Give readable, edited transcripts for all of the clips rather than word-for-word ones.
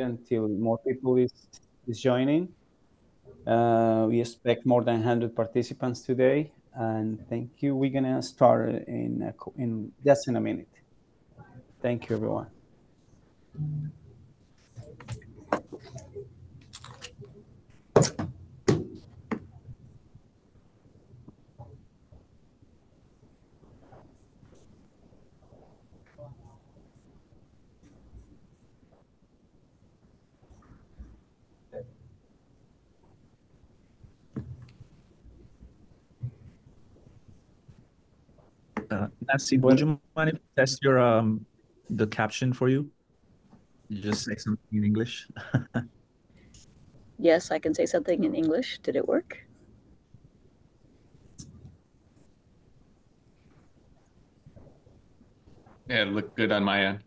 until more people is joining. We expect more than 100 participants today, and thank you. We're gonna start in just in a minute. Thank you, everyone. Nancy, would you mind if I test your the caption for you? You just say something in English. Yes, I can say something in English. Did it work? Yeah, it looked good on my end.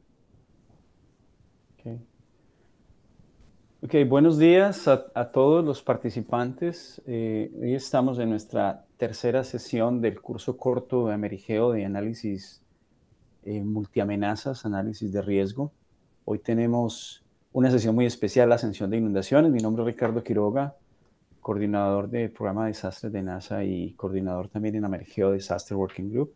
Okay. Okay, buenos días a todos los participantes. Hoy estamos en nuestra tercera sesión del curso corto de AmeriGEO de análisis multiamenazas, análisis de riesgo. Hoy tenemos una sesión muy especial, la ascensión de inundaciones. Mi nombre es Ricardo Quiroga, coordinador del programa de desastres de NASA y coordinador también en AmeriGEO Disaster Working Group.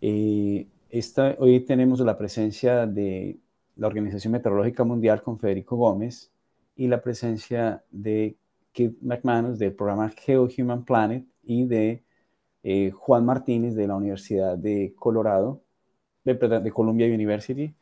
Hoy tenemos la presencia de la Organización Meteorológica Mundial con Federico Gómez y la presencia de Keith McManus del programa GeoHuman Planet y de Juan Martínez de la Universidad de Colorado, de Columbia University,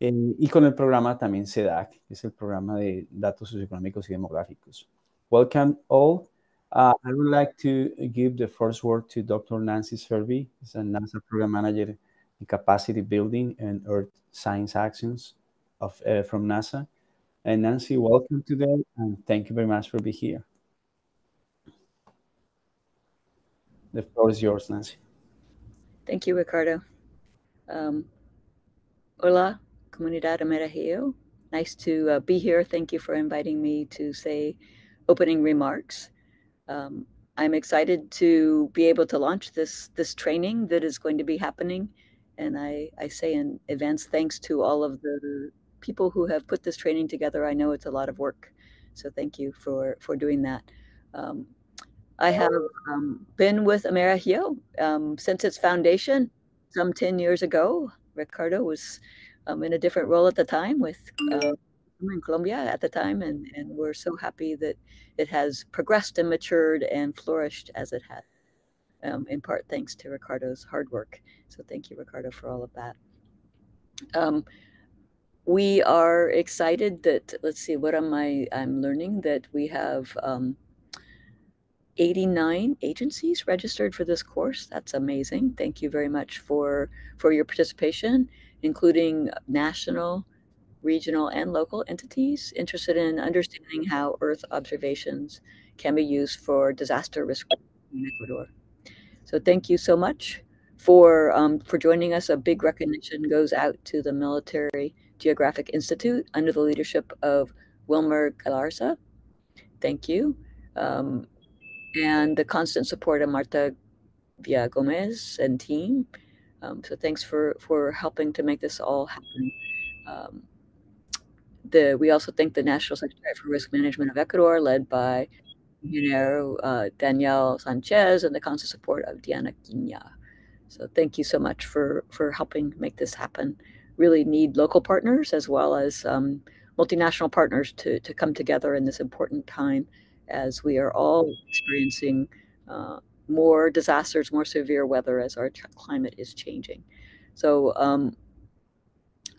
y con el programa también SEDAC, que es el programa de datos socioeconómicos y demográficos. Welcome all. I would like to give the first word to Dr. Nancy Servi, who's a NASA Program Manager in Capacity Building and Earth Science Actions from NASA. And Nancy, welcome today, and thank you very much for being here. The floor is yours, Nancy. Thank you, Ricardo. Hola, Comunidad AmeriGEO. Nice to be here. Thank you for inviting me to say opening remarks. I'm excited to be able to launch this training that is going to be happening. And I say in advance thanks to all of the people who have put this training together. I know it's a lot of work, so thank you for doing that. I have been with AmeriGEO since its foundation some 10 years ago. Ricardo was in a different role at the time with in Colombia at the time, and we're so happy that it has progressed and matured and flourished as it has, in part thanks to Ricardo's hard work. So thank you, Ricardo, for all of that. We are excited that, let's see, what am I'm learning that we have 89 agencies registered for this course. That's amazing. Thank you very much for your participation, including national, regional, and local entities interested in understanding how Earth observations can be used for disaster risk in Ecuador. So thank you so much for joining us. A big recognition goes out to the Military Geographic Institute under the leadership of Wilmer Galarza. Thank you. And the constant support of Marta Villagomez and team. So thanks for helping to make this all happen. We also thank the National Secretary for Risk Management of Ecuador, led by Danielle Sanchez, and the constant support of Diana Quina. So thank you so much for helping make this happen. Really need local partners as well as multinational partners to come together in this important time, as we are all experiencing more disasters, more severe weather as our climate is changing. So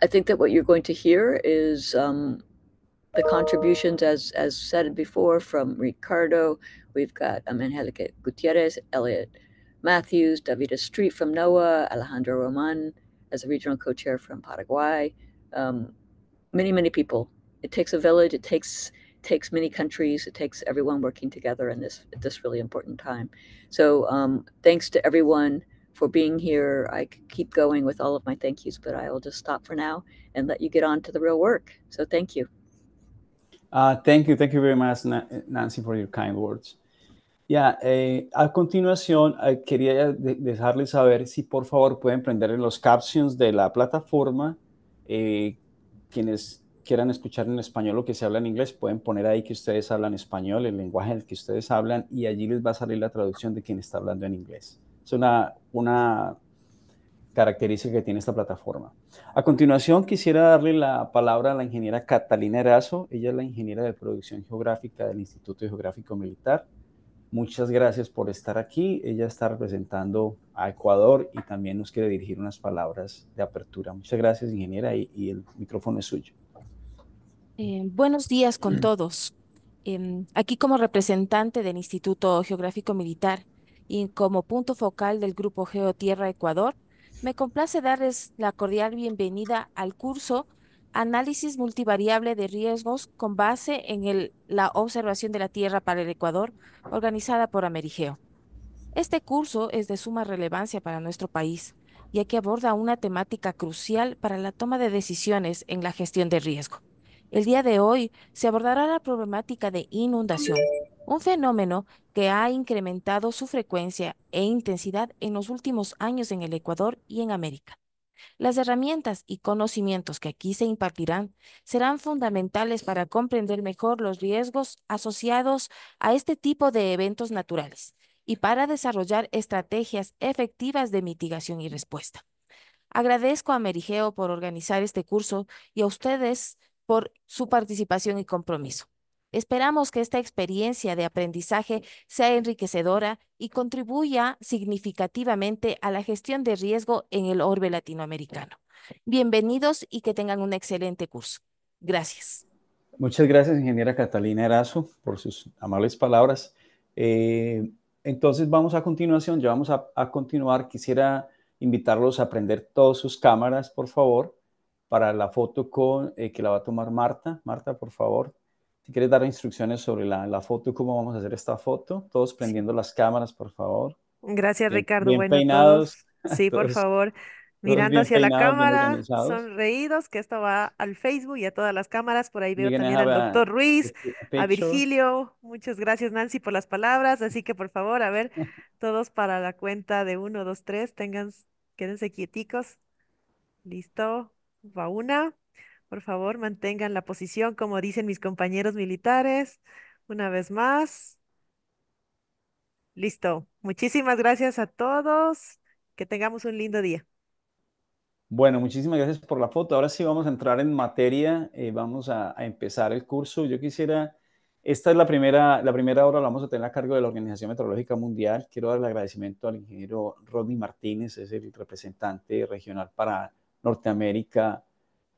I think that what you're going to hear is the contributions, as said before, from Ricardo. We've got Angelica Gutierrez, Elliot Matthews, Davida Street from NOAA, Alejandro Roman as a regional co-chair from Paraguay. Many, many people. It takes a village, it takes many countries, it takes everyone working together in this really important time. So thanks to everyone for being here. I could keep going with all of my thank yous, but I will just stop for now and let you get on to the real work. So thank you. Thank you very much, Nancy, for your kind words. Ya, a continuación quería dejarles saber si por favor pueden prender en los captions de la plataforma quienes quieran escuchar en español lo que se habla en inglés, pueden poner ahí que ustedes hablan español, el lenguaje en el que ustedes hablan, y allí les va a salir la traducción de quien está hablando en inglés. Es una característica que tiene esta plataforma. A continuación, quisiera darle la palabra a la ingeniera Catalina Erazo. Ella es la ingeniera de producción geográfica del Instituto Geográfico Militar. Muchas gracias por estar aquí. Ella está representando a Ecuador y también nos quiere dirigir unas palabras de apertura. Muchas gracias, ingeniera, y el micrófono es suyo. Buenos días con todos. Aquí como representante del Instituto Geográfico Militar y como punto focal del Grupo GeoTierra Ecuador, me complace darles la cordial bienvenida al curso Análisis multivariable de riesgos con base en la observación de la Tierra para el Ecuador, organizada por AmeriGEO. Este curso es de suma relevancia para nuestro país, ya que aborda una temática crucial para la toma de decisiones en la gestión de riesgo. El día de hoy se abordará la problemática de inundación, un fenómeno que ha incrementado su frecuencia e intensidad en los últimos años en el Ecuador y en América. Las herramientas y conocimientos que aquí se impartirán serán fundamentales para comprender mejor los riesgos asociados a este tipo de eventos naturales y para desarrollar estrategias efectivas de mitigación y respuesta. Agradezco a AmeriGEO por organizar este curso y a ustedes por su participación y compromiso. Esperamos que esta experiencia de aprendizaje sea enriquecedora y contribuya significativamente a la gestión de riesgo en el orbe latinoamericano. Bienvenidos y que tengan un excelente curso. Gracias. Muchas gracias, ingeniera Catalina Erazo, por sus amables palabras. Entonces vamos a continuación, ya vamos a continuar. Quisiera invitarlos a prender todas sus cámaras, por favor, para la foto que la va a tomar Marta. Marta, por favor. Si quieres dar instrucciones sobre la foto, cómo vamos a hacer esta foto, todos prendiendo las cámaras, por favor. Gracias, Ricardo. Bien, bueno, peinados. Todos, sí, todos, por favor, mirando hacia peinados, la cámara, sonreídos, que esto va al Facebook y a todas las cámaras. Por ahí veo también al doctor Ruiz, a Virgilio. Muchas gracias, Nancy, por las palabras. Así que, por favor, a ver, todos para la cuenta de 1, 2, 3, quédense quieticos. Listo, va una. Por favor, mantengan la posición, como dicen mis compañeros militares. Una vez más. Listo. Muchísimas gracias a todos. Que tengamos un lindo día. Bueno, muchísimas gracias por la foto. Ahora sí vamos a entrar en materia. Vamos a empezar el curso. Yo quisiera... Esta es la primera hora, la vamos a tener a cargo de la Organización Meteorológica Mundial. Quiero dar el agradecimiento al ingeniero Rodney Martínez. Es el representante regional para Norteamérica,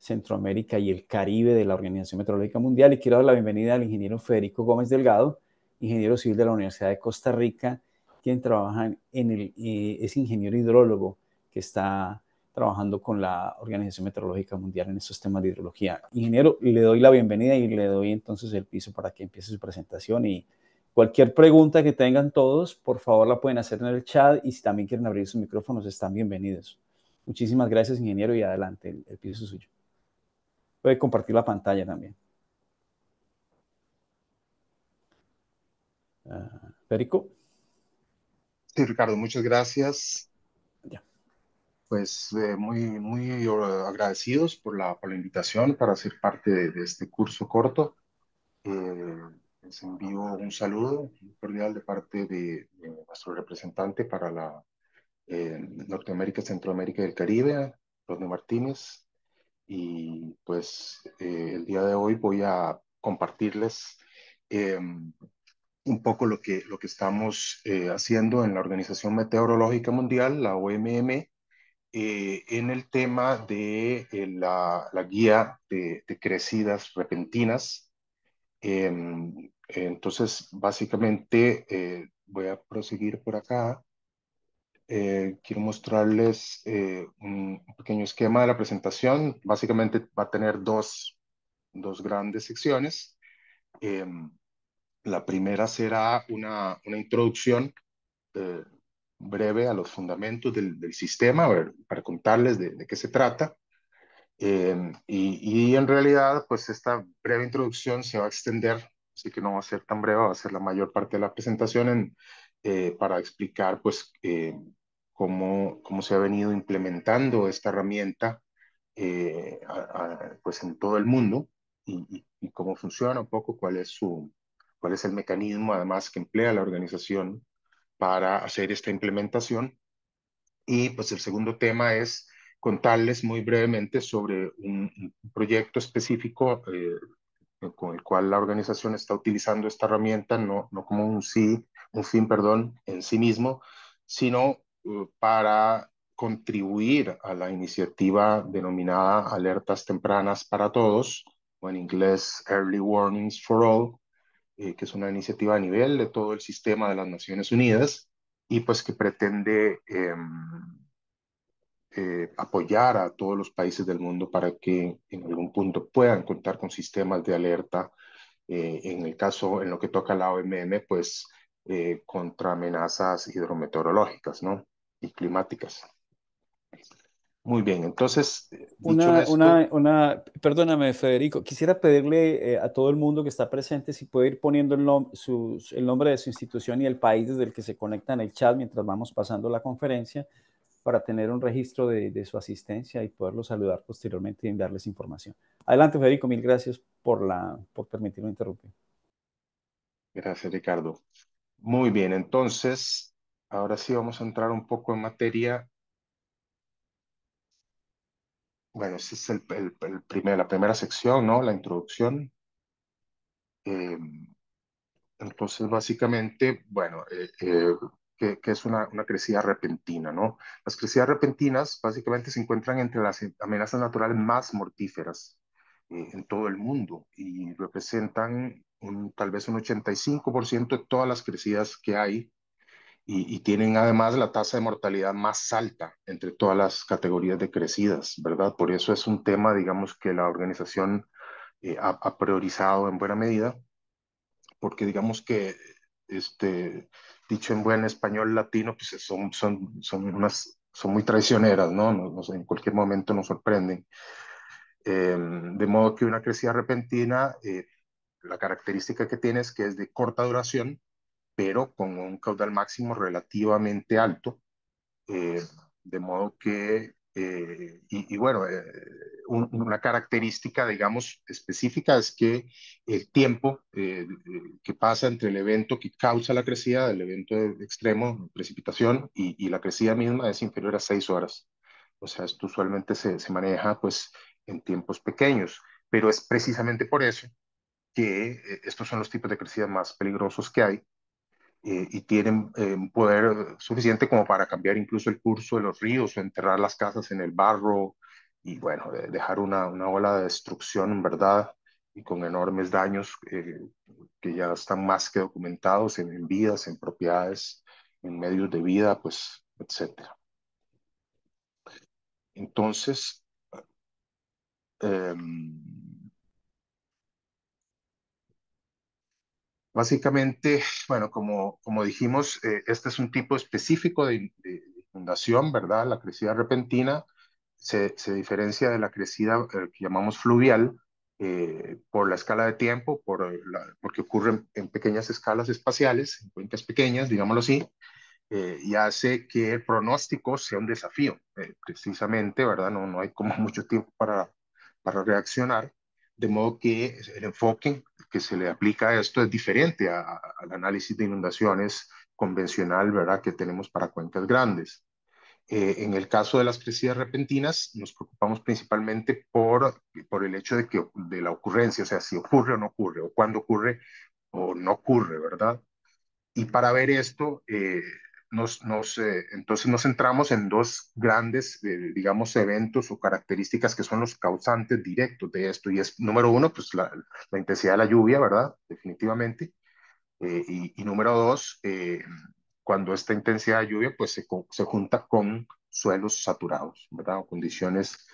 Centroamérica y el Caribe de la Organización Meteorológica Mundial, y quiero dar la bienvenida al ingeniero Federico Gómez Delgado, ingeniero civil de la Universidad de Costa Rica, quien trabaja es ingeniero hidrólogo que está trabajando con la Organización Meteorológica Mundial en estos temas de hidrología. Ingeniero, le doy la bienvenida y le doy entonces el piso para que empiece su presentación, y cualquier pregunta que tengan todos, por favor la pueden hacer en el chat, y si también quieren abrir sus micrófonos, están bienvenidos. Muchísimas gracias, ingeniero, y adelante, el piso es suyo. Puede compartir la pantalla también. Federico. Sí, Ricardo, muchas gracias. Ya. Pues muy agradecidos por la invitación para ser parte de este curso corto. Les envío un saludo cordial de parte de nuestro representante para la Norteamérica, Centroamérica y el Caribe, Rodney Martínez. Y pues el día de hoy voy a compartirles un poco lo que estamos haciendo en la Organización Meteorológica Mundial, la OMM, en el tema de la guía de crecidas repentinas. Entonces, básicamente, voy a proseguir por acá. Quiero mostrarles un pequeño esquema de la presentación. Básicamente va a tener dos grandes secciones. La primera será una introducción breve a los fundamentos del sistema, para contarles de qué se trata. Y en realidad, pues esta breve introducción se va a extender, así que no va a ser tan breve, va a ser la mayor parte de la presentación para explicar, pues, cómo se ha venido implementando esta herramienta pues en todo el mundo y cómo funciona un poco, cuál es el mecanismo además que emplea la organización para hacer esta implementación. Y pues el segundo tema es contarles muy brevemente sobre un proyecto específico con el cual la organización está utilizando esta herramienta, no como un fin en sí mismo, sino para contribuir a la iniciativa denominada Alertas Tempranas para Todos, o en inglés Early Warnings for All, que es una iniciativa a nivel de todo el sistema de las Naciones Unidas, y pues que pretende apoyar a todos los países del mundo para que en algún punto puedan contar con sistemas de alerta, en el caso, en lo que toca la OMM, pues contra amenazas hidrometeorológicas, ¿no? Y climáticas. Muy bien, entonces... Perdóname, Federico, quisiera pedirle a todo el mundo que está presente si puede ir poniendo el nombre de su institución y el país desde el que se conecta en el chat mientras vamos pasando la conferencia, para tener un registro de su asistencia y poderlo saludar posteriormente y enviarles información. Adelante, Federico, mil gracias por permitirme interrumpir. Gracias, Ricardo. Muy bien, entonces, ahora sí vamos a entrar un poco en materia. Bueno, esa es la primera sección, ¿no? La introducción. Entonces, básicamente, bueno... que es una crecida repentina, ¿no? Las crecidas repentinas básicamente se encuentran entre las amenazas naturales más mortíferas en todo el mundo y representan tal vez un 85% de todas las crecidas que hay y tienen además la tasa de mortalidad más alta entre todas las categorías de crecidas, ¿verdad? Por eso es un tema, digamos, que la organización ha priorizado en buena medida, porque digamos que dicho en buen español latino, pues son muy traicioneras, ¿no? En cualquier momento nos sorprenden. De modo que una crecida repentina, la característica que tiene es que es de corta duración, pero con un caudal máximo relativamente alto, de modo que, una característica, digamos, específica es que el tiempo que pasa entre el evento que causa la crecida, el evento extremo, precipitación, y la crecida misma es inferior a 6 horas. O sea, esto usualmente se maneja, pues, en tiempos pequeños, pero es precisamente por eso que estos son los tipos de crecidas más peligrosos que hay, y tienen poder suficiente como para cambiar incluso el curso de los ríos o enterrar las casas en el barro y, bueno, dejar una ola de destrucción, en verdad, y con enormes daños que ya están más que documentados en vidas, en propiedades, en medios de vida, pues, etc. Entonces, básicamente, bueno, como dijimos, este es un tipo específico de inundación, ¿verdad? La crecida repentina se diferencia de la crecida que llamamos fluvial por la escala de tiempo, porque ocurre en pequeñas escalas espaciales, en cuencas pequeñas, digámoslo así, y hace que el pronóstico sea un desafío, precisamente, ¿verdad? No hay como mucho tiempo para reaccionar. De modo que el enfoque que se le aplica a esto es diferente al análisis de inundaciones convencional, ¿verdad?, que tenemos para cuencas grandes. En el caso de las crecidas repentinas, nos preocupamos principalmente por el hecho de la ocurrencia, o sea, si ocurre o no ocurre, o cuándo ocurre o no ocurre, ¿verdad? Y para ver esto, entonces nos centramos en dos grandes, digamos, eventos o características que son los causantes directos de esto. Y es, número uno, pues la intensidad de la lluvia, ¿verdad? Definitivamente. Y número dos, cuando esta intensidad de lluvia, pues se junta con suelos saturados, ¿verdad? O condiciones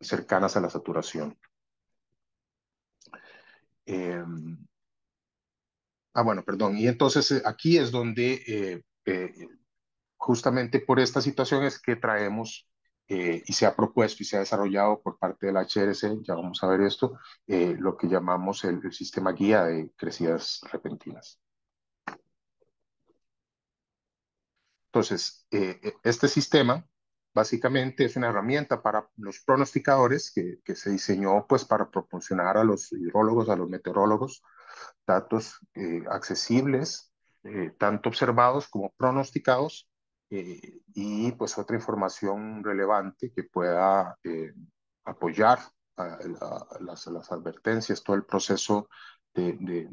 cercanas a la saturación. Bueno, perdón. Y entonces aquí es donde... justamente por esta situación es que traemos y se ha propuesto y se ha desarrollado por parte del HRC, ya vamos a ver esto, lo que llamamos el sistema guía de crecidas repentinas. Entonces, este sistema Básicamente es una herramienta para los pronosticadores que se diseñó pues para proporcionar a los hidrólogos, a los meteorólogos, datos accesibles, tanto observados como pronosticados, y pues otra información relevante que pueda apoyar las advertencias, todo el proceso de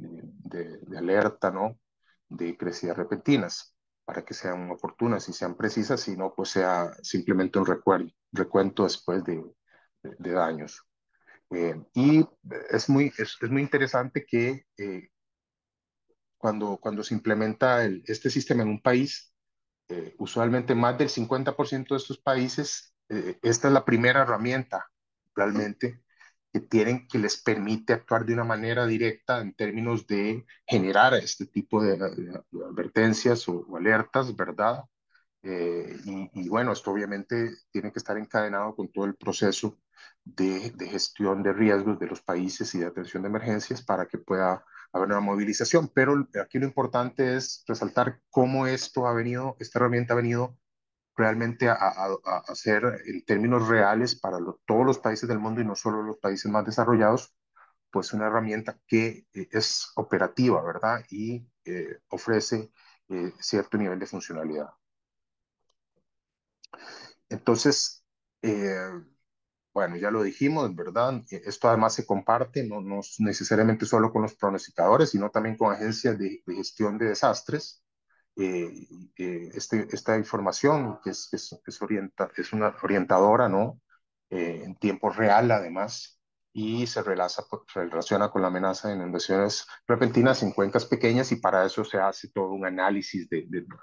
alerta, ¿no?, de crecidas repentinas, para que sean oportunas y sean precisas, y no pues sea simplemente un recuento después de daños. Y es muy interesante que cuando se implementa este sistema en un país, usualmente más del 50% de estos países, esta es la primera herramienta realmente que les permite actuar de una manera directa en términos de generar este tipo de advertencias o alertas, ¿verdad? Y bueno, esto obviamente tiene que estar encadenado con todo el proceso de gestión de riesgos de los países y de atención de emergencias para que pueda haber una movilización. Pero aquí lo importante es resaltar cómo esta herramienta ha venido realmente a hacer en términos reales para todos los países del mundo, y no solo los países más desarrollados, pues una herramienta que es operativa, ¿verdad? Y ofrece cierto nivel de funcionalidad. Entonces, bueno, ya lo dijimos, ¿verdad? Esto además se comparte, no necesariamente solo con los pronosticadores, sino también con agencias de gestión de desastres. Esta información es una orientadora, ¿no?, en tiempo real además, y se relaciona con la amenaza de inundaciones repentinas en cuencas pequeñas, y para eso se hace todo un análisis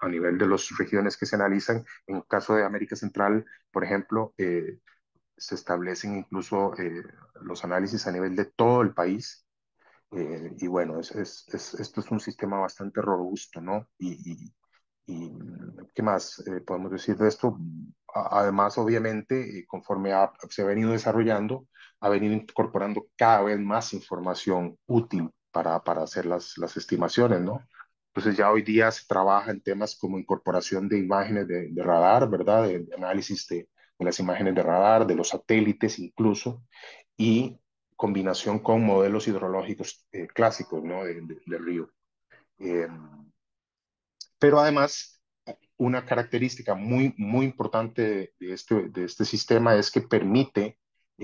a nivel de las regiones que se analizan. En el caso de América Central, por ejemplo, se establecen incluso los análisis a nivel de todo el país. Y bueno, esto es un sistema bastante robusto, ¿no? Y ¿qué más podemos decir de esto? Además, obviamente, conforme se ha venido desarrollando, ha venido incorporando cada vez más información útil para hacer las estimaciones, ¿no? Entonces ya hoy día se trabaja en temas como incorporación de imágenes de radar, ¿verdad? De análisis de las imágenes de radar, de los satélites incluso, y combinación con modelos hidrológicos clásicos, ¿no?, de río. Pero además, una característica muy, muy importante de este sistema es que permite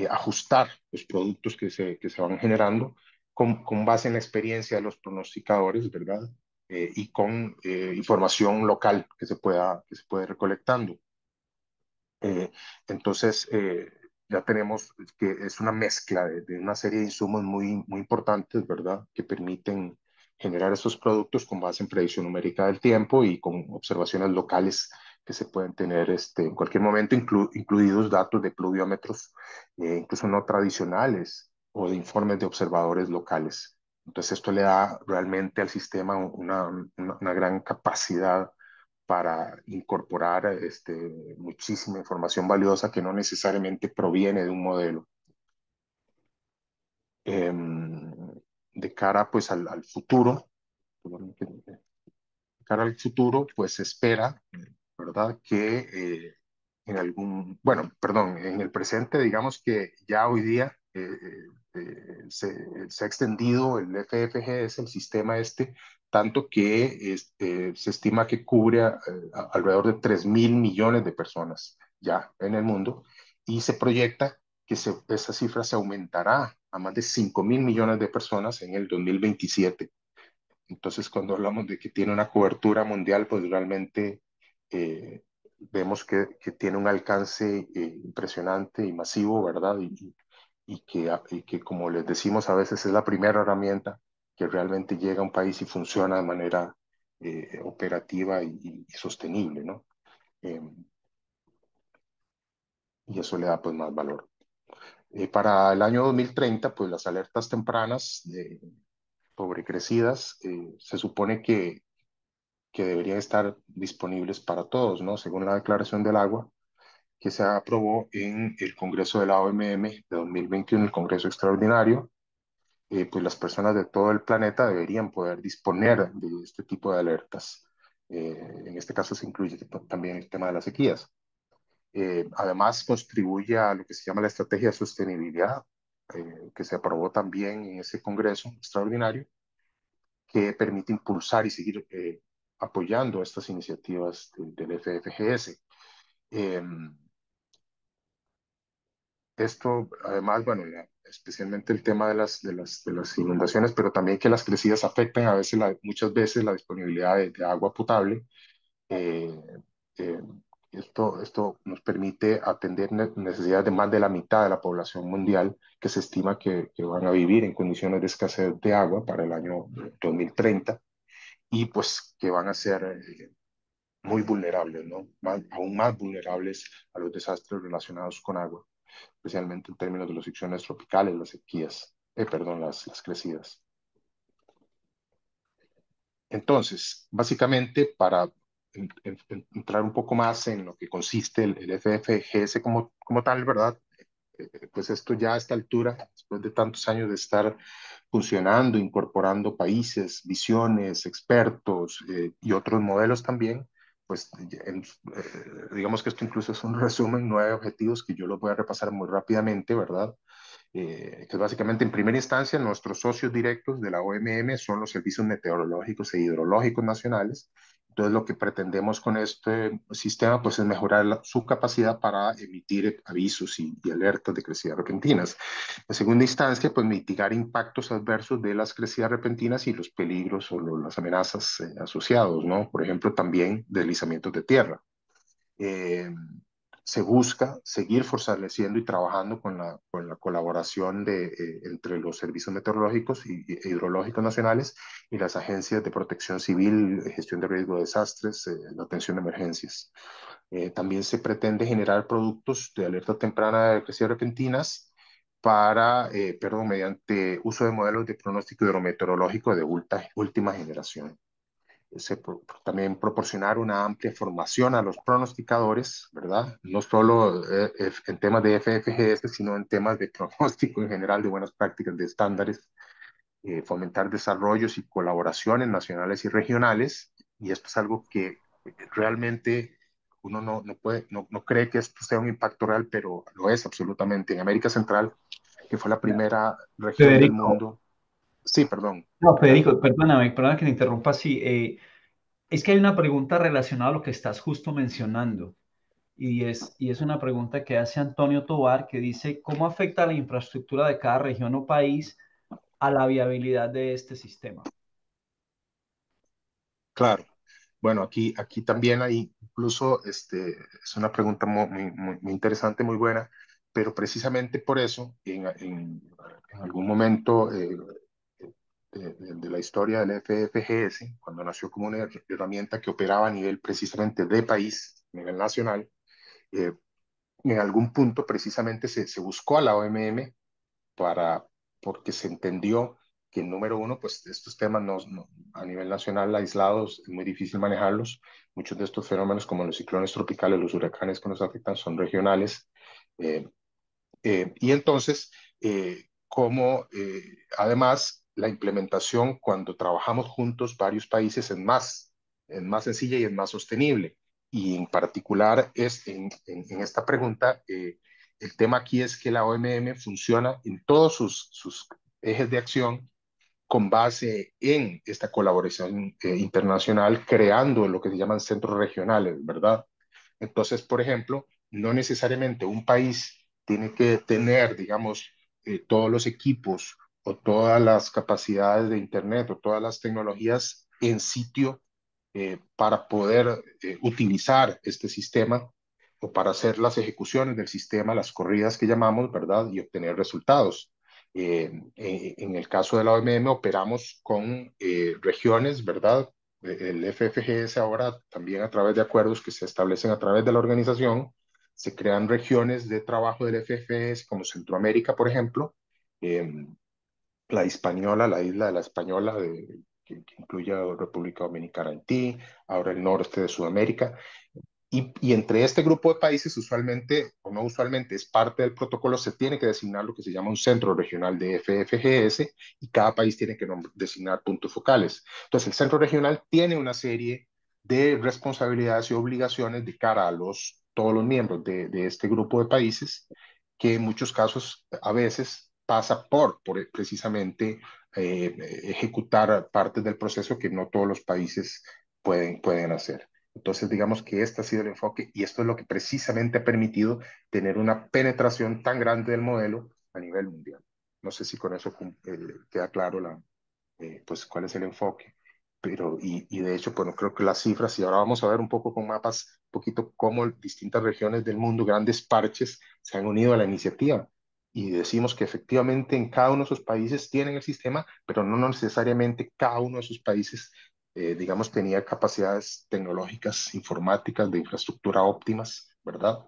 ajustar los productos que se van generando con base en la experiencia de los pronosticadores, ¿verdad? Y con información local que se puede recolectando. Entonces, ya tenemos que es una mezcla de una serie de insumos muy, muy importantes, ¿verdad?, que permiten generar estos productos con base en predicción numérica del tiempo y con observaciones locales que se pueden tener en cualquier momento, incluidos datos de pluviómetros, incluso no tradicionales, o de informes de observadores locales. Entonces esto le da realmente al sistema una gran capacidad para incorporar muchísima información valiosa que no necesariamente proviene de un modelo. De cara pues al futuro, pues se espera, ¿verdad?, que en el presente, digamos que ya hoy día se ha extendido el FFGS, el sistema tanto que se estima que cubre alrededor de 3.000 millones de personas ya en el mundo, y se proyecta que esa cifra se aumentará a más de 5.000 millones de personas en el 2027. Entonces, cuando hablamos de que tiene una cobertura mundial, pues realmente vemos que tiene un alcance impresionante y masivo, ¿verdad? Y que, como les decimos, a veces es la primera herramienta que realmente llega a un país y funciona de manera operativa y sostenible, ¿no? Y eso le da pues más valor. Para el año 2030, pues las alertas tempranas pobrecrecidas se supone que deberían estar disponibles para todos, ¿no?, según la Declaración del Agua, que se aprobó en el Congreso de la OMM de 2021, el Congreso Extraordinario. Pues las personas de todo el planeta deberían poder disponer de este tipo de alertas. En este caso se incluye también el tema de las sequías. Además, contribuye a lo que se llama la estrategia de sostenibilidad, que se aprobó también en ese congreso extraordinario, que permite impulsar y seguir apoyando estas iniciativas del FFGS. Esto, además, bueno, especialmente el tema de las inundaciones, pero también que las crecidas afectan a veces, muchas veces la disponibilidad de agua potable. Esto nos permite atender necesidades de más de la mitad de la población mundial, que se estima que van a vivir en condiciones de escasez de agua para el año 2030, y pues que van a ser muy vulnerables, ¿no? Aún más vulnerables a los desastres relacionados con agua, especialmente en términos de las secciones tropicales, las sequías, las crecidas. Entonces, básicamente, para entrar un poco más en lo que consiste el FFGS como tal, ¿verdad? Pues esto ya a esta altura, después de tantos años de estar funcionando, incorporando países, visiones, expertos y otros modelos también, pues digamos que esto incluso es un resumen, 9 objetivos que yo los voy a repasar muy rápidamente, ¿verdad? Que básicamente, en primera instancia, nuestros socios directos de la OMM son los servicios meteorológicos e hidrológicos nacionales. Entonces, lo que pretendemos con este sistema, pues, es mejorar su capacidad para emitir avisos y alertas de crecidas repentinas. En segunda instancia, pues, mitigar impactos adversos de las crecidas repentinas y los peligros o las amenazas asociados, ¿no? Por ejemplo, también deslizamientos de tierra. Se busca seguir fortaleciendo y trabajando con la colaboración entre los servicios meteorológicos e hidrológicos nacionales y las agencias de protección civil, gestión de riesgo de desastres, la atención de emergencias. También se pretende generar productos de alerta temprana de crecidas repentinas mediante uso de modelos de pronóstico hidrometeorológico de última generación. También proporcionar una amplia formación a los pronosticadores, ¿verdad? No solo en temas de FFGS, sino en temas de pronóstico en general, de buenas prácticas, de estándares, fomentar desarrollos y colaboraciones nacionales y regionales, y esto es algo que realmente uno no cree que esto sea un impacto real, pero lo es absolutamente. En América Central, que fue la primera región del mundo. Sí, perdón. No, Federico, perdona que te interrumpa así. Es que hay una pregunta relacionada a lo que estás justo mencionando. Y es una pregunta que hace Antonio Tobar, que dice: ¿cómo afecta la infraestructura de cada región o país a la viabilidad de este sistema? Claro. Bueno, aquí también hay, incluso, es una pregunta muy interesante, muy buena, pero precisamente por eso, en algún momento de la historia del FFGS, cuando nació como una herramienta que operaba a nivel precisamente de país, a nivel nacional, en algún punto precisamente se buscó a la OMM porque se entendió que, número uno, pues estos temas a nivel nacional aislados es muy difícil manejarlos. Muchos de estos fenómenos, como los ciclones tropicales, los huracanes que nos afectan, son regionales. Y entonces, además, la implementación, cuando trabajamos juntos varios países, es más sencilla y es más sostenible. Y en particular, en esta pregunta, el tema aquí es que la OMM funciona en todos sus ejes de acción con base en esta colaboración internacional, creando lo que se llaman centros regionales, ¿verdad? Entonces, por ejemplo, no necesariamente un país tiene que tener, digamos, todos los equipos o todas las capacidades de Internet o todas las tecnologías en sitio para poder utilizar este sistema o para hacer las ejecuciones del sistema, las corridas que llamamos, ¿verdad? Y obtener resultados. En el caso de la OMM operamos con regiones, ¿verdad? El FFGS ahora también, a través de acuerdos que se establecen a través de la organización, se crean regiones de trabajo del FFGS, como Centroamérica, por ejemplo, la Hispaniola, la isla de la Española, que incluye a República Dominicana, Haití, ahora el norte de Sudamérica. Y entre este grupo de países, usualmente, o no usualmente, es parte del protocolo, se tiene que designar lo que se llama un centro regional de FFGS, y cada país tiene que designar puntos focales. Entonces, el centro regional tiene una serie de responsabilidades y obligaciones de cara a los todos los miembros de este grupo de países, que en muchos casos a veces pasa por precisamente ejecutar partes del proceso que no todos los países pueden hacer. Entonces, digamos que este ha sido el enfoque, y esto es lo que precisamente ha permitido tener una penetración tan grande del modelo a nivel mundial. No sé si con eso queda claro pues cuál es el enfoque. Pero, y de hecho, bueno, creo que las cifras, y ahora vamos a ver un poco con mapas, un poquito cómo distintas regiones del mundo, grandes parches, se han unido a la iniciativa. Y decimos que efectivamente en cada uno de esos países tienen el sistema, pero no necesariamente cada uno de esos países, digamos, tenía capacidades tecnológicas, informáticas, de infraestructura óptimas, ¿verdad?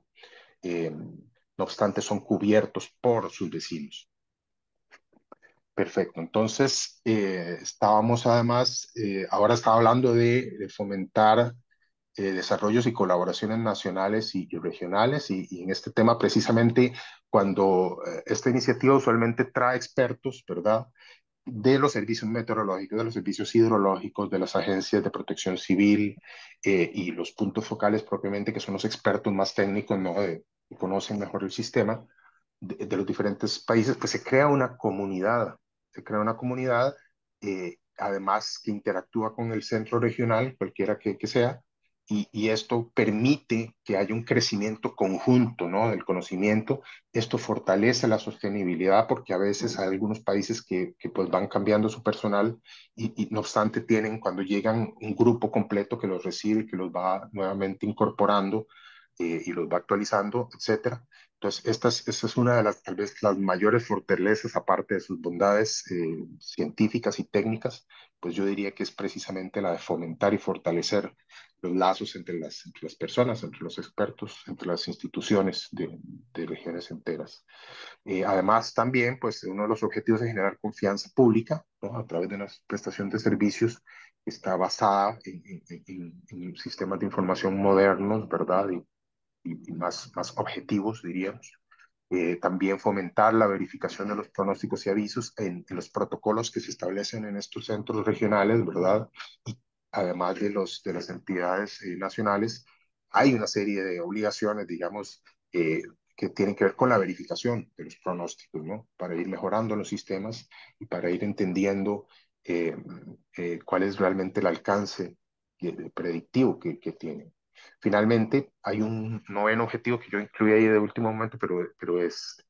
No obstante, son cubiertos por sus vecinos. Perfecto. Entonces, estábamos además, ahora estaba hablando de fomentar desarrollos y colaboraciones nacionales y regionales, y en este tema precisamente cuando esta iniciativa usualmente trae expertos, ¿verdad?, de los servicios meteorológicos, de los servicios hidrológicos, de las agencias de protección civil, y los puntos focales propiamente, que son los expertos más técnicos, ¿no?, que conocen mejor el sistema de los diferentes países, pues se crea una comunidad, además que interactúa con el centro regional, cualquiera que sea, y esto permite que haya un crecimiento conjunto, ¿no?, del conocimiento. Esto fortalece la sostenibilidad, porque a veces hay algunos países que pues van cambiando su personal, y no obstante tienen, cuando llegan, un grupo completo que los recibe, que los va nuevamente incorporando, y los va actualizando, etcétera. Entonces, esta es una de las, tal vez, las mayores fortalezas, aparte de sus bondades científicas y técnicas, pues yo diría que es precisamente la de fomentar y fortalecer los lazos entre las personas, entre los expertos, entre las instituciones de regiones enteras. Además, también, pues, uno de los objetivos es generar confianza pública, ¿no?, a través de una prestación de servicios que está basada en sistemas de información modernos, ¿verdad?, y más objetivos, diríamos. También fomentar la verificación de los pronósticos y avisos en los protocolos que se establecen en estos centros regionales, ¿verdad? Y además de las entidades nacionales, hay una serie de obligaciones, digamos, que tienen que ver con la verificación de los pronósticos, ¿no?, para ir mejorando los sistemas y para ir entendiendo cuál es realmente el alcance predictivo que tienen. Finalmente, hay un noveno objetivo que yo incluí ahí de último momento, pero es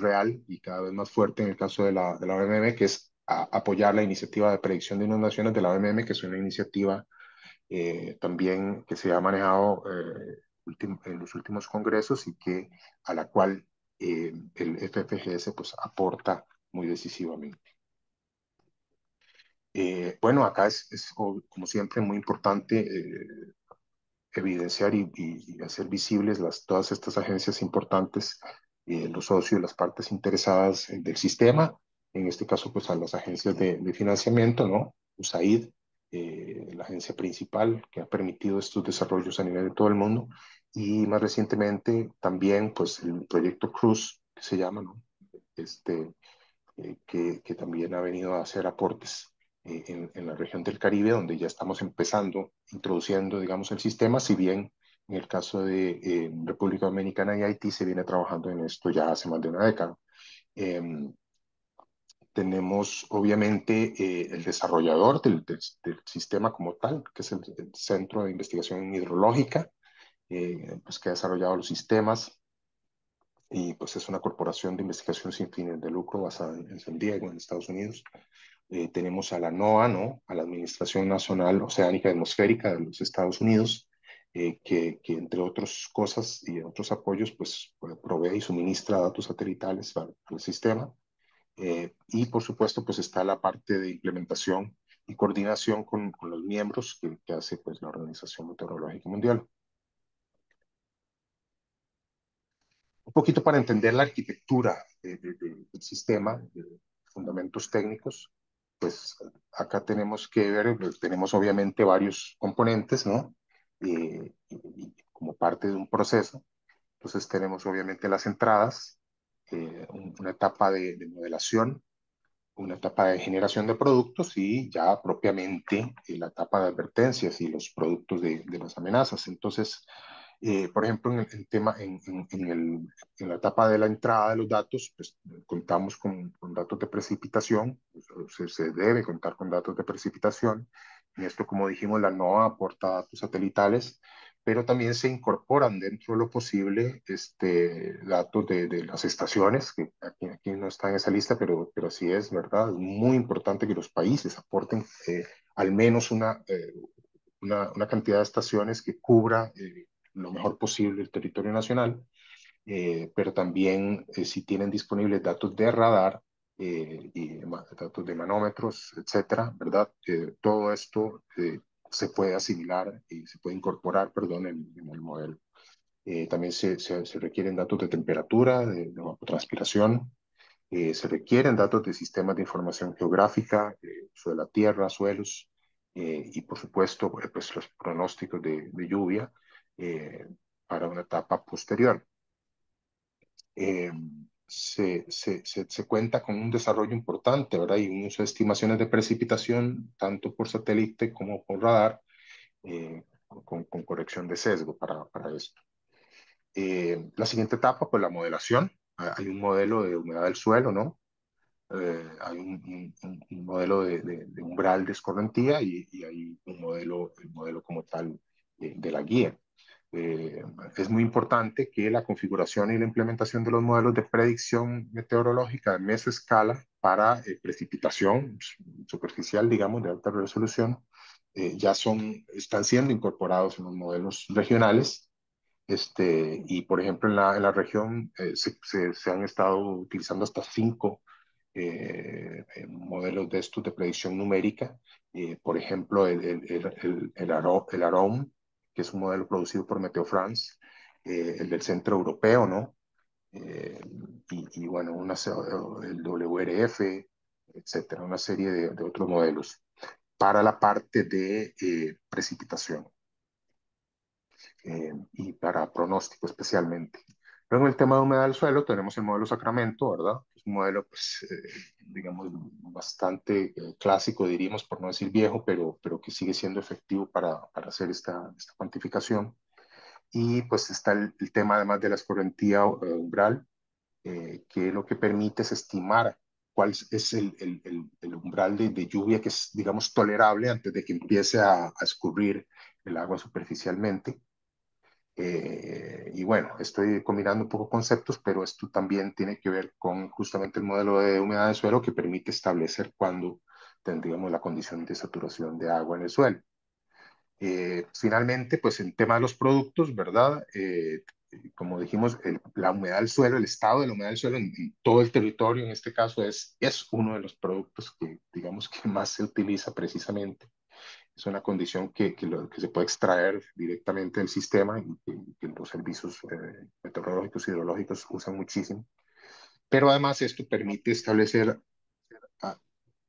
real y cada vez más fuerte en el caso de la OMM, que es apoyar la iniciativa de predicción de inundaciones de la OMM, que es una iniciativa también que se ha manejado en los últimos congresos, y que a la cual el FFGS pues aporta muy decisivamente. Bueno, acá es como siempre muy importante evidenciar y hacer visibles todas estas agencias importantes, los socios, las partes interesadas del sistema, en este caso pues a las agencias de financiamiento, ¿no?, USAID, la agencia principal que ha permitido estos desarrollos a nivel de todo el mundo, y más recientemente también pues el proyecto Cruz, que se llama, ¿no?, que también ha venido a hacer aportes en la región del Caribe, donde ya estamos introduciendo, digamos, el sistema, si bien en el caso de República Dominicana y Haití se viene trabajando en esto ya hace más de una década. Tenemos, obviamente, el desarrollador del sistema como tal, que es el Centro de Investigación Hidrológica, pues que ha desarrollado los sistemas, y pues es una corporación de investigación sin fines de lucro basada en San Diego, en Estados Unidos. Tenemos a la NOAA, ¿no?, a la Administración Nacional Oceánica y Atmosférica de los Estados Unidos, que entre otras cosas y otros apoyos, pues provee y suministra datos satelitales al sistema. Y por supuesto, pues está la parte de implementación y coordinación con los miembros que hace pues la Organización Meteorológica Mundial. Un poquito para entender la arquitectura del sistema, fundamentos técnicos, pues acá tenemos que ver, obviamente varios componentes, ¿no? Y como parte de un proceso, entonces tenemos obviamente las entradas, una etapa de modelación, una etapa de generación de productos, y ya propiamente la etapa de advertencias y los productos de las amenazas. Entonces, Por ejemplo, en el tema, en la etapa de la entrada de los datos, pues, contamos con datos de precipitación, se debe contar con datos de precipitación. En esto, como dijimos, la NOAA aporta datos satelitales, pero también se incorporan dentro de lo posible datos de las estaciones, que aquí no está en esa lista, pero así es, ¿verdad? Es muy importante que los países aporten al menos una cantidad de estaciones que cubra lo mejor posible el territorio nacional, pero también si tienen disponibles datos de radar, y datos de manómetros, etcétera, ¿verdad? Todo esto se puede asimilar y se puede incorporar, perdón, en el modelo. También se requieren datos de temperatura, de evapotranspiración, se requieren datos de sistemas de información geográfica, sobre la tierra, suelos, y por supuesto, pues los pronósticos de lluvia para una etapa posterior. Se cuenta con un desarrollo importante, ¿verdad? Y un uso de estimaciones de precipitación, tanto por satélite como por radar, con corrección de sesgo para esto. La siguiente etapa, pues la modelación. Hay un modelo de humedad del suelo, ¿no? Hay un modelo de umbral de escorrentía y hay un modelo, el modelo como tal de la guía. Es muy importante que la configuración y la implementación de los modelos de predicción meteorológica de mesoescala para precipitación superficial, digamos, de alta resolución, están siendo incorporados en los modelos regionales. Y, por ejemplo, en la región se han estado utilizando hasta 5 modelos de estos de predicción numérica. Por ejemplo, el AROME, que es un modelo producido por Meteo France, el del centro europeo, ¿no? Y bueno, el WRF, etcétera, una serie de otros modelos para la parte de precipitación y para pronóstico especialmente. Luego, en el tema de humedad del suelo, tenemos el modelo Sacramento, ¿verdad? Es un modelo, pues, digamos, bastante clásico, diríamos, por no decir viejo, pero que sigue siendo efectivo para hacer esta cuantificación. Y, pues, está el tema, además, de la escorrentía umbral, que lo que permite es estimar cuál es el umbral de lluvia que es, digamos, tolerable antes de que empiece a escurrir el agua superficialmente. Y bueno, estoy combinando un poco conceptos, pero esto también tiene que ver con justamente el modelo de humedad del suelo que permite establecer cuándo tendríamos la condición de saturación de agua en el suelo. Finalmente, pues en tema de los productos, ¿verdad? Como dijimos, la humedad del suelo, el estado de la humedad del suelo en todo el territorio, en este caso, es uno de los productos que, digamos, que más se utiliza precisamente. Es una condición que se puede extraer directamente del sistema y que los servicios meteorológicos y hidrológicos usan muchísimo. Pero además esto permite establecer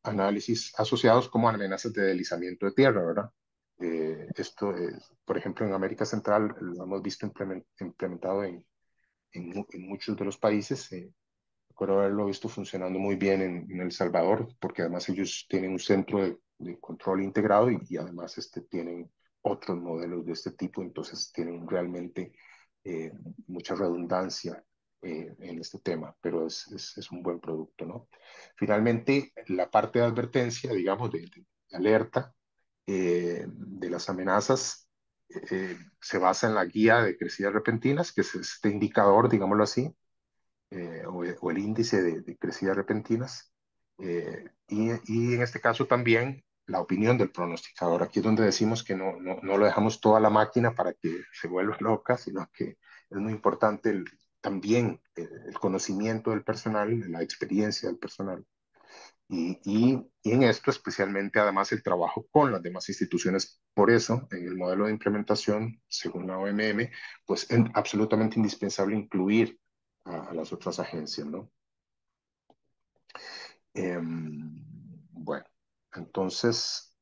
análisis asociados como amenazas de deslizamiento de tierra, ¿verdad? Esto es, por ejemplo, en América Central lo hemos visto implementado en muchos de los países. Recuerdo haberlo visto funcionando muy bien en El Salvador, porque además ellos tienen un centro de control integrado y además tienen otros modelos de este tipo, entonces tienen realmente mucha redundancia en este tema, pero es un buen producto, ¿no? Finalmente, la parte de advertencia, digamos, de alerta de las amenazas se basa en la guía de crecidas repentinas, que es este indicador, digámoslo así, o el índice de crecidas repentinas. Y en este caso también la opinión del pronosticador. Aquí es donde decimos que no lo dejamos toda la máquina para que se vuelva loca, sino que es muy importante también el conocimiento del personal, la experiencia del personal. Y en esto especialmente además el trabajo con las demás instituciones. Por eso en el modelo de implementación, según la OMM, pues es absolutamente indispensable incluir a las otras agencias, ¿no? Bueno, entonces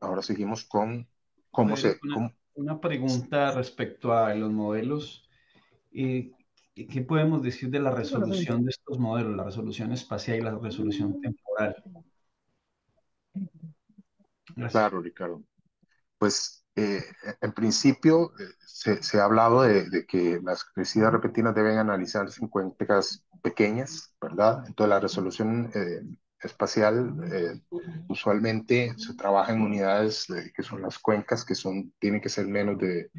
ahora seguimos con cómo una pregunta respecto a los modelos. ¿Qué podemos decir de la resolución de estos modelos, la resolución espacial y la resolución temporal? Gracias. Claro, Ricardo. Pues En principio, se ha hablado de que las crecidas repentinas deben analizarse en cuencas pequeñas, ¿verdad? Entonces, la resolución espacial usualmente se trabaja en unidades que son las cuencas, que son, tienen que ser menos de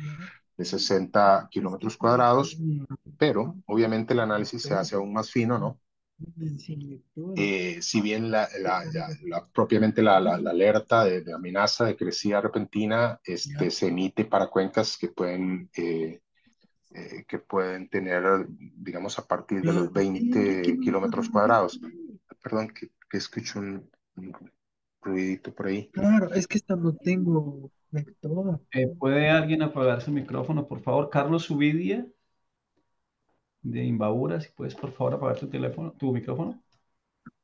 60 kilómetros cuadrados, pero obviamente el análisis se hace aún más fino, ¿no? Si bien propiamente la alerta de amenaza de crecida repentina se emite para cuencas que pueden tener, digamos, a partir de los 20 kilómetros cuadrados. Perdón, que escucho un ruidito por ahí. Claro, es que esta no tengo vector. ¿Puede alguien apagar su micrófono, por favor? Carlos Subidia, de Imbabura, si puedes, por favor, apagar tu micrófono.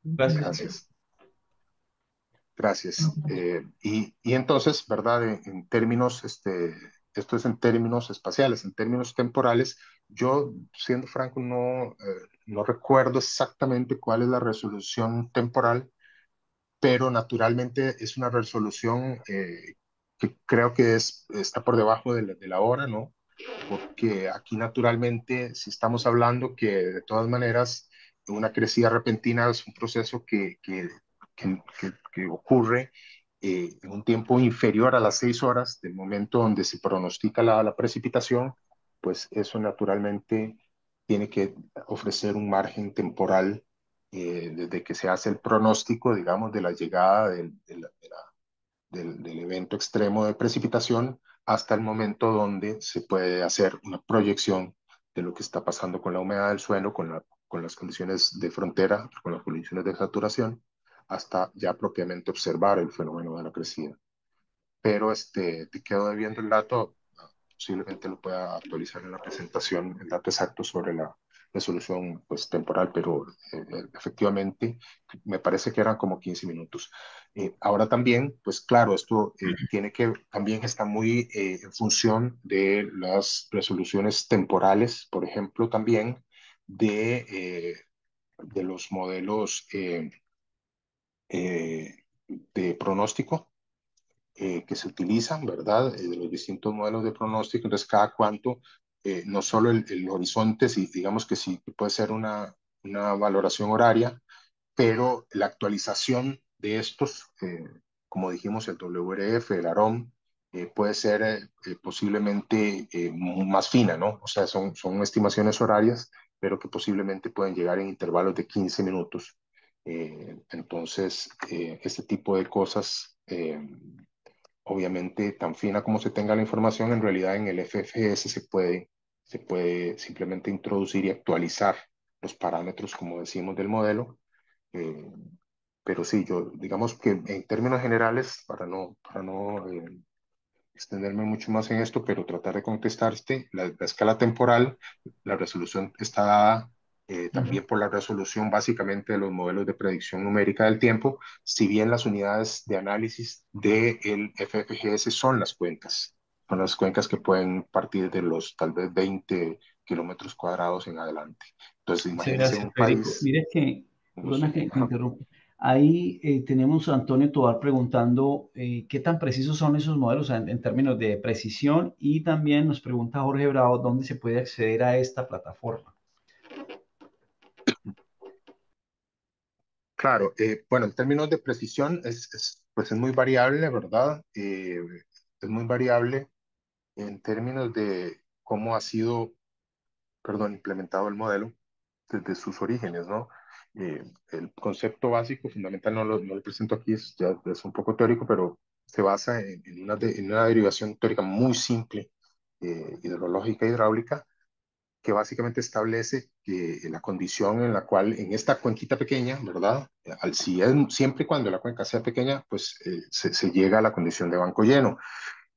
Gracias. Gracias. Gracias. Y entonces, ¿verdad? En términos, esto es en términos espaciales, en términos temporales, yo, siendo franco, no recuerdo exactamente cuál es la resolución temporal, pero naturalmente es una resolución que creo que está por debajo de la hora, ¿no? Porque aquí naturalmente si estamos hablando que de todas maneras una crecida repentina es un proceso que ocurre en un tiempo inferior a las 6 horas del momento donde se pronostica la precipitación, pues eso naturalmente tiene que ofrecer un margen temporal desde que se hace el pronóstico, digamos, de la llegada del evento extremo de precipitación hasta el momento donde se puede hacer una proyección de lo que está pasando con la humedad del suelo, con las condiciones de frontera, con las condiciones de saturación, hasta ya propiamente observar el fenómeno de la crecida. Pero te quedo debiendo el dato, posiblemente lo pueda actualizar en la presentación, el dato exacto sobre la resolución pues, temporal, pero efectivamente me parece que eran como 15 minutos. Ahora también, pues claro, esto tiene que, también está muy en función de las resoluciones temporales, por ejemplo, también de los modelos de pronóstico que se utilizan, ¿verdad? De los distintos modelos de pronóstico, entonces cada cuánto. No solo el horizonte, si, digamos que sí puede ser una valoración horaria, pero la actualización de estos, como dijimos, el WRF, el AROME, puede ser posiblemente más fina, ¿no? O sea, son estimaciones horarias, pero que posiblemente pueden llegar en intervalos de 15 minutos. Entonces, este tipo de cosas, obviamente, tan fina como se tenga la información, en realidad en el FFGS se puede simplemente introducir y actualizar los parámetros, como decimos, del modelo. Pero sí, yo digamos que en términos generales, para no extenderme mucho más en esto, pero tratar de contestarte, la escala temporal, la resolución está dada también por la resolución básicamente de los modelos de predicción numérica del tiempo, si bien las unidades de análisis del FFGS son las cuencas. Son las cuencas que pueden partir de los tal vez 20 kilómetros cuadrados en adelante. Entonces, imagínense un país... Mire que, perdona que me interrumpa. Ahí tenemos a Antonio Tobar preguntando qué tan precisos son esos modelos en términos de precisión, y también nos pregunta Jorge Bravo dónde se puede acceder a esta plataforma. Claro, bueno, en términos de precisión, pues es muy variable, ¿verdad? Es muy variable en términos de cómo ha sido, perdón, implementado el modelo desde sus orígenes, ¿no? El concepto básico, fundamental, no lo presento aquí, es un poco teórico, pero se basa en una derivación teórica muy simple, hidrológica e hidráulica, que básicamente establece que la condición en la cual en esta cuenquita pequeña, ¿verdad? Siempre y cuando la cuenca sea pequeña, pues se llega a la condición de banco lleno.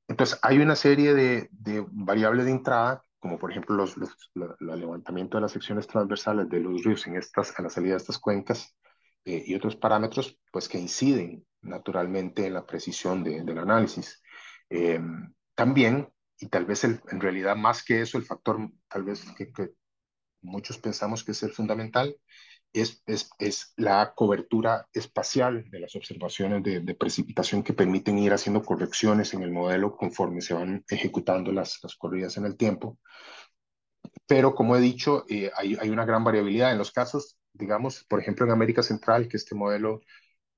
Entonces hay una serie de variables de entrada, como por ejemplo el levantamiento de las secciones transversales de los ríos a la salida de estas cuencas y otros parámetros pues, que inciden naturalmente en la precisión del análisis. También, y tal vez en realidad más que eso, el factor tal vez que muchos pensamos que es el fundamental, es la cobertura espacial de las observaciones de precipitación que permiten ir haciendo correcciones en el modelo conforme se van ejecutando las corridas en el tiempo. Pero, como he dicho, hay una gran variabilidad en los casos, digamos, por ejemplo, en América Central, que este modelo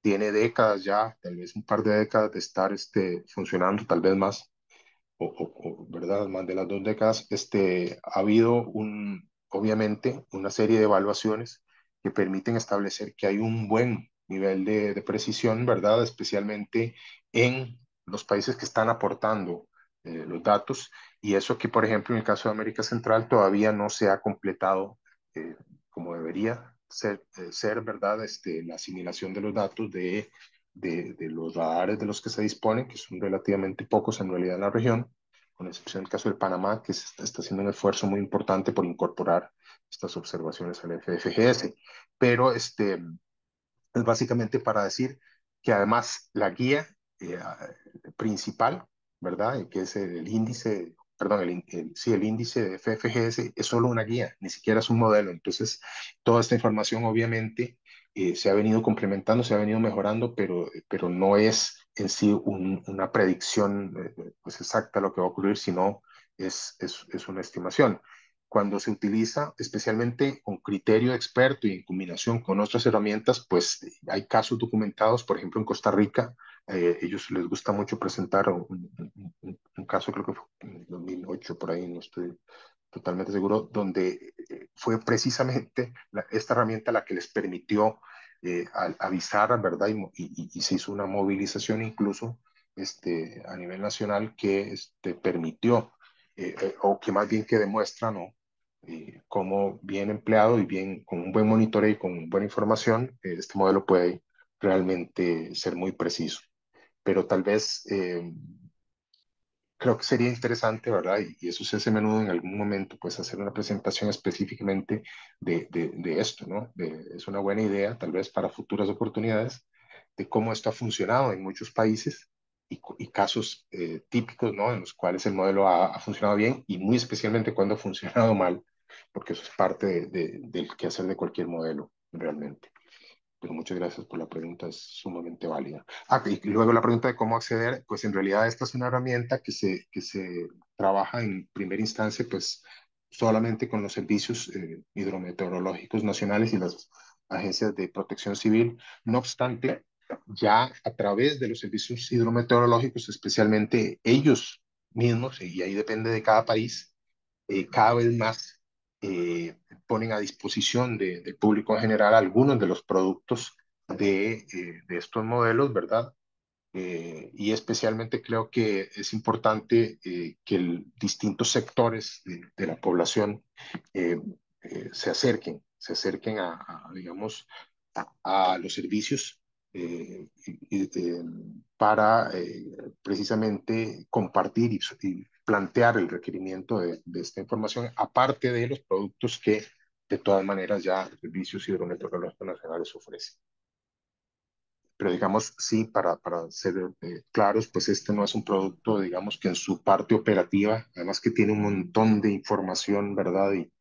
tiene décadas ya, tal vez un par de décadas de estar funcionando, tal vez más, ¿verdad? Más de las 2 décadas, ha habido, obviamente, una serie de evaluaciones que permiten establecer que hay un buen nivel de precisión, ¿verdad? Especialmente en los países que están aportando los datos, y eso que, por ejemplo, en el caso de América Central todavía no se ha completado como debería ser, ¿verdad? La asimilación de los datos de los radares de los que se disponen, que son relativamente pocos en realidad en la región, con excepción del caso de Panamá, que se está haciendo un esfuerzo muy importante por incorporar estas observaciones al FFGS. Pero es básicamente para decir que además la guía principal, ¿verdad? Que es el índice, perdón, el índice de FFGS es solo una guía, ni siquiera es un modelo. Entonces, toda esta información obviamente se ha venido complementando, se ha venido mejorando, pero no es en sí una predicción pues exacta de lo que va a ocurrir, sino es una estimación. Cuando se utiliza especialmente con criterio experto y en combinación con otras herramientas, pues hay casos documentados, por ejemplo, en Costa Rica. Ellos les gusta mucho presentar un caso, creo que fue en 2008, por ahí, no estoy totalmente seguro, donde fue precisamente esta herramienta la que les permitió avisar, ¿verdad? Y se hizo una movilización incluso a nivel nacional que permitió, o que más bien que demuestra, ¿no? Cómo bien empleado y bien con un buen monitoreo y con buena información, este modelo puede realmente ser muy preciso. Pero tal vez creo que sería interesante, ¿verdad? Y eso se hace a menudo en algún momento, pues hacer una presentación específicamente de esto, ¿no? Es una buena idea, tal vez para futuras oportunidades, de cómo esto ha funcionado en muchos países y casos típicos, ¿no? En los cuales el modelo ha funcionado bien y muy especialmente cuando ha funcionado mal, porque eso es parte del quehacer de cualquier modelo, realmente. Pero muchas gracias por la pregunta, es sumamente válida. Y luego la pregunta de cómo acceder, pues en realidad esta es una herramienta que se trabaja en primera instancia pues solamente con los servicios hidrometeorológicos nacionales y las agencias de protección civil. No obstante, ya a través de los servicios hidrometeorológicos, especialmente ellos mismos, y ahí depende de cada país, cada vez más ponen a disposición del público en general algunos de los productos de estos modelos, ¿verdad? Y especialmente creo que es importante que distintos sectores de la población se acerquen digamos, a los servicios para precisamente compartir y plantear el requerimiento de esta información, aparte de los productos que de todas maneras ya los servicios hidrometeorológicos nacionales ofrecen. Pero digamos, sí, para ser claros, pues este no es un producto, digamos, que en su parte operativa, además que tiene un montón de información, ¿verdad? Y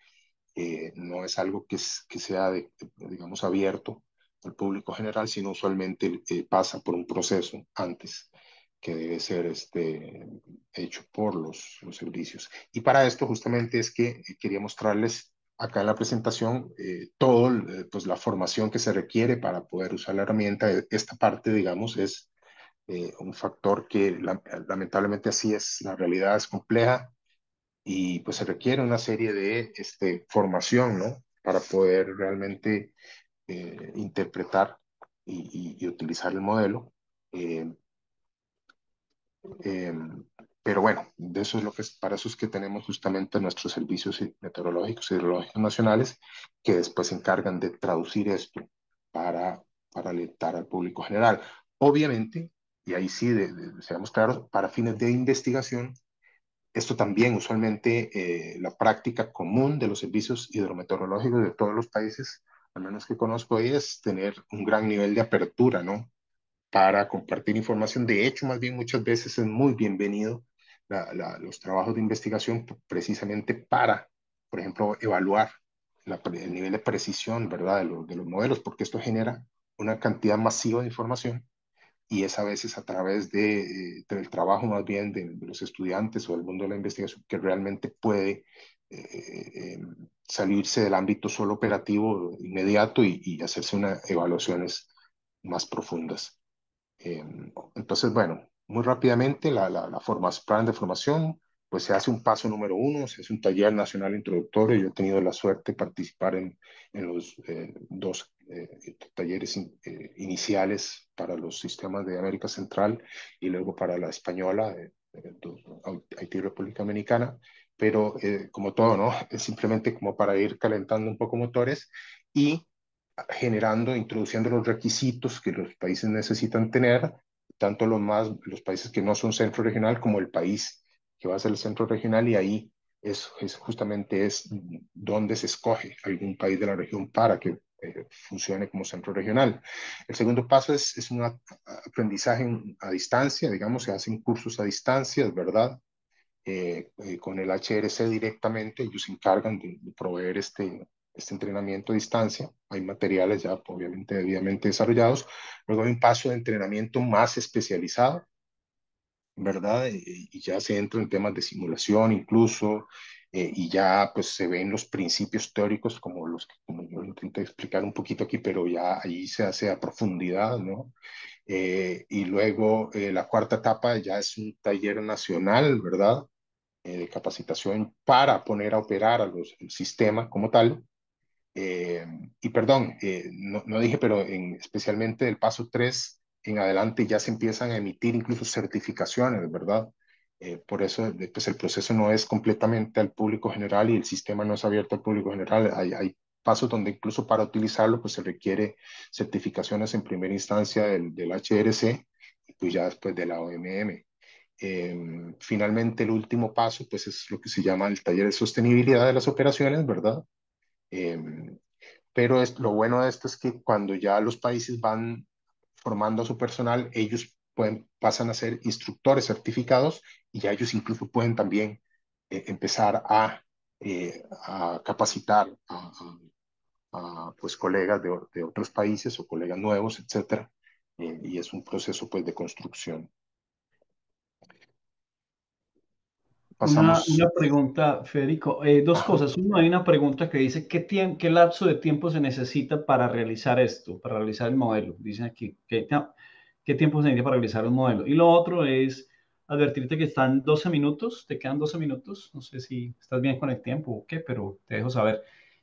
no es algo que sea, digamos, abierto al público general, sino usualmente pasa por un proceso antes que debe ser hecho por los servicios. Y para esto justamente es que quería mostrarles acá en la presentación pues la formación que se requiere para poder usar la herramienta. Esta parte, digamos, es un factor que lamentablemente así es, la realidad es compleja y pues se requiere una serie de formación, ¿no? Para poder realmente interpretar y utilizar el modelo, pero bueno, de eso es para eso es que tenemos justamente nuestros servicios meteorológicos y hidrológicos nacionales, que después se encargan de traducir esto para alentar al público general, obviamente, y ahí sí seamos claros, para fines de investigación. Esto también usualmente la práctica común de los servicios hidrometeorológicos de todos los países, al menos que conozco hoy, es tener un gran nivel de apertura, ¿no? Para compartir información. De hecho, más bien muchas veces es muy bienvenido los trabajos de investigación precisamente para, por ejemplo, evaluar el nivel de precisión, ¿verdad?, de los modelos, porque esto genera una cantidad masiva de información y es a veces a través del trabajo más bien de los estudiantes o del mundo de la investigación que realmente puede salirse del ámbito solo operativo inmediato y hacerse unas evaluaciones más profundas. Entonces, bueno, muy rápidamente plan de formación, pues se hace un paso número uno, se hace un taller nacional introductorio. Yo he tenido la suerte de participar en los dos talleres iniciales para los sistemas de América Central y luego para la española, Haití y República Dominicana, pero como todo, ¿no? Es simplemente como para ir calentando un poco motores y generando, introduciendo los requisitos que los países necesitan tener, tanto los países que no son centro regional como el país que va a ser el centro regional, y ahí es justamente donde se escoge algún país de la región para que funcione como centro regional. El segundo paso es un aprendizaje a distancia, digamos, se hacen cursos a distancia, ¿verdad? Con el HRC directamente, ellos se encargan de proveer este entrenamiento a distancia. Hay materiales ya obviamente debidamente desarrollados. Luego hay un paso de entrenamiento más especializado, ¿verdad? Y ya se entra en temas de simulación incluso, y ya pues se ven los principios teóricos como los que yo intenté explicar un poquito aquí, pero ya ahí se hace a profundidad, ¿no? Y luego la cuarta etapa ya es un taller nacional, ¿verdad? De capacitación para poner a operar el sistema como tal. Y perdón, no dije, pero especialmente del paso 3 en adelante ya se empiezan a emitir incluso certificaciones, ¿verdad? Por eso pues el proceso no es completamente al público general y el sistema no es abierto al público general. Hay pasos donde incluso para utilizarlo pues se requiere certificaciones en primera instancia del HRC y pues ya después de la OMM. Finalmente el último paso pues es lo que se llama el taller de sostenibilidad de las operaciones, ¿verdad? Pero lo bueno de esto es que cuando ya los países van formando a su personal, ellos pasan a ser instructores certificados y ya ellos incluso pueden también empezar a capacitar a colegas de otros países o colegas nuevos, etc. Y es un proceso pues de construcción. Una pregunta, Federico. Dos cosas. Uno, hay una pregunta que dice, ¿qué lapso de tiempo se necesita para realizar esto, para realizar el modelo? Dicen aquí, ¿qué tiempo se necesita para realizar un modelo? Y lo otro es advertirte que están 12 minutos, te quedan 12 minutos. No sé si estás bien con el tiempo o qué, pero te dejo saber.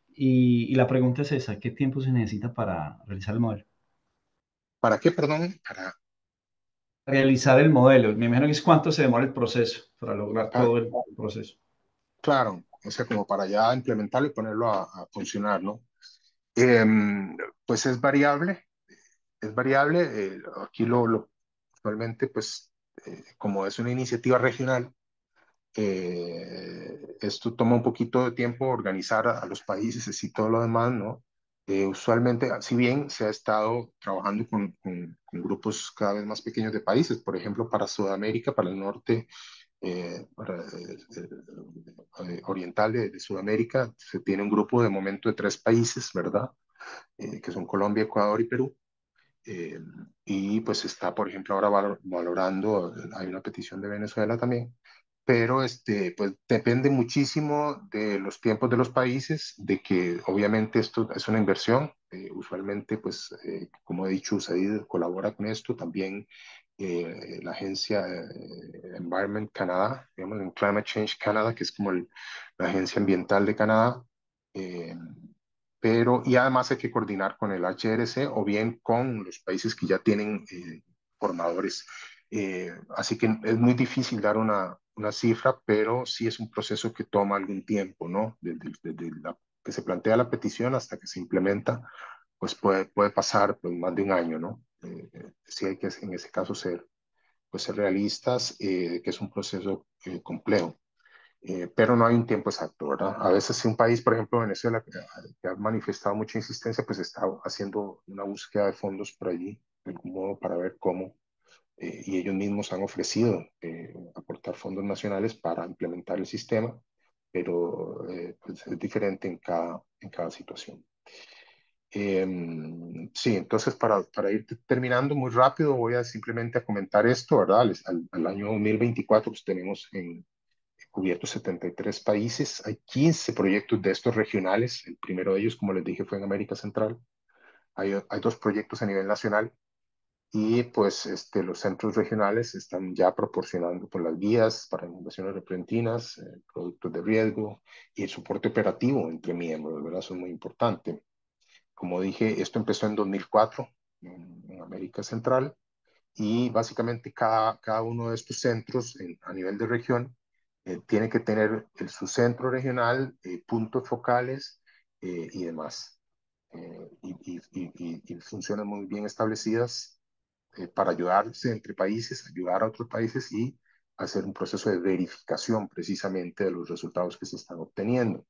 Y la pregunta es esa, ¿qué tiempo se necesita para realizar el modelo? ¿Para qué, perdón? Para realizar el modelo. Me imagino que es cuánto se demora el proceso para lograr todo el proceso. Claro, o sea, como para ya implementarlo y ponerlo a funcionar, ¿no? Pues es variable, aquí actualmente, pues, como es una iniciativa regional, esto toma un poquito de tiempo organizar a los países y todo lo demás, ¿no? Usualmente, si bien se ha estado trabajando con grupos cada vez más pequeños de países, por ejemplo, para Sudamérica, para el norte oriental de Sudamérica, se tiene un grupo de momento de 3 países, ¿verdad? Que son Colombia, Ecuador y Perú. Y pues está, por ejemplo, ahora valorando, hay una petición de Venezuela también, pero pues depende muchísimo de los tiempos de los países, de que obviamente esto es una inversión, usualmente pues como he dicho, USAID colabora con esto, también la agencia Environment Canada, digamos en Climate Change Canada, que es como la agencia ambiental de Canadá, y además hay que coordinar con el HRC o bien con los países que ya tienen formadores. Así que es muy difícil dar una cifra, pero sí es un proceso que toma algún tiempo, ¿no? Desde que se plantea la petición hasta que se implementa, pues puede pasar pues, más de un año, ¿no? Sí hay que, en ese caso, ser realistas, que es un proceso complejo. Pero no hay un tiempo exacto, ¿verdad? A veces si un país, por ejemplo Venezuela, que ha manifestado mucha insistencia, pues está haciendo una búsqueda de fondos por allí, de algún modo, para ver cómo. Y ellos mismos han ofrecido aportar fondos nacionales para implementar el sistema, pero pues es diferente en cada situación. Sí, entonces para ir terminando muy rápido, voy a simplemente a comentar esto, ¿verdad? Al año 2024 pues tenemos cubiertos 73 países, hay 15 proyectos de estos regionales, el primero de ellos, como les dije, fue en América Central, hay dos proyectos a nivel nacional, y pues los centros regionales están ya proporcionando por las guías para inundaciones repentinas, productos de riesgo y el soporte operativo entre miembros, ¿verdad? Eso es muy importante. Como dije, esto empezó en 2004 en América Central y básicamente cada uno de estos centros a nivel de región tiene que tener su centro regional, puntos focales y demás. Y funciones muy bien establecidas para ayudarse entre países, ayudar a otros países y hacer un proceso de verificación precisamente de los resultados que se están obteniendo.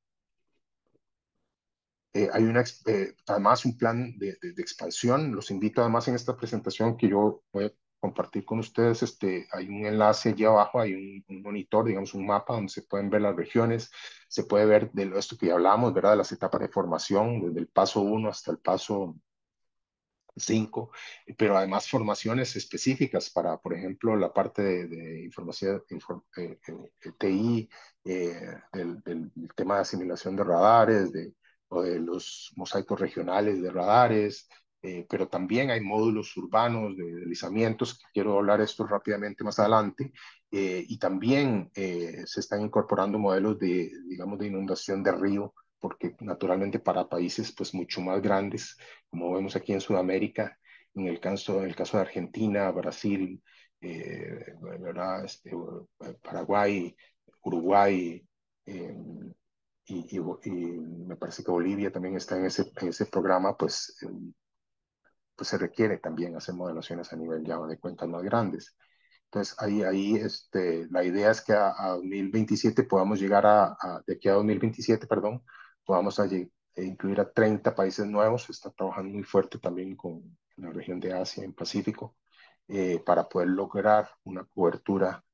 Hay además un plan de expansión. Los invito además en esta presentación que yo voy a compartir con ustedes. Hay un enlace allí abajo, hay un monitor, digamos un mapa donde se pueden ver las regiones, se puede ver de esto que ya hablamos, ¿verdad? De las etapas de formación, desde el paso 1 hasta el paso 5, pero además formaciones específicas para, por ejemplo, la parte de información, TI, del tema de asimilación de radares, o de los mosaicos regionales de radares, pero también hay módulos urbanos de deslizamientos, quiero hablar esto rápidamente más adelante, y también se están incorporando modelos de inundación de río, porque naturalmente para países pues mucho más grandes, como vemos aquí en Sudamérica, en el caso de Argentina, Brasil, ¿verdad? Paraguay, Uruguay, y me parece que Bolivia también está en ese programa, pues se requiere también hacer modelaciones a nivel ya de cuentas más grandes. Entonces, la idea es que de aquí a 2027, podamos incluir a 30 países nuevos. Se está trabajando muy fuerte también con la región de Asia, en Pacífico, para poder lograr una cobertura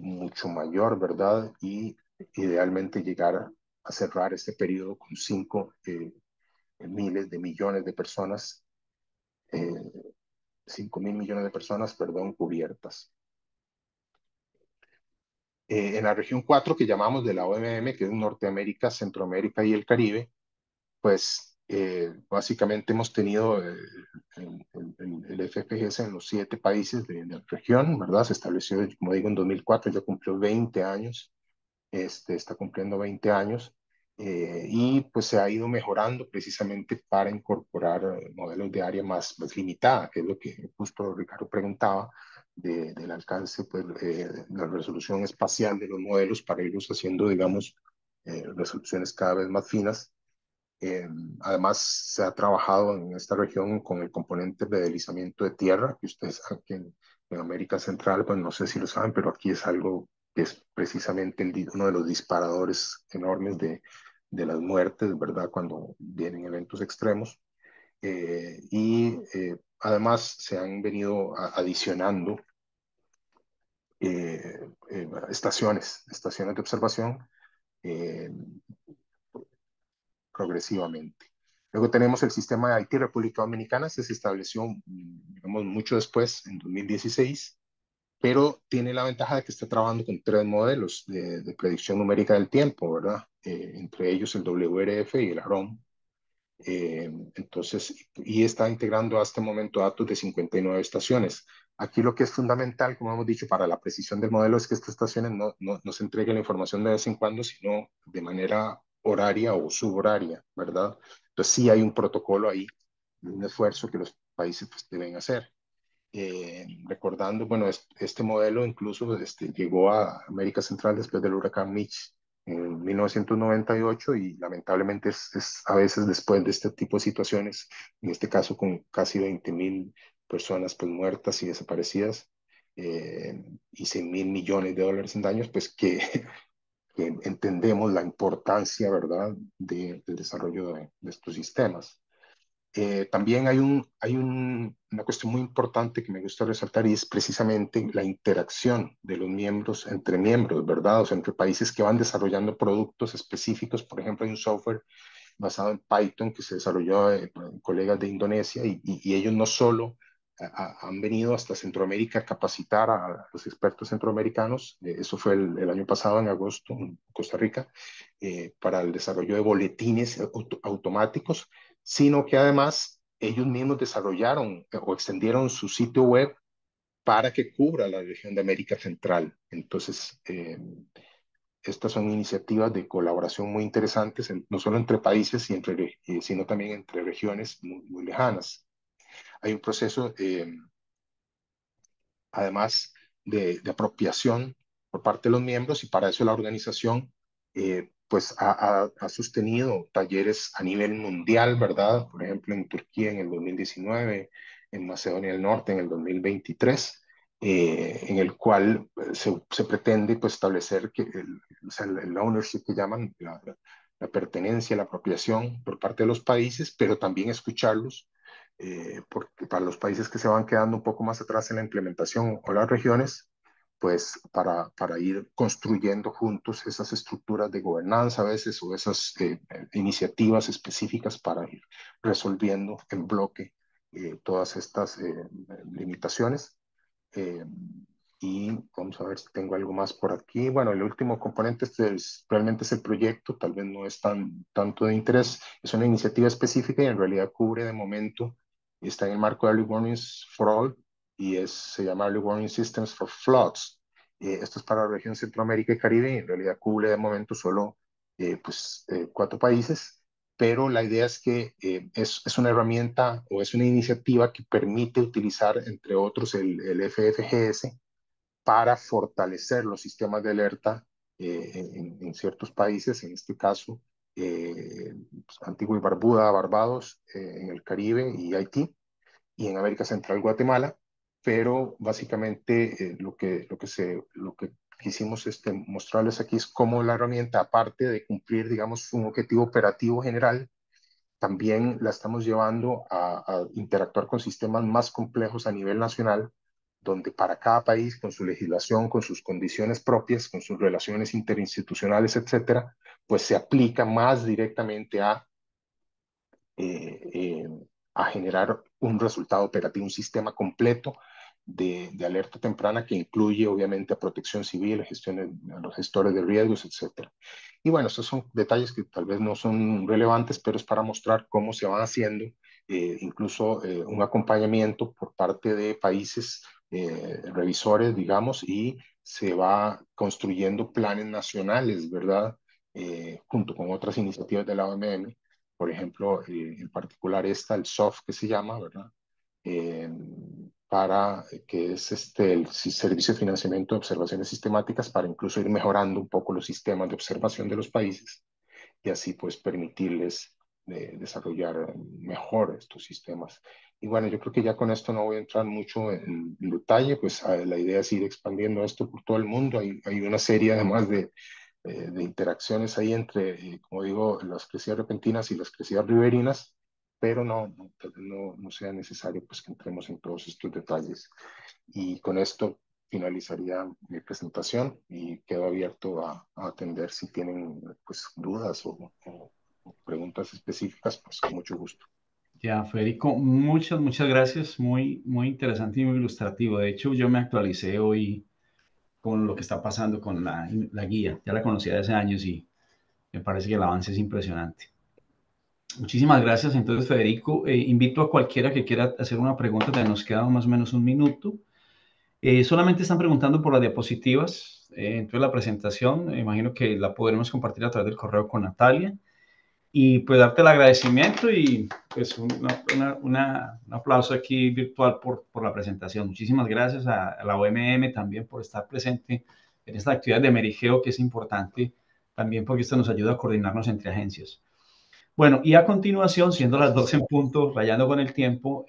mucho mayor, ¿verdad? Y idealmente llegar a cerrar este periodo con 5 mil millones de personas, perdón, cubiertas. En la región 4, que llamamos de la OMM, que es Norteamérica, Centroamérica y el Caribe, pues básicamente hemos tenido el FFGS en los 7 países de la región, ¿verdad? Se estableció, como digo, en 2004, ya cumplió 20 años, está cumpliendo 20 años y pues se ha ido mejorando precisamente para incorporar modelos de área más limitada, que es lo que justo Ricardo preguntaba, del alcance, pues la resolución espacial de los modelos para irlos haciendo, digamos, resoluciones cada vez más finas. Además, se ha trabajado en esta región con el componente de deslizamiento de tierra, que ustedes saben que en América Central, pues no sé si lo saben, pero aquí es algo que es precisamente uno de los disparadores enormes de las muertes, ¿verdad? Cuando vienen eventos extremos. Además se han venido adicionando estaciones de observación progresivamente. Luego tenemos el sistema de Haití, República Dominicana, se estableció, digamos, mucho después, en 2016, pero tiene la ventaja de que está trabajando con 3 modelos de predicción numérica del tiempo, ¿verdad? Entre ellos el WRF y el AROME. Entonces, y está integrando hasta el momento datos de 59 estaciones. Aquí lo que es fundamental, como hemos dicho, para la precisión del modelo es que estas estaciones no se entreguen la información de vez en cuando, sino de manera horaria o subhoraria, ¿verdad? Entonces sí hay un protocolo ahí, un esfuerzo que los países pues, deben hacer. Recordando, bueno, este modelo incluso llegó a América Central después del huracán Mitch en 1998 y lamentablemente es a veces después de este tipo de situaciones, en este caso con casi 20.000 personas pues, muertas y desaparecidas y 100.000 millones de dólares en daños, pues que entendemos la importancia, ¿verdad?, del desarrollo de estos sistemas. También hay un una cuestión muy importante que me gusta resaltar y es precisamente la interacción de los miembros, ¿verdad? O sea, entre países que van desarrollando productos específicos. Por ejemplo, hay un software basado en Python que se desarrolló con colegas de Indonesia y ellos no solo han venido hasta Centroamérica a capacitar a los expertos centroamericanos, eso fue el año pasado en agosto en Costa Rica, para el desarrollo de boletines automáticos, sino que además ellos mismos desarrollaron o extendieron su sitio web para que cubra la región de América Central. Entonces, estas son iniciativas de colaboración muy interesantes, no solo entre países, sino también entre regiones muy, muy lejanas. Hay un proceso, además, de apropiación por parte de los miembros, y para eso la organización pues ha sostenido talleres a nivel mundial, ¿verdad? Por ejemplo, en Turquía en el 2019, en Macedonia del Norte en el 2023, en el cual se pretende pues, establecer que el ownership que llaman, la pertenencia, la apropiación por parte de los países, pero también escucharlos, porque para los países que se van quedando un poco más atrás en la implementación o las regiones, pues para ir construyendo juntos esas estructuras de gobernanza a veces o esas iniciativas específicas para ir resolviendo en bloque todas estas limitaciones. Y vamos a ver si tengo algo más por aquí. Bueno, el último componente realmente es el proyecto, tal vez no es tanto de interés, es una iniciativa específica y en realidad cubre de momento, está en el marco de Early Warnings for All, y se llama Early Warning Systems for Floods. Esto es para la región Centroamérica y Caribe, y en realidad cubre de momento solo cuatro países, pero la idea es que es una herramienta o es una iniciativa que permite utilizar, entre otros, el FFGS para fortalecer los sistemas de alerta en ciertos países, en este caso, Antigua y Barbuda, Barbados, en el Caribe y Haití, y en América Central, Guatemala, pero básicamente lo que quisimos mostrarles aquí es cómo la herramienta, aparte de cumplir, digamos, un objetivo operativo general, también la estamos llevando a interactuar con sistemas más complejos a nivel nacional, donde para cada país, con su legislación, con sus condiciones propias, con sus relaciones interinstitucionales, etcétera, pues se aplica más directamente a generar un resultado operativo, un sistema completo de alerta temprana que incluye obviamente a protección civil, a los gestores de riesgos, etc. Y bueno, estos son detalles que tal vez no son relevantes, pero es para mostrar cómo se van haciendo, incluso un acompañamiento por parte de países revisores, digamos, y se va construyendo planes nacionales, ¿verdad? Junto con otras iniciativas de la OMM, por ejemplo, en particular el SOF que se llama, ¿verdad? Que es el Servicio de Financiamiento de Observaciones Sistemáticas, para incluso ir mejorando un poco los sistemas de observación de los países y así pues permitirles desarrollar mejor estos sistemas. Y bueno, yo creo que ya con esto no voy a entrar mucho en detalle, pues la idea es ir expandiendo esto por todo el mundo. Hay una serie además de interacciones ahí entre, como digo, las crecidas repentinas y las crecidas riberinas, pero no sea necesario pues que entremos en todos estos detalles. Y con esto finalizaría mi presentación y quedo abierto a atender si tienen pues dudas o preguntas específicas, pues con mucho gusto. Ya, Federico, muchas gracias, muy, muy interesante y muy ilustrativo. De hecho, yo me actualicé hoy con lo que está pasando con la guía. Ya la conocía de hace años y me parece que el avance es impresionante. Muchísimas gracias. Entonces, Federico, invito a cualquiera que quiera hacer una pregunta, que nos queda más o menos un minuto. Solamente están preguntando por las diapositivas. Entonces, la presentación, imagino que la podremos compartir a través del correo con Natalia. Y pues darte el agradecimiento y pues un aplauso aquí virtual por la presentación. Muchísimas gracias a la OMM también por estar presente en esta actividad de AmeriGEO, que es importante también porque esto nos ayuda a coordinarnos entre agencias. Bueno, y a continuación, siendo las 12 en punto, rayando con el tiempo,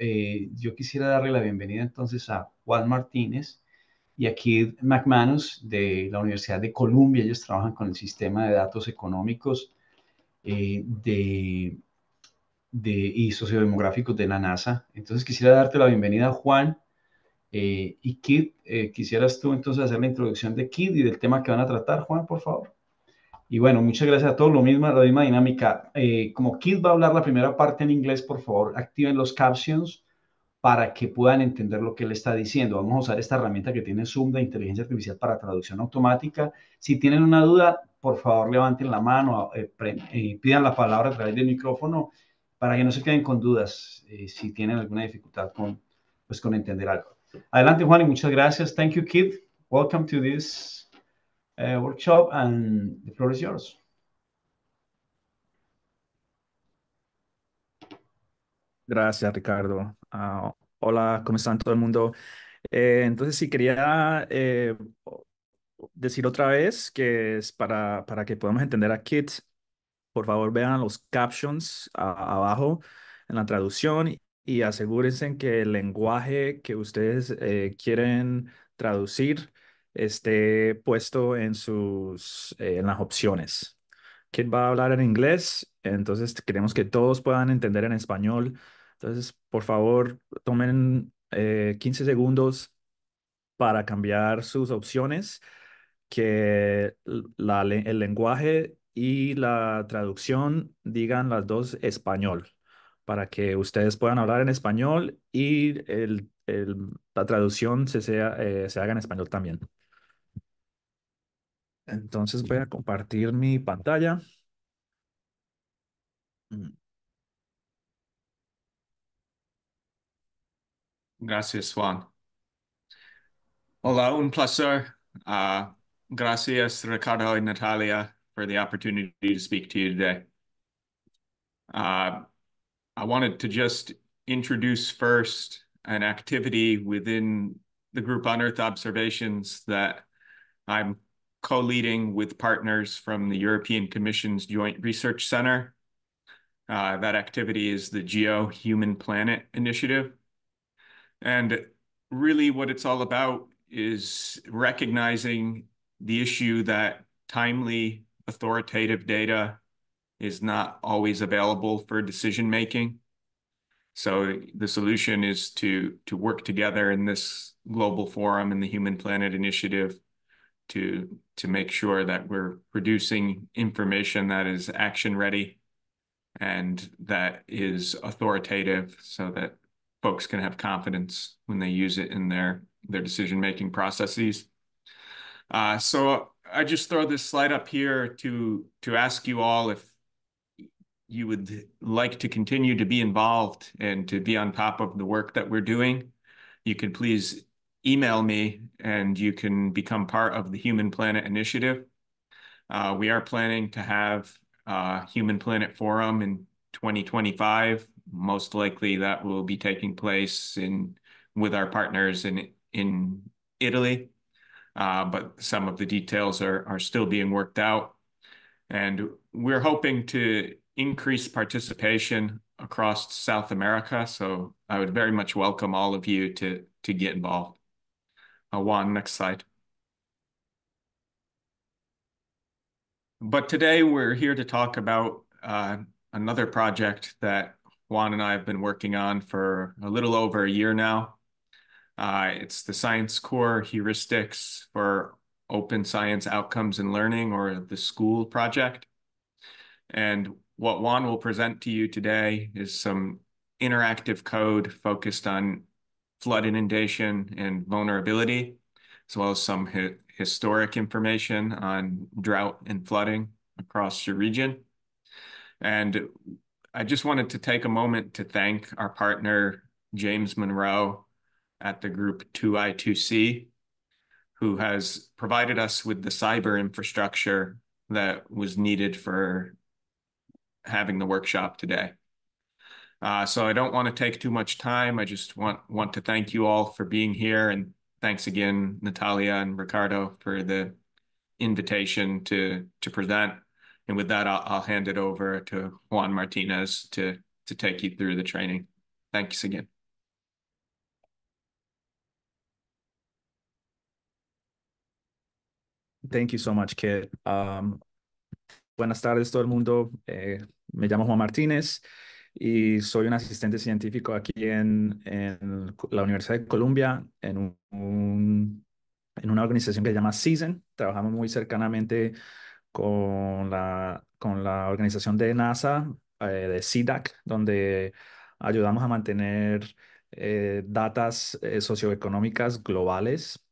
yo quisiera darle la bienvenida entonces a Juan Martínez y a Keith McManus de la Universidad de Colombia. Ellos trabajan con el sistema de datos económicos y sociodemográficos de la NASA. Entonces quisiera darte la bienvenida, Juan y Keith. Quisieras tú entonces hacer la introducción de Keith y del tema que van a tratar, Juan, por favor. Y bueno, muchas gracias a todos, la misma dinámica. Como Keith va a hablar la primera parte en inglés, por favor, activen los captions para que puedan entender lo que él está diciendo. Vamos a usar esta herramienta que tiene Zoom de inteligencia artificial para traducción automática. Si tienen una duda, por favor, levanten la mano, pidan la palabra a través del micrófono para que no se queden con dudas si tienen alguna dificultad con, pues, con entender algo. Adelante, Juan, y muchas gracias. Thank you, Keith. Welcome to this workshop, and the floor is yours. Gracias, Ricardo. Hola, ¿cómo están todo el mundo? Entonces, sí, quería decir otra vez que es para que podamos entender a Keith, por favor, vean los captions abajo en la traducción y asegúrense en que el lenguaje que ustedes quieren traducir esté puesto en las opciones. Keith va a hablar en inglés, entonces queremos que todos puedan entender en español. Entonces, por favor, tomen 15 segundos para cambiar sus opciones, que el lenguaje y la traducción digan las dos español, para que ustedes puedan hablar en español y la traducción se haga en español también. Entonces voy a compartir mi pantalla. Gracias, Juan. Hola, un placer. Gracias, Ricardo and Natalia, for the opportunity to speak to you today. I wanted to just introduce first an activity within the group on Earth Observations that I'm co-leading with partners from the European Commission's Joint Research Center. That activity is the GEO Human Planet Initiative. And really what it's all about is recognizing the issue that timely, authoritative data is not always available for decision-making. So the solution is to work together in this global forum and the Human Planet Initiative to make sure that we're producing information that is action-ready and that is authoritative so that folks can have confidence when they use it in their decision-making processes. So I just throw this slide up here to ask you all if you would like to continue to be involved and to be on top of the work that we're doing. You can please email me and you can become part of the Human Planet Initiative. We are planning to have Human Planet Forum in 2025. Most likely that will be taking place with our partners in Italy, but some of the details are still being worked out. And we're hoping to increase participation across South America. So I would very much welcome all of you to get involved. Juan, next slide. But today we're here to talk about another project that Juan and I have been working on for a little over a year now. It's the Science Core Heuristics for Open Science Outcomes and Learning, or the SCOOL project. And what Juan will present to you today is some interactive code focused on flood inundation and vulnerability, as well as some historic information on drought and flooding across your region. And I just wanted to take a moment to thank our partner, James Monroe at the group 2i2c, who has provided us with the cyber infrastructure that was needed for having the workshop today. So I don't want to take too much time. I just want to thank you all for being here. And thanks again, Natalia and Ricardo, for the invitation to present. And with that, I'll hand it over to Juan Martinez to take you through the training. Thanks again. Thank you so much, Keith. Buenas tardes, todo el mundo. Me llamo Juan Martínez y soy un asistente científico aquí en la Universidad de Colombia, en una organización que se llama SEASON. Trabajamos muy cercanamente con la organización de NASA, de SEDAC, donde ayudamos a mantener datas socioeconómicas globales.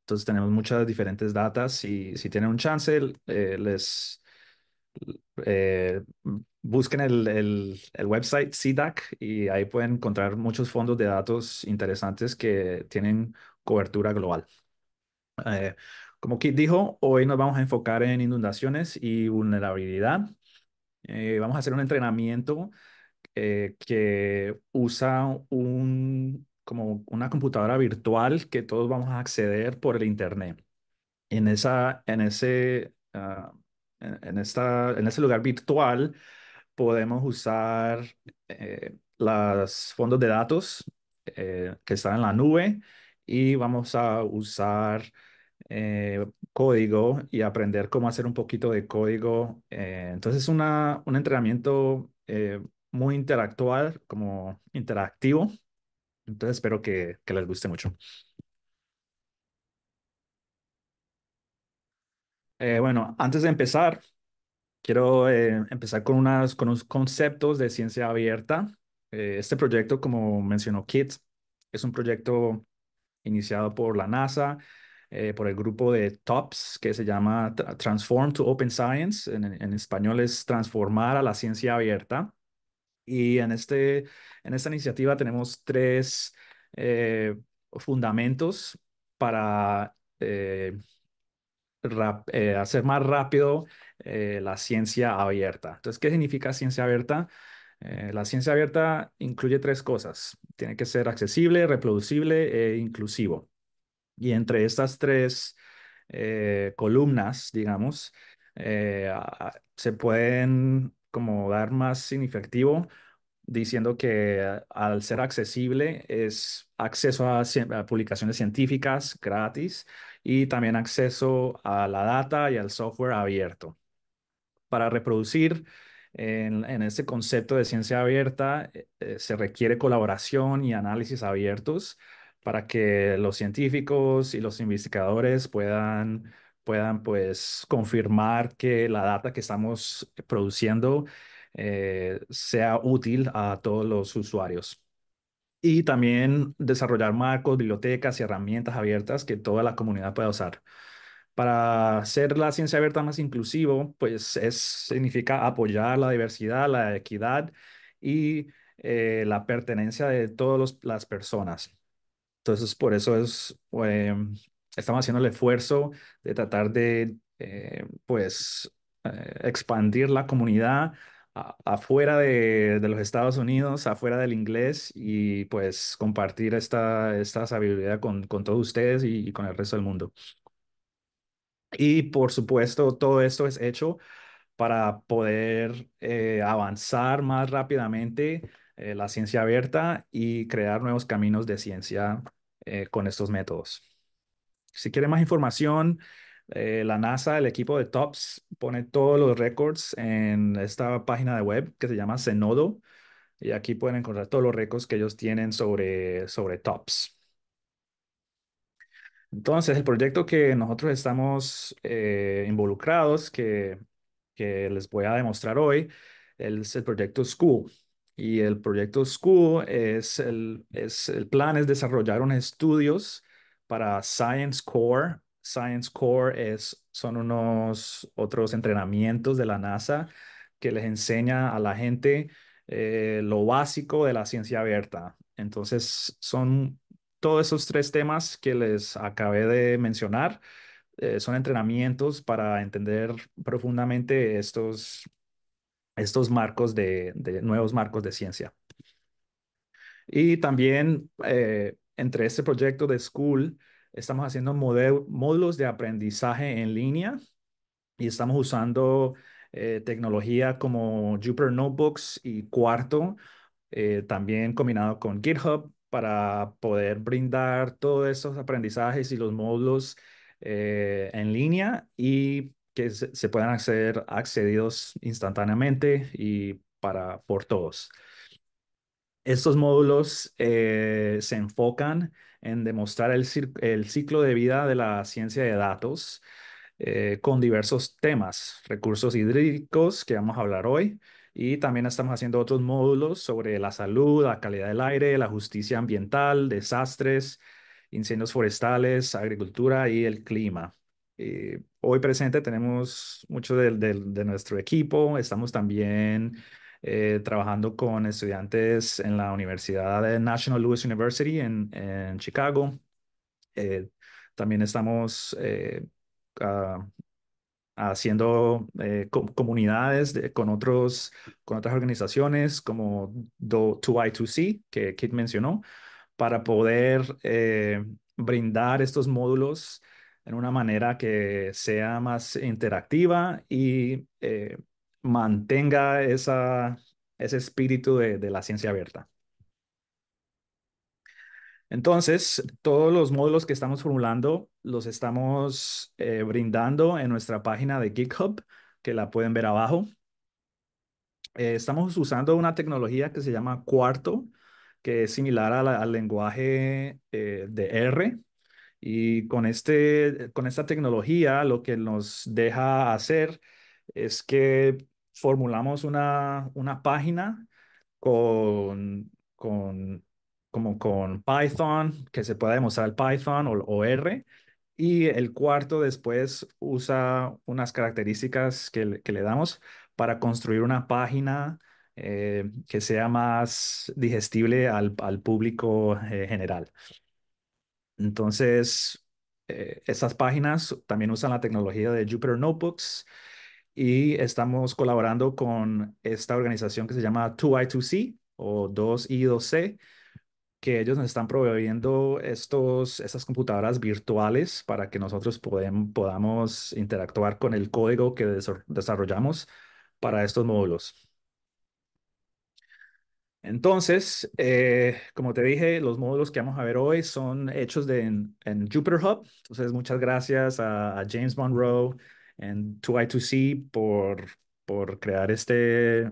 Entonces tenemos muchas diferentes datas y si tienen un chance, busquen el website SEDAC y ahí pueden encontrar muchos fondos de datos interesantes que tienen cobertura global. Como Keith dijo, hoy nos vamos a enfocar en inundaciones y vulnerabilidad. Vamos a hacer un entrenamiento que usa como una computadora virtual que todos vamos a acceder por el internet. En ese lugar virtual podemos usar los fondos de datos que están en la nube y vamos a usar código y aprender cómo hacer un poquito de código. Entonces es un entrenamiento muy interactivo. Entonces espero que les guste mucho. Bueno, antes de empezar, quiero empezar con unos conceptos de ciencia abierta. Este proyecto, como mencionó Keith, es un proyecto iniciado por la NASA, por el grupo de TOPS, que se llama Transform to Open Science. En español es transformar a la ciencia abierta. Y en esta iniciativa tenemos tres fundamentos para hacer más rápido la ciencia abierta. Entonces, ¿qué significa ciencia abierta? La ciencia abierta incluye tres cosas. Tiene que ser accesible, reproducible e inclusivo. Y entre estas tres columnas, digamos, se pueden como dar más significativo, diciendo que al ser accesible es acceso a publicaciones científicas gratis y también acceso a la data y al software abierto. Para reproducir en este concepto de ciencia abierta, se requiere colaboración y análisis abiertos para que los científicos y los investigadores puedan pues confirmar que la data que estamos produciendo sea útil a todos los usuarios. Y también desarrollar marcos, bibliotecas y herramientas abiertas que toda la comunidad pueda usar. Para hacer la ciencia abierta más inclusivo, pues significa apoyar la diversidad, la equidad y la pertenencia de todas las personas. Entonces, por eso estamos haciendo el esfuerzo de tratar de, expandir la comunidad afuera de los Estados Unidos, afuera del inglés y, pues, compartir esta sabiduría con todos ustedes y con el resto del mundo. Y, por supuesto, todo esto es hecho para poder avanzar más rápidamente la ciencia abierta y crear nuevos caminos de ciencia con estos métodos. Si quieren más información, la NASA, el equipo de TOPS, pone todos los récords en esta página de web que se llama Zenodo. Y aquí pueden encontrar todos los récords que ellos tienen sobre TOPS. Entonces, el proyecto que nosotros estamos involucrados, que les voy a demostrar hoy, es el proyecto SCOOL. Y el proyecto SCOOL el plan es desarrollar unos estudios para Science Core. Science Core son unos otros entrenamientos de la NASA que les enseña a la gente lo básico de la ciencia abierta. Entonces, son todos esos tres temas que les acabé de mencionar. Son entrenamientos para entender profundamente estos marcos nuevos marcos de ciencia. Y también entre este proyecto de SCOOL, estamos haciendo módulos de aprendizaje en línea y estamos usando tecnología como Jupyter Notebooks y Cuarto, también combinado con GitHub, para poder brindar todos esos aprendizajes y los módulos en línea y que se puedan accedidos instantáneamente y por todos. Estos módulos se enfocan en demostrar el ciclo de vida de la ciencia de datos con diversos temas, recursos hídricos que vamos a hablar hoy, y también estamos haciendo otros módulos sobre la salud, la calidad del aire, la justicia ambiental, desastres, incendios forestales, agricultura y el clima. Hoy presente tenemos mucho de nuestro equipo, estamos también... trabajando con estudiantes en la Universidad de National Louis University en Chicago. También estamos haciendo comunidades con otras organizaciones como 2i2c, que Keith mencionó, para poder brindar estos módulos en una manera que sea más interactiva y mantenga ese espíritu de la ciencia abierta. Entonces, todos los módulos que estamos formulando los estamos brindando en nuestra página de GitHub, que la pueden ver abajo. Estamos usando una tecnología que se llama Cuarto, que es similar al lenguaje de R. Y con esta tecnología lo que nos deja hacer es que formulamos una página con Python, que se pueda demostrar Python o R, y el cuarto después usa unas características que le damos para construir una página que sea más digestible al público general. Entonces, estas páginas también usan la tecnología de Jupyter Notebooks, y estamos colaborando con esta organización que se llama 2i2c o 2i2c, que ellos nos están proveyendo estas computadoras virtuales para que nosotros podamos interactuar con el código que desarrollamos para estos módulos. Entonces, como te dije, los módulos que vamos a ver hoy son hechos en Jupyter Hub. Entonces, muchas gracias a James Monroe en 2i2c por crear este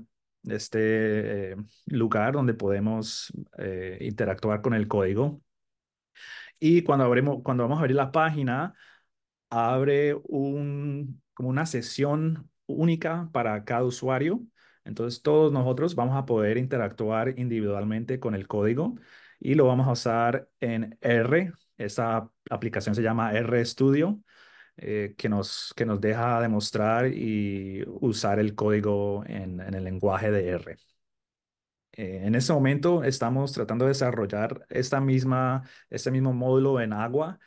lugar donde podemos interactuar con el código. Y cuando vamos a abrir la página, abre como una sesión única para cada usuario. Entonces todos nosotros vamos a poder interactuar individualmente con el código y lo vamos a usar en R. Esta aplicación se llama RStudio. Que nos deja demostrar y usar el código en el lenguaje de R. En este momento estamos tratando de desarrollar este mismo módulo en agua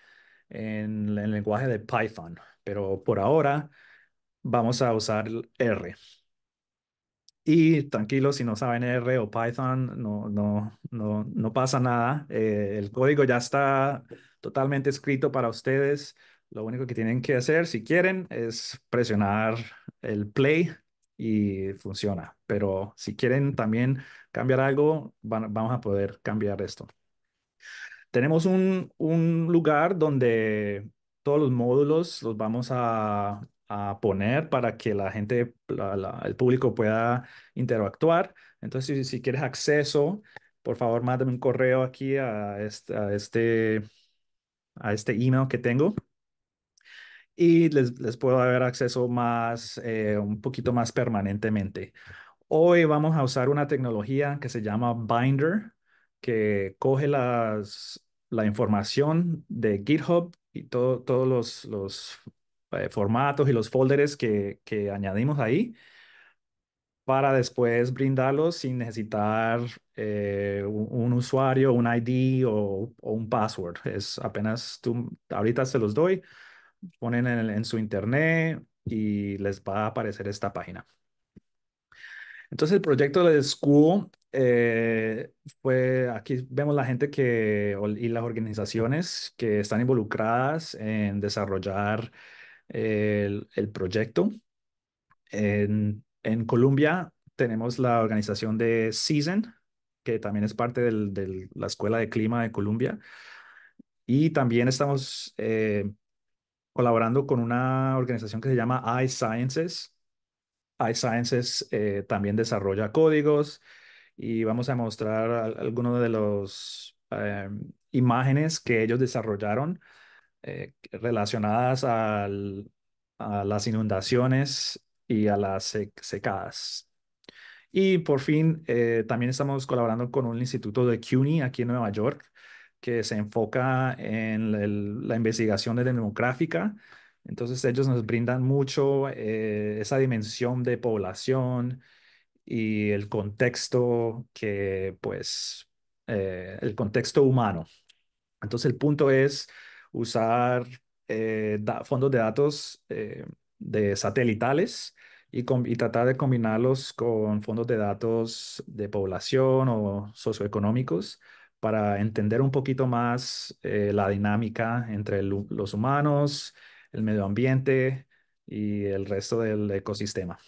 en el lenguaje de Python, pero por ahora vamos a usar R. Y tranquilos, si no saben R o Python, no pasa nada. El código ya está totalmente escrito para ustedes. Lo único que tienen que hacer, si quieren, es presionar el play y funciona. Pero si quieren también cambiar algo, vamos a poder cambiar esto. Tenemos un lugar donde todos los módulos los vamos a poner para que la gente, el público pueda interactuar. Entonces, si quieres acceso, por favor, mándame un correo aquí a este email que tengo. Y les puedo dar acceso un poquito más permanentemente. Hoy vamos a usar una tecnología que se llama Binder, que coge la información de GitHub y todos los formatos y los folders que añadimos ahí, para después brindarlos sin necesitar un usuario, un ID o un password. Es apenas ahorita se los doy. Ponen en su internet y les va a aparecer esta página. Entonces el proyecto de SCUO fue, aquí vemos la gente y las organizaciones que están involucradas en desarrollar el proyecto. En Colombia tenemos la organización de SEASON, que también es parte de la Escuela de Clima de Colombia. Y también estamos... colaborando con una organización que se llama iSciences, iSciences también desarrolla códigos y vamos a mostrar algunos de los imágenes que ellos desarrollaron relacionadas a las inundaciones y a las secadas. Y por fin, también estamos colaborando con un instituto de CUNY aquí en Nueva York que se enfoca en la investigación de demográfica. Entonces ellos nos brindan mucho esa dimensión de población y el contexto que, pues, el contexto humano. Entonces el punto es usar fondos de datos de satelitales y tratar de combinarlos con fondos de datos de población o socioeconómicos para entender un poquito más la dinámica entre los humanos, el medio ambiente y el resto del ecosistema.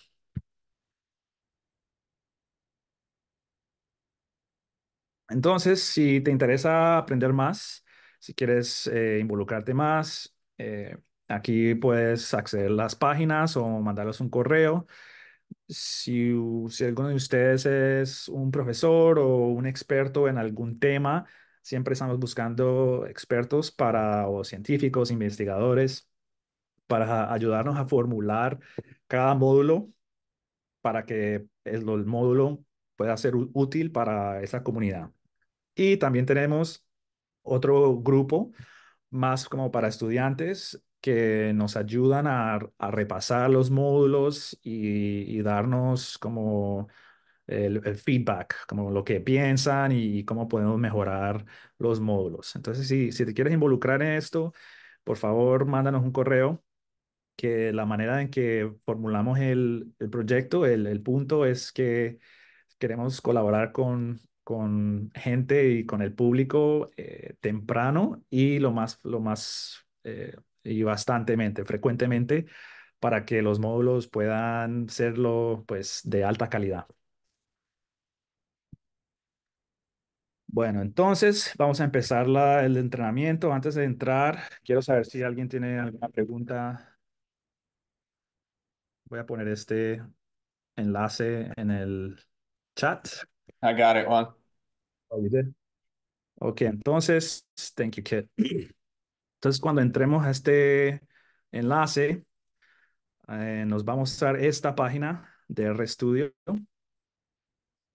Entonces, si te interesa aprender más, si quieres involucrarte más, aquí puedes acceder a las páginas o mandarles un correo. Si alguno de ustedes es un profesor o un experto en algún tema, siempre estamos buscando expertos o científicos, investigadores, para ayudarnos a formular cada módulo para que el módulo pueda ser útil para esa comunidad. Y también tenemos otro grupo más como para estudiantes que nos ayudan a repasar los módulos y darnos como el feedback, como lo que piensan y cómo podemos mejorar los módulos. Entonces, si te quieres involucrar en esto, por favor, mándanos un correo, que la manera en que formulamos el proyecto, el punto es que queremos colaborar con gente y con el público temprano y y bastantemente, frecuentemente, para que los módulos puedan serlo, pues, de alta calidad. Bueno, entonces vamos a empezar el entrenamiento. Antes de entrar, quiero saber si alguien tiene alguna pregunta. Voy a poner este enlace en el chat. I got it, Juan. Oh, you did? Ok, entonces, thank you, Kit. Entonces, cuando entremos a este enlace, nos va a mostrar esta página de RStudio.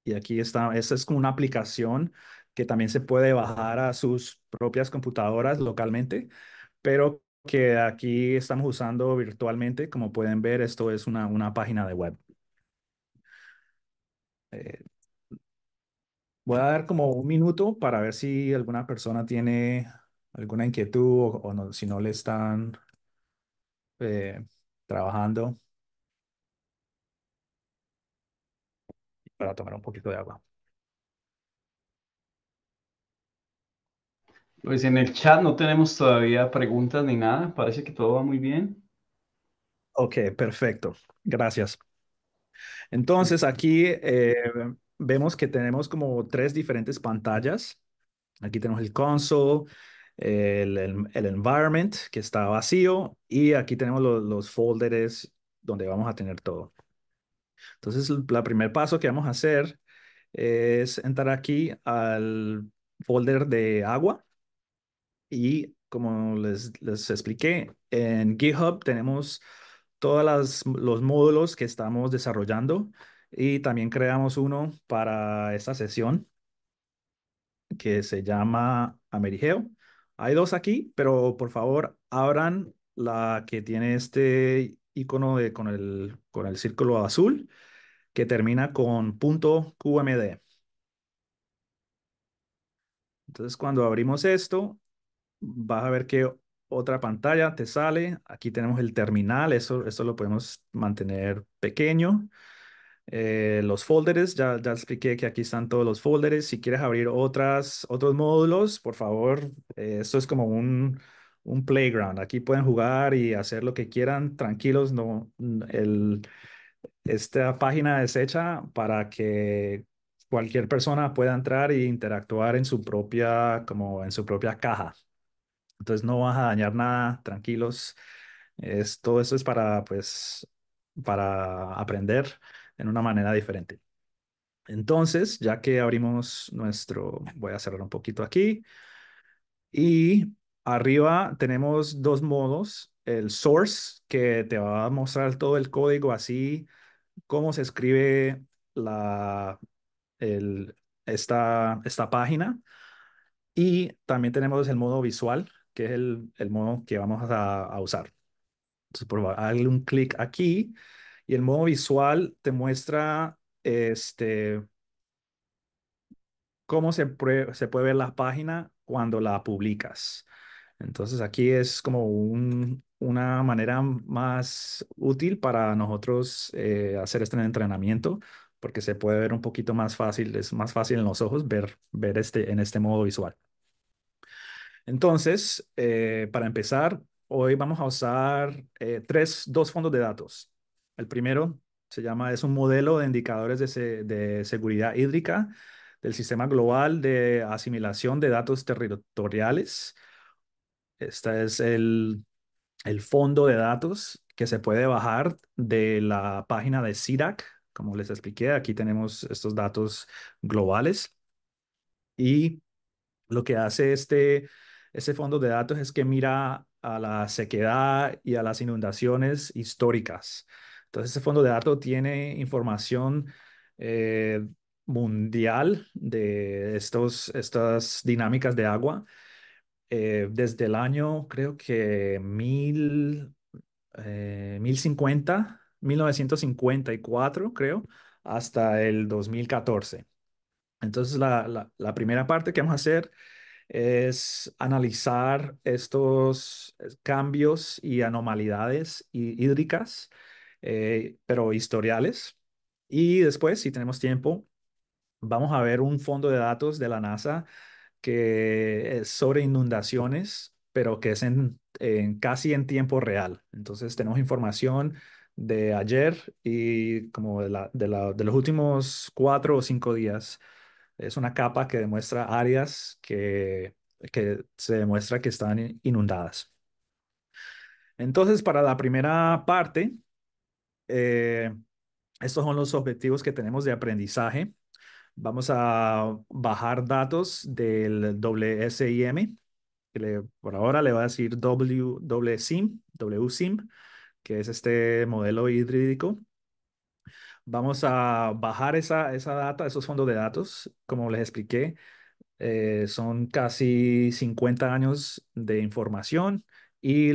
Y aquí está, esta es como una aplicación que también se puede bajar a sus propias computadoras localmente, pero que aquí estamos usando virtualmente. Como pueden ver, esto es una página de web. Voy a dar como un minuto para ver si alguna persona tiene alguna inquietud o no, si no le están trabajando, para tomar un poquito de agua. Pues en el chat no tenemos todavía preguntas ni nada, parece que todo va muy bien. Ok, perfecto, gracias. Entonces aquí vemos que tenemos como tres diferentes pantallas. Aquí tenemos el console, el environment que está vacío, y aquí tenemos los folders donde vamos a tener todo. Entonces, el primer paso que vamos a hacer es entrar aquí al folder de agua y, como les expliqué, en GitHub tenemos todos los módulos que estamos desarrollando y también creamos uno para esta sesión que se llama AmeriGEO. Hay dos aquí, pero por favor abran la que tiene este icono con el círculo azul que termina con .qmd. Entonces, cuando abrimos esto, vas a ver que otra pantalla te sale. Aquí tenemos el terminal, eso lo podemos mantener pequeño. Los folders, ya expliqué que aquí están todos los folders. Si quieres abrir otros módulos, por favor, esto es como un playground. Aquí pueden jugar y hacer lo que quieran, tranquilos. No, esta página es hecha para que cualquier persona pueda entrar e interactuar en su propia caja. Entonces no vas a dañar nada, tranquilos. Todo esto es para, pues, para aprender en una manera diferente. Entonces, ya que abrimos nuestro, voy a cerrar un poquito aquí, y arriba tenemos dos modos, el source, que te va a mostrar todo el código así, cómo se escribe esta página, y también tenemos el modo visual, que es el modo que vamos a usar. Entonces, por favor, hazle un clic aquí, y el modo visual te muestra cómo se puede ver la página cuando la publicas. Entonces aquí es como una manera más útil para nosotros hacer este entrenamiento, porque se puede ver un poquito más fácil, es más fácil en los ojos ver en este modo visual. Entonces, para empezar, hoy vamos a usar dos fondos de datos. El primero es un modelo de indicadores de seguridad hídrica del Sistema Global de Asimilación de Datos Territoriales. Este es el fondo de datos que se puede bajar de la página de SEDAC. Como les expliqué, aquí tenemos estos datos globales. Y lo que hace este fondo de datos es que mira a la sequedad y a las inundaciones históricas. Entonces, este fondo de datos tiene información mundial de estas dinámicas de agua desde el año, creo que 1954, creo, hasta el 2014. Entonces, la primera parte que vamos a hacer es analizar estos cambios y anomalías hídricas, pero historiales. Y después, si tenemos tiempo, vamos a ver un fondo de datos de la NASA que es sobre inundaciones, pero que es casi en tiempo real. Entonces tenemos información de ayer y como de los últimos 4 o 5 días. Es una capa que demuestra áreas que se demuestra que están inundadas. Entonces, para la primera parte, estos son los objetivos que tenemos de aprendizaje. Vamos a bajar datos del WSIM, que por ahora le voy a decir WSIM, que es este modelo hídrico. Vamos a bajar esa data, esos fondos de datos. Como les expliqué, son casi 50 años de información y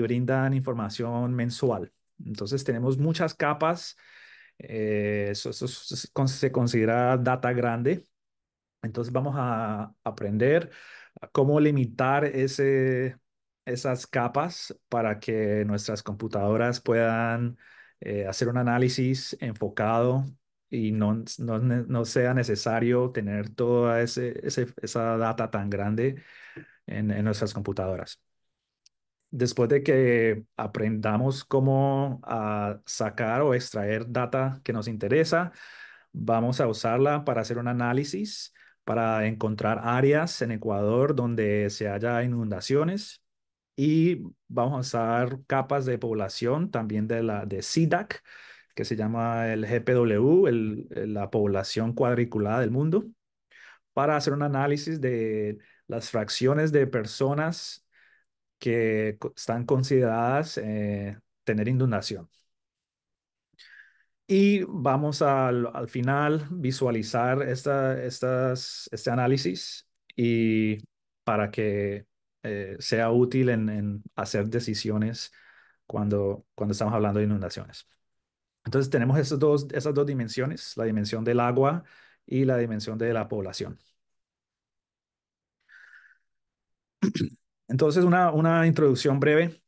brindan información mensual. Entonces tenemos muchas capas, eso se considera data grande. Entonces vamos a aprender cómo limitar esas capas para que nuestras computadoras puedan hacer un análisis enfocado y no sea necesario tener toda esa data tan grande en nuestras computadoras. Después de que aprendamos cómo sacar o extraer data que nos interesa, vamos a usarla para hacer un análisis, para encontrar áreas en Ecuador donde se haya inundaciones, y vamos a usar capas de población también de SEDAC, que se llama el GPW, la población cuadriculada del mundo, para hacer un análisis de las fracciones de personas que están consideradas tener inundación. Y vamos al final visualizar este análisis y para que sea útil en hacer decisiones cuando estamos hablando de inundaciones. Entonces tenemos esas dos dimensiones, la dimensión del agua y la dimensión de la población. Entonces, una introducción breve.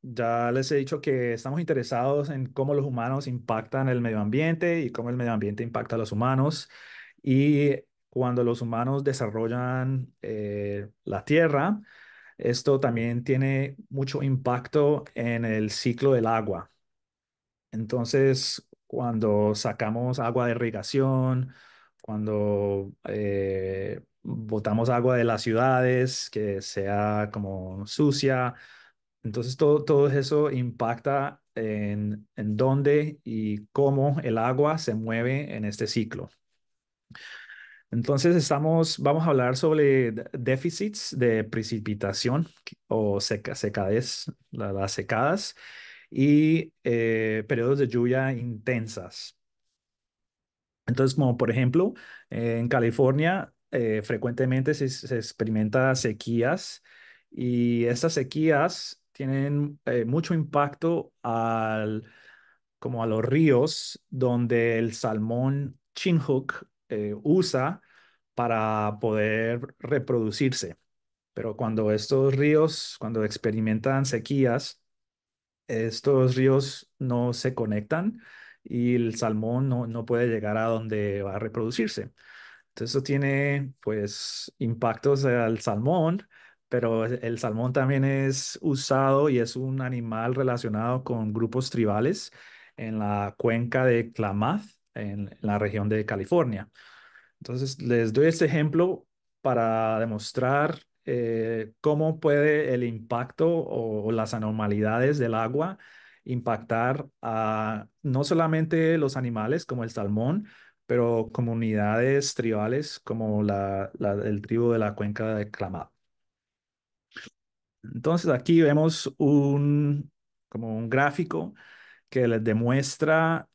Ya les he dicho que estamos interesados en cómo los humanos impactan el medio ambiente y cómo el medio ambiente impacta a los humanos. Y cuando los humanos desarrollan la tierra, esto también tiene mucho impacto en el ciclo del agua. Entonces, cuando sacamos agua de irrigación, cuando botamos agua de las ciudades que sea como sucia, Entonces todo eso impacta en dónde y cómo el agua se mueve en este ciclo. Entonces vamos a hablar sobre déficits de precipitación o secadez, las secadas y periodos de lluvia intensas. Entonces, como por ejemplo, en California frecuentemente se experimenta sequías y estas sequías tienen mucho impacto como a los ríos donde el salmón chinhook usa para poder reproducirse. Pero cuando cuando experimentan sequías, estos ríos no se conectan y el salmón no puede llegar a donde va a reproducirse. Entonces eso tiene pues impactos al salmón, pero el salmón también es usado y es un animal relacionado con grupos tribales en la cuenca de Klamath, en la región de California. Entonces, les doy este ejemplo para demostrar cómo puede el impacto o las anomalías del agua impactar a no solamente los animales como el salmón, pero comunidades tribales como el tribu de la cuenca de Klamath. Entonces, aquí vemos como un gráfico que les demuestra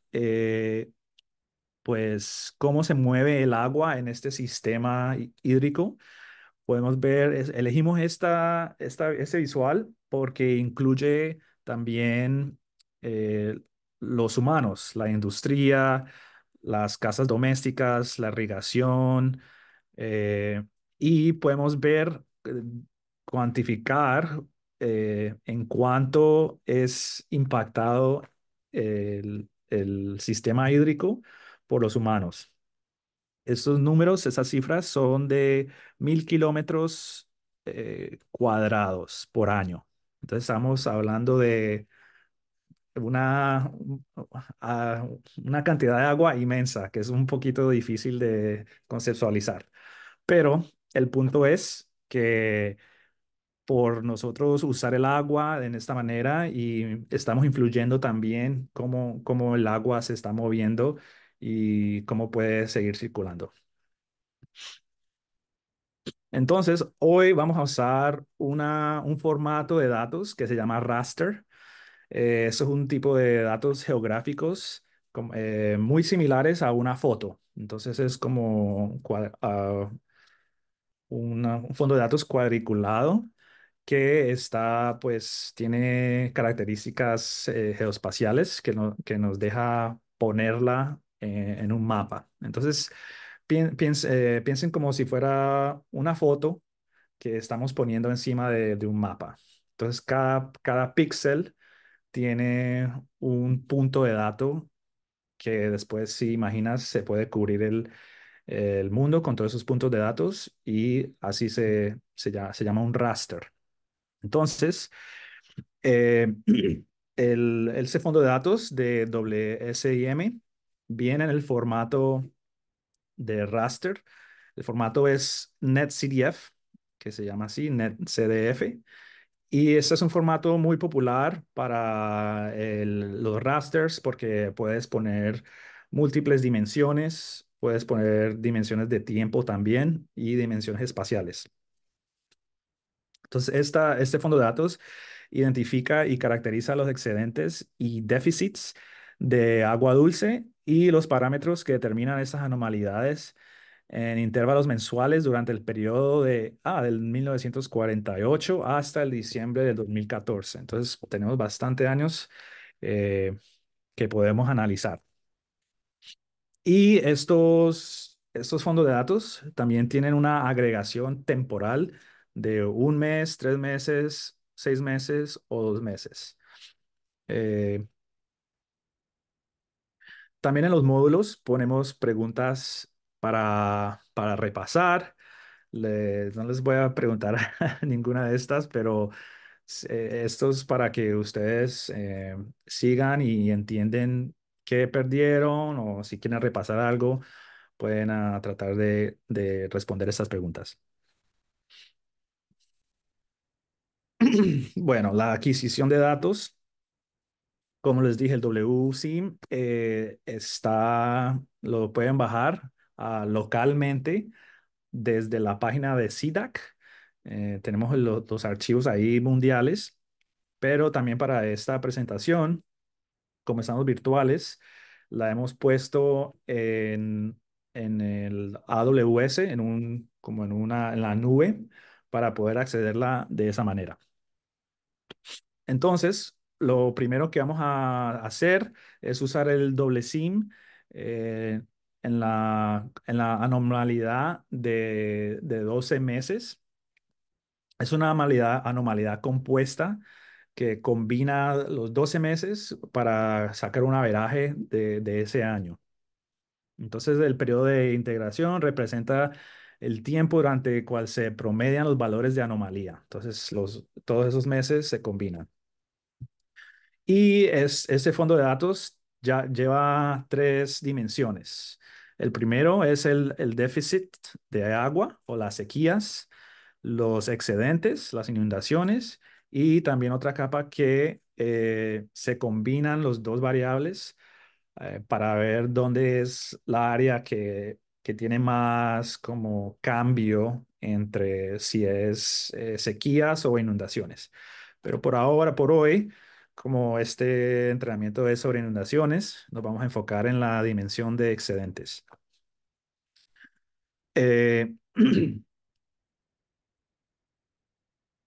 pues cómo se mueve el agua en este sistema hídrico. Podemos ver, elegimos este visual porque incluye también los humanos, la industria, las casas domésticas, la irrigación, y podemos ver, cuantificar en cuánto es impactado el sistema hídrico por los humanos. Estos números, esas cifras son de 1000 kilómetros cuadrados por año. Entonces estamos hablando de una cantidad de agua inmensa, que es un poquito difícil de conceptualizar. Pero el punto es que por nosotros usar el agua en esta manera y estamos influyendo también cómo el agua se está moviendo y cómo puede seguir circulando. Entonces, hoy vamos a usar un formato de datos que se llama raster. Eso es un tipo de datos geográficos muy similares a una foto. Entonces, es como un fondo de datos cuadriculado que tiene características geoespaciales que nos deja ponerla en un mapa. Entonces, piensen como si fuera una foto que estamos poniendo encima de un mapa. Entonces, cada píxel tiene un punto de dato que después, si imaginas, se puede cubrir el mundo con todos esos puntos de datos y así se llama un raster. Entonces, ese fondo de datos de WSIM viene en el formato de raster. El formato es NetCDF, que se llama así, NetCDF. Y este es un formato muy popular para los rasters porque puedes poner múltiples dimensiones, puedes poner dimensiones de tiempo también y dimensiones espaciales. Entonces, este fondo de datos identifica y caracteriza los excedentes y déficits de agua dulce y los parámetros que determinan esas anomalías en intervalos mensuales durante el periodo del 1948 hasta el diciembre del 2014. Entonces, tenemos bastante años que podemos analizar. Y estos fondos de datos también tienen una agregación temporal de un mes, 3 meses, 6 meses o 2 meses. También en los módulos ponemos preguntas para repasar. No les voy a preguntar ninguna de estas, pero esto es para que ustedes sigan y entienden qué perdieron, o si quieren repasar algo, pueden tratar de responder estas preguntas. Bueno, la adquisición de datos, como les dije, el WSIM lo pueden bajar localmente desde la página de SEDAC. Tenemos los archivos ahí mundiales, pero también para esta presentación, como estamos virtuales, la hemos puesto en el AWS, en la nube, para poder accederla de esa manera. Entonces, lo primero que vamos a hacer es usar el WSIM en la anormalidad de 12 meses. Es una anomalía compuesta que combina los 12 meses para sacar un averaje de ese año. Entonces, el periodo de integración representa el tiempo durante el cual se promedian los valores de anomalía. Entonces, todos esos meses se combinan. Y este fondo de datos ya lleva 3 dimensiones. El primero es el déficit de agua o las sequías, los excedentes, las inundaciones, y también otra capa que se combinan los 2 variables para ver dónde es la área que tiene más como cambio entre si es sequías o inundaciones. Pero por hoy, como este entrenamiento es sobre inundaciones, nos vamos a enfocar en la dimensión de excedentes.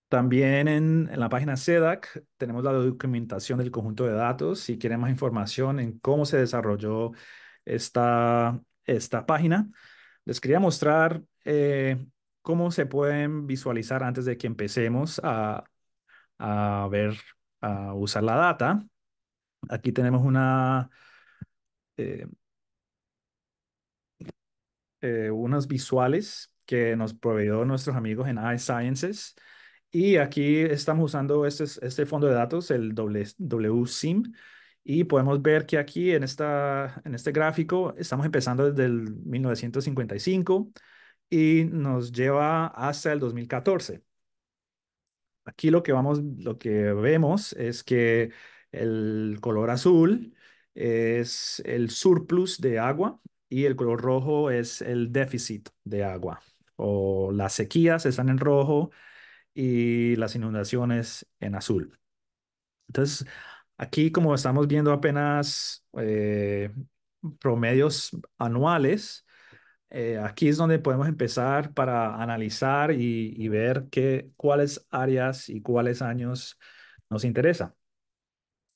También en la página SEDAC tenemos la documentación del conjunto de datos. Si quieren más información en cómo se desarrolló esta página, les quería mostrar cómo se pueden visualizar antes de que empecemos a usar la data. Aquí tenemos unos visuales que nos proveyó nuestros amigos en iSciences. Y aquí estamos usando este fondo de datos, el WSIM, y podemos ver que aquí en este gráfico estamos empezando desde el 1955 y nos lleva hasta el 2014. Aquí lo que vemos es que el color azul es el surplus de agua y el color rojo es el déficit de agua. O las sequías están en rojo y las inundaciones en azul. Entonces, aquí como estamos viendo apenas promedios anuales, aquí es donde podemos empezar para analizar y ver cuáles áreas y cuáles años nos interesa.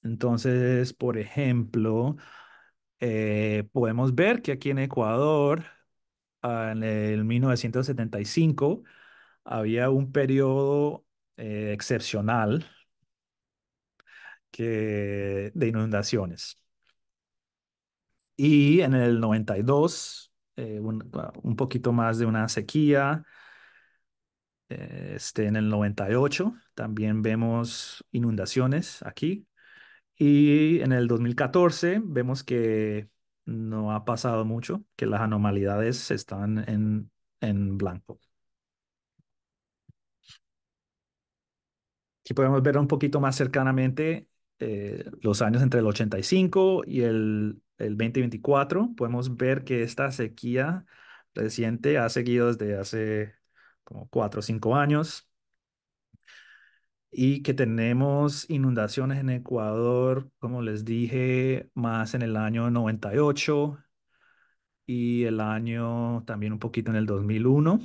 Entonces, por ejemplo, podemos ver que aquí en Ecuador, en el 1975, había un periodo excepcional de inundaciones. Y en el 92, un poquito más de una sequía. En el 98 también vemos inundaciones aquí. Y en el 2014 vemos que no ha pasado mucho, que las anomalías están en blanco. Aquí podemos ver un poquito más cercanamente los años entre el 85 y el 2024. Podemos ver que esta sequía reciente ha seguido desde hace como 4 o 5 años y que tenemos inundaciones en Ecuador, como les dije, más en el año 98 y el año también un poquito en el 2001.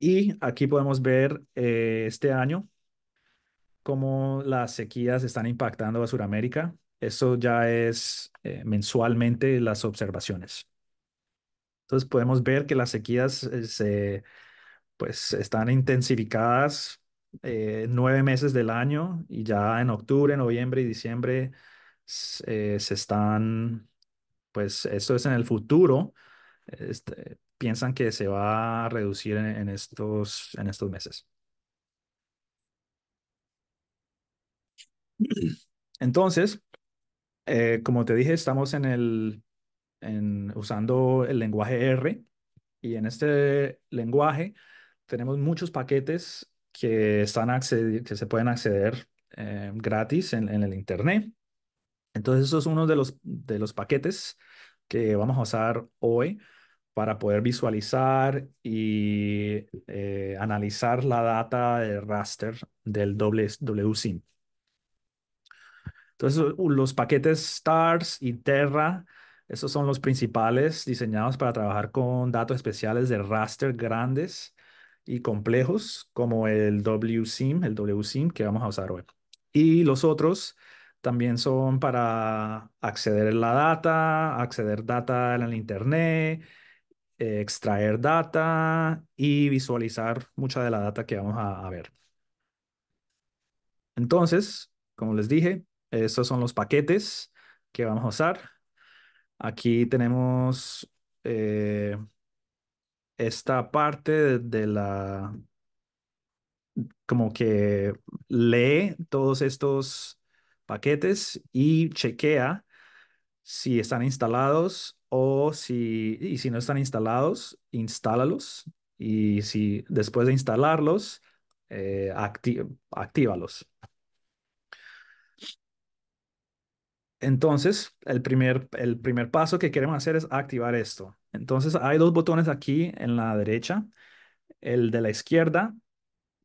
Y aquí podemos ver este año cómo las sequías están impactando a Sudamérica. Eso ya es mensualmente las observaciones. Entonces podemos ver que las sequías están intensificadas 9 meses del año y ya en octubre, noviembre y diciembre esto es en el futuro. Piensan que se va a reducir en estos meses. Entonces, como te dije, estamos usando el lenguaje R, y en este lenguaje Tenemos muchos paquetes que se pueden acceder gratis en el Internet. Entonces, eso es uno de los paquetes que vamos a usar hoy para poder visualizar y analizar la data de raster del WSIM. Entonces, los paquetes STARS y Terra, esos son los principales diseñados para trabajar con datos especiales de raster grandes y complejos, como el WSIM que vamos a usar hoy. Y los otros también son para acceder a la data, acceder data en el Internet, extraer data y visualizar mucha de la data que vamos a ver. Entonces, como les dije, estos son los paquetes que vamos a usar. Aquí tenemos esta parte de la... como que lee todos estos paquetes y chequea si están instalados o si no están instalados, instálalos. Y si después de instalarlos, actívalos. Entonces, el primer paso que queremos hacer es activar esto. Entonces, hay dos botones aquí en la derecha. El de la izquierda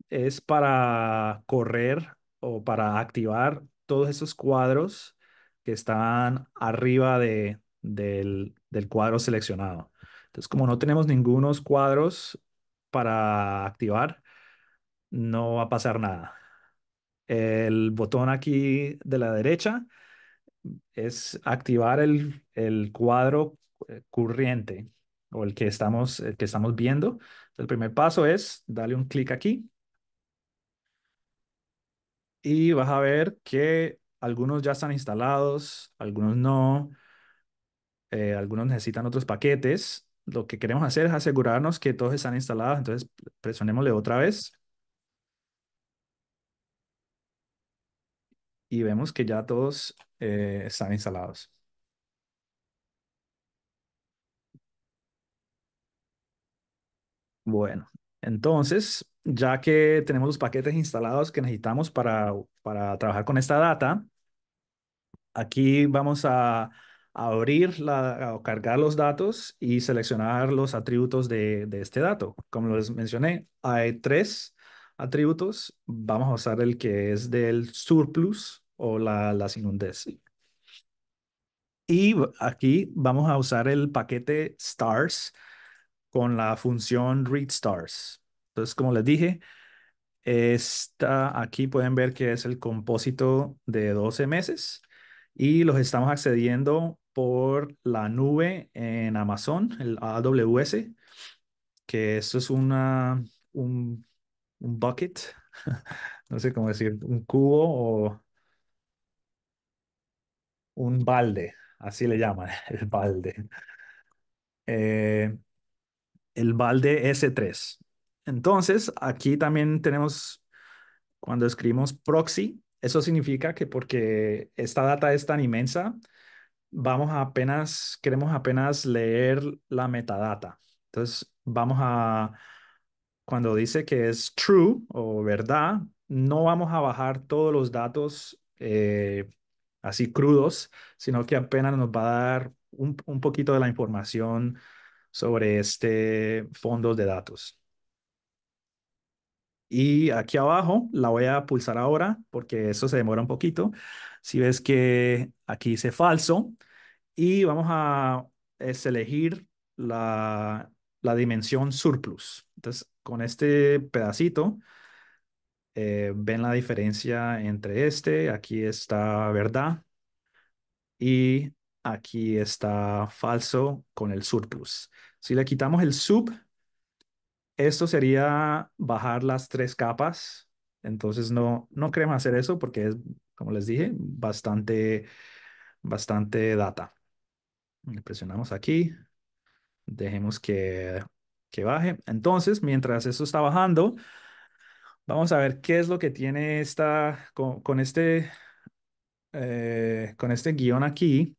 es para correr o para activar todos esos cuadros que están arriba del cuadro seleccionado. Entonces, como no tenemos ningunos cuadros para activar, no va a pasar nada. El botón aquí de la derecha es activar el cuadro corriente o el que estamos viendo. El primer paso es darle un clic aquí y vas a ver que algunos ya están instalados, algunos no, algunos necesitan otros paquetes. Lo que queremos hacer es asegurarnos que todos están instalados, entonces presionémosle otra vez. Y vemos que ya todos están instalados. Bueno, entonces, ya que tenemos los paquetes instalados que necesitamos para trabajar con esta data, aquí vamos a abrir o cargar los datos y seleccionar los atributos de este dato. Como les mencioné, hay tres atributos. Vamos a usar el que es del surplus o las inundaciones. Y aquí vamos a usar el paquete stars con la función read stars. Entonces, como les dije, aquí pueden ver que es el compósito de 12 meses y los estamos accediendo por la nube en Amazon, el AWS, que esto es un bucket, no sé cómo decir, un cubo o un balde, así le llaman, el balde. El balde S3. Entonces, aquí también tenemos, cuando escribimos proxy, eso significa que porque esta data es tan inmensa, queremos apenas leer la metadata. Entonces, cuando dice que es true o verdad, no vamos a bajar todos los datos así crudos, sino que apenas nos va a dar un poquito de la información sobre este fondo de datos. Y aquí abajo la voy a pulsar ahora porque eso se demora un poquito. Si ves que aquí dice falso y vamos a elegir la dimensión surplus. Entonces, con este pedacito, ven la diferencia entre este, aquí está verdad y aquí está falso con el surplus. Si le quitamos el sub, esto sería bajar las tres capas. Entonces no queremos hacer eso porque es, como les dije, bastante data. Le presionamos aquí, dejemos que baje. Entonces, mientras esto está bajando, vamos a ver qué es lo que tiene con este guión aquí.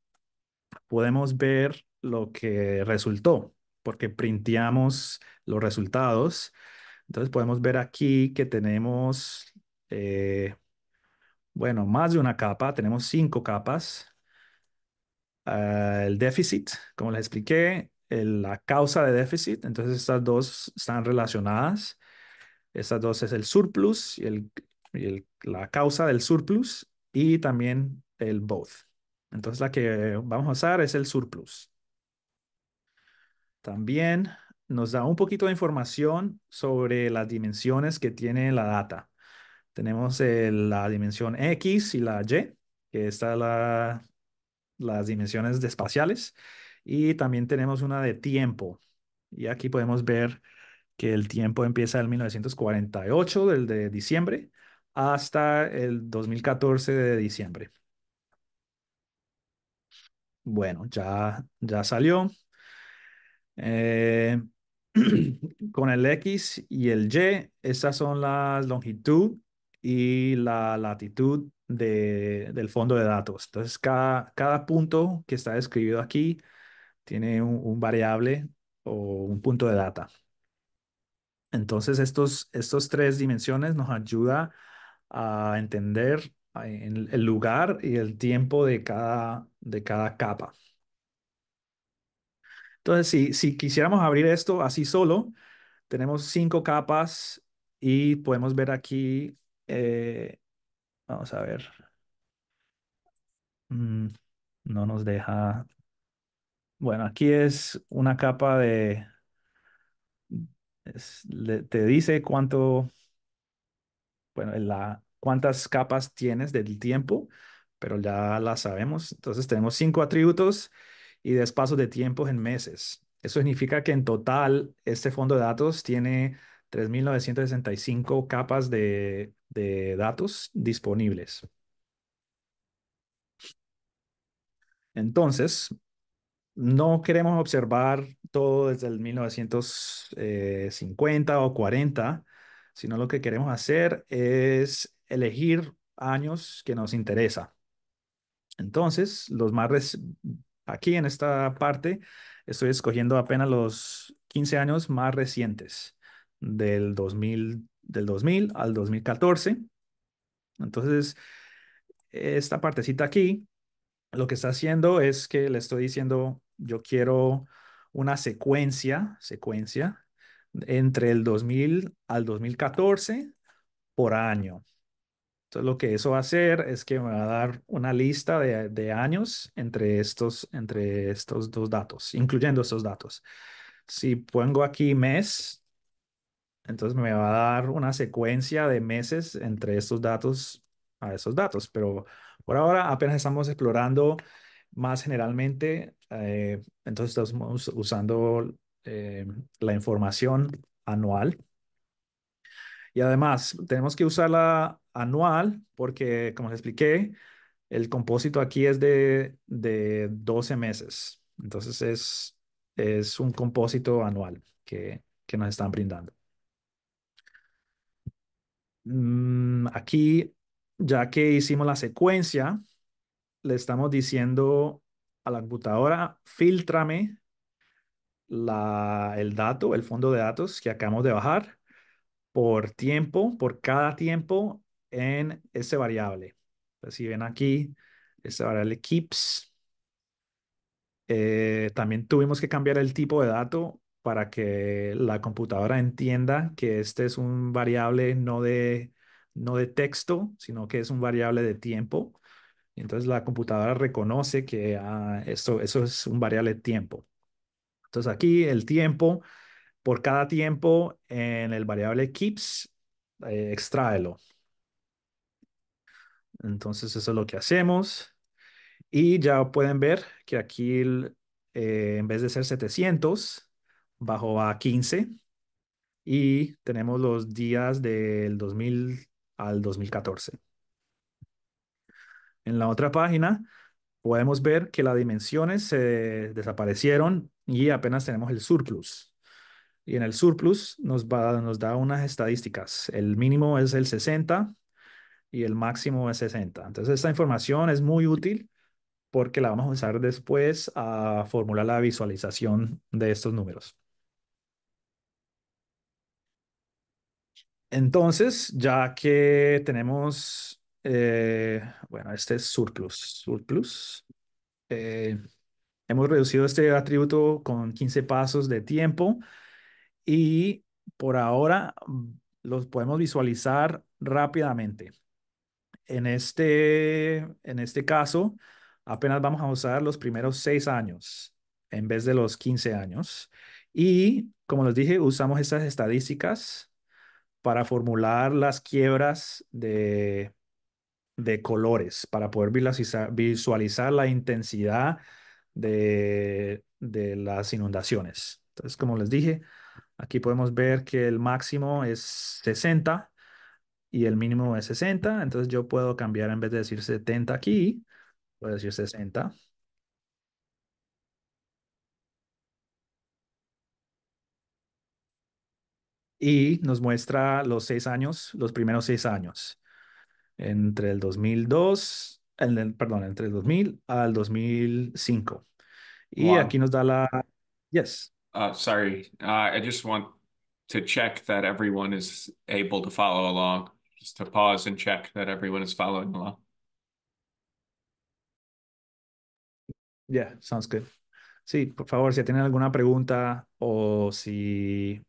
Podemos ver lo que resultó, porque printeamos los resultados Entonces podemos ver aquí que tenemos, bueno, más de una capa, tenemos 5 capas. El déficit, como les expliqué, la causa de déficit, entonces estas dos están relacionadas. Estas dos es el surplus y la causa del surplus y también el both. Entonces la que vamos a usar es el surplus. También nos da un poquito de información sobre las dimensiones que tiene la data. Tenemos la dimensión X y la Y, que están las dimensiones de espaciales. Y también tenemos una de tiempo. Y aquí podemos ver que el tiempo empieza en 1948, del de diciembre, hasta el 2014 de diciembre. Bueno, ya salió. Con el X y el Y, estas son la longitud y la latitud del fondo de datos. Entonces, cada punto que está descrito aquí tiene un variable o un punto de data. Entonces, estos 3 dimensiones nos ayuda a entender el lugar y el tiempo de cada capa. Entonces, si quisiéramos abrir esto así solo, tenemos 5 capas y podemos ver aquí, vamos a ver, no nos deja, bueno, aquí es una capa de... te dice cuánto, bueno, cuántas capas tienes del tiempo, pero ya las sabemos. Entonces tenemos 5 atributos y 10 pasos de tiempos en meses. Eso significa que en total este fondo de datos tiene 3.965 capas de datos disponibles. Entonces, no queremos observar todo desde el 1950 o 40, sino lo que queremos hacer es elegir años que nos interesa. Entonces, los más aquí en esta parte estoy escogiendo apenas los 15 años más recientes del 2000 al 2014. Entonces, esta partecita aquí lo que está haciendo es que le estoy diciendo yo quiero una secuencia entre el 2000 al 2014 por año. Entonces lo que eso va a hacer es que me va a dar una lista de años entre estos dos datos, incluyendo estos datos. Si pongo aquí mes, entonces me va a dar una secuencia de meses entre estos datos a esos datos, pero por ahora apenas estamos explorando más generalmente, entonces estamos usando la información anual. Y además tenemos que usarla anual porque, como les expliqué, el compósito aquí es de 12 meses. Entonces es un compósito anual que nos están brindando. Aquí, ya que hicimos la secuencia, le estamos diciendo a la computadora, fíltrame el dato, el fondo de datos que acabamos de bajar por tiempo, por cada tiempo en ese variable. Entonces, si ven aquí, este variable keeps. También tuvimos que cambiar el tipo de dato para que la computadora entienda que este es un variable no de texto, sino que es un variable de tiempo. Entonces la computadora reconoce que eso es un variable de tiempo. Entonces aquí el tiempo, por cada tiempo en el variable keeps, extráelo. Entonces eso es lo que hacemos. Y ya pueden ver que aquí en vez de ser 700, bajó a 15. Y tenemos los días del 2000 al 2014. En la otra página podemos ver que las dimensiones se desaparecieron y apenas tenemos el surplus. Y en el surplus nos da unas estadísticas. El mínimo es el 60 y el máximo es 60. Entonces esta información es muy útil porque la vamos a usar después a formular la visualización de estos números. Entonces, ya que tenemos, bueno, este es surplus. Hemos reducido este atributo con 15 pasos de tiempo y por ahora los podemos visualizar rápidamente. En este caso, apenas vamos a usar los primeros 6 años en vez de los 15 años. Y, como les dije, usamos estas estadísticas para formular las quiebras de colores, para poder visualizar la intensidad de las inundaciones. Entonces, como les dije, aquí podemos ver que el máximo es 60 y el mínimo es 60. Entonces, yo puedo cambiar, en vez de decir 70 aquí, puedo decir 60. Y nos muestra los 6 años, los primeros 6 años. Entre el 2000 al 2005. Y wow. Aquí nos da la... Yes. Sorry, I just want to check that everyone is able to follow along. Just to pause and check that everyone is following along. Yeah, sounds good. Sí, por favor, si tienen alguna pregunta o si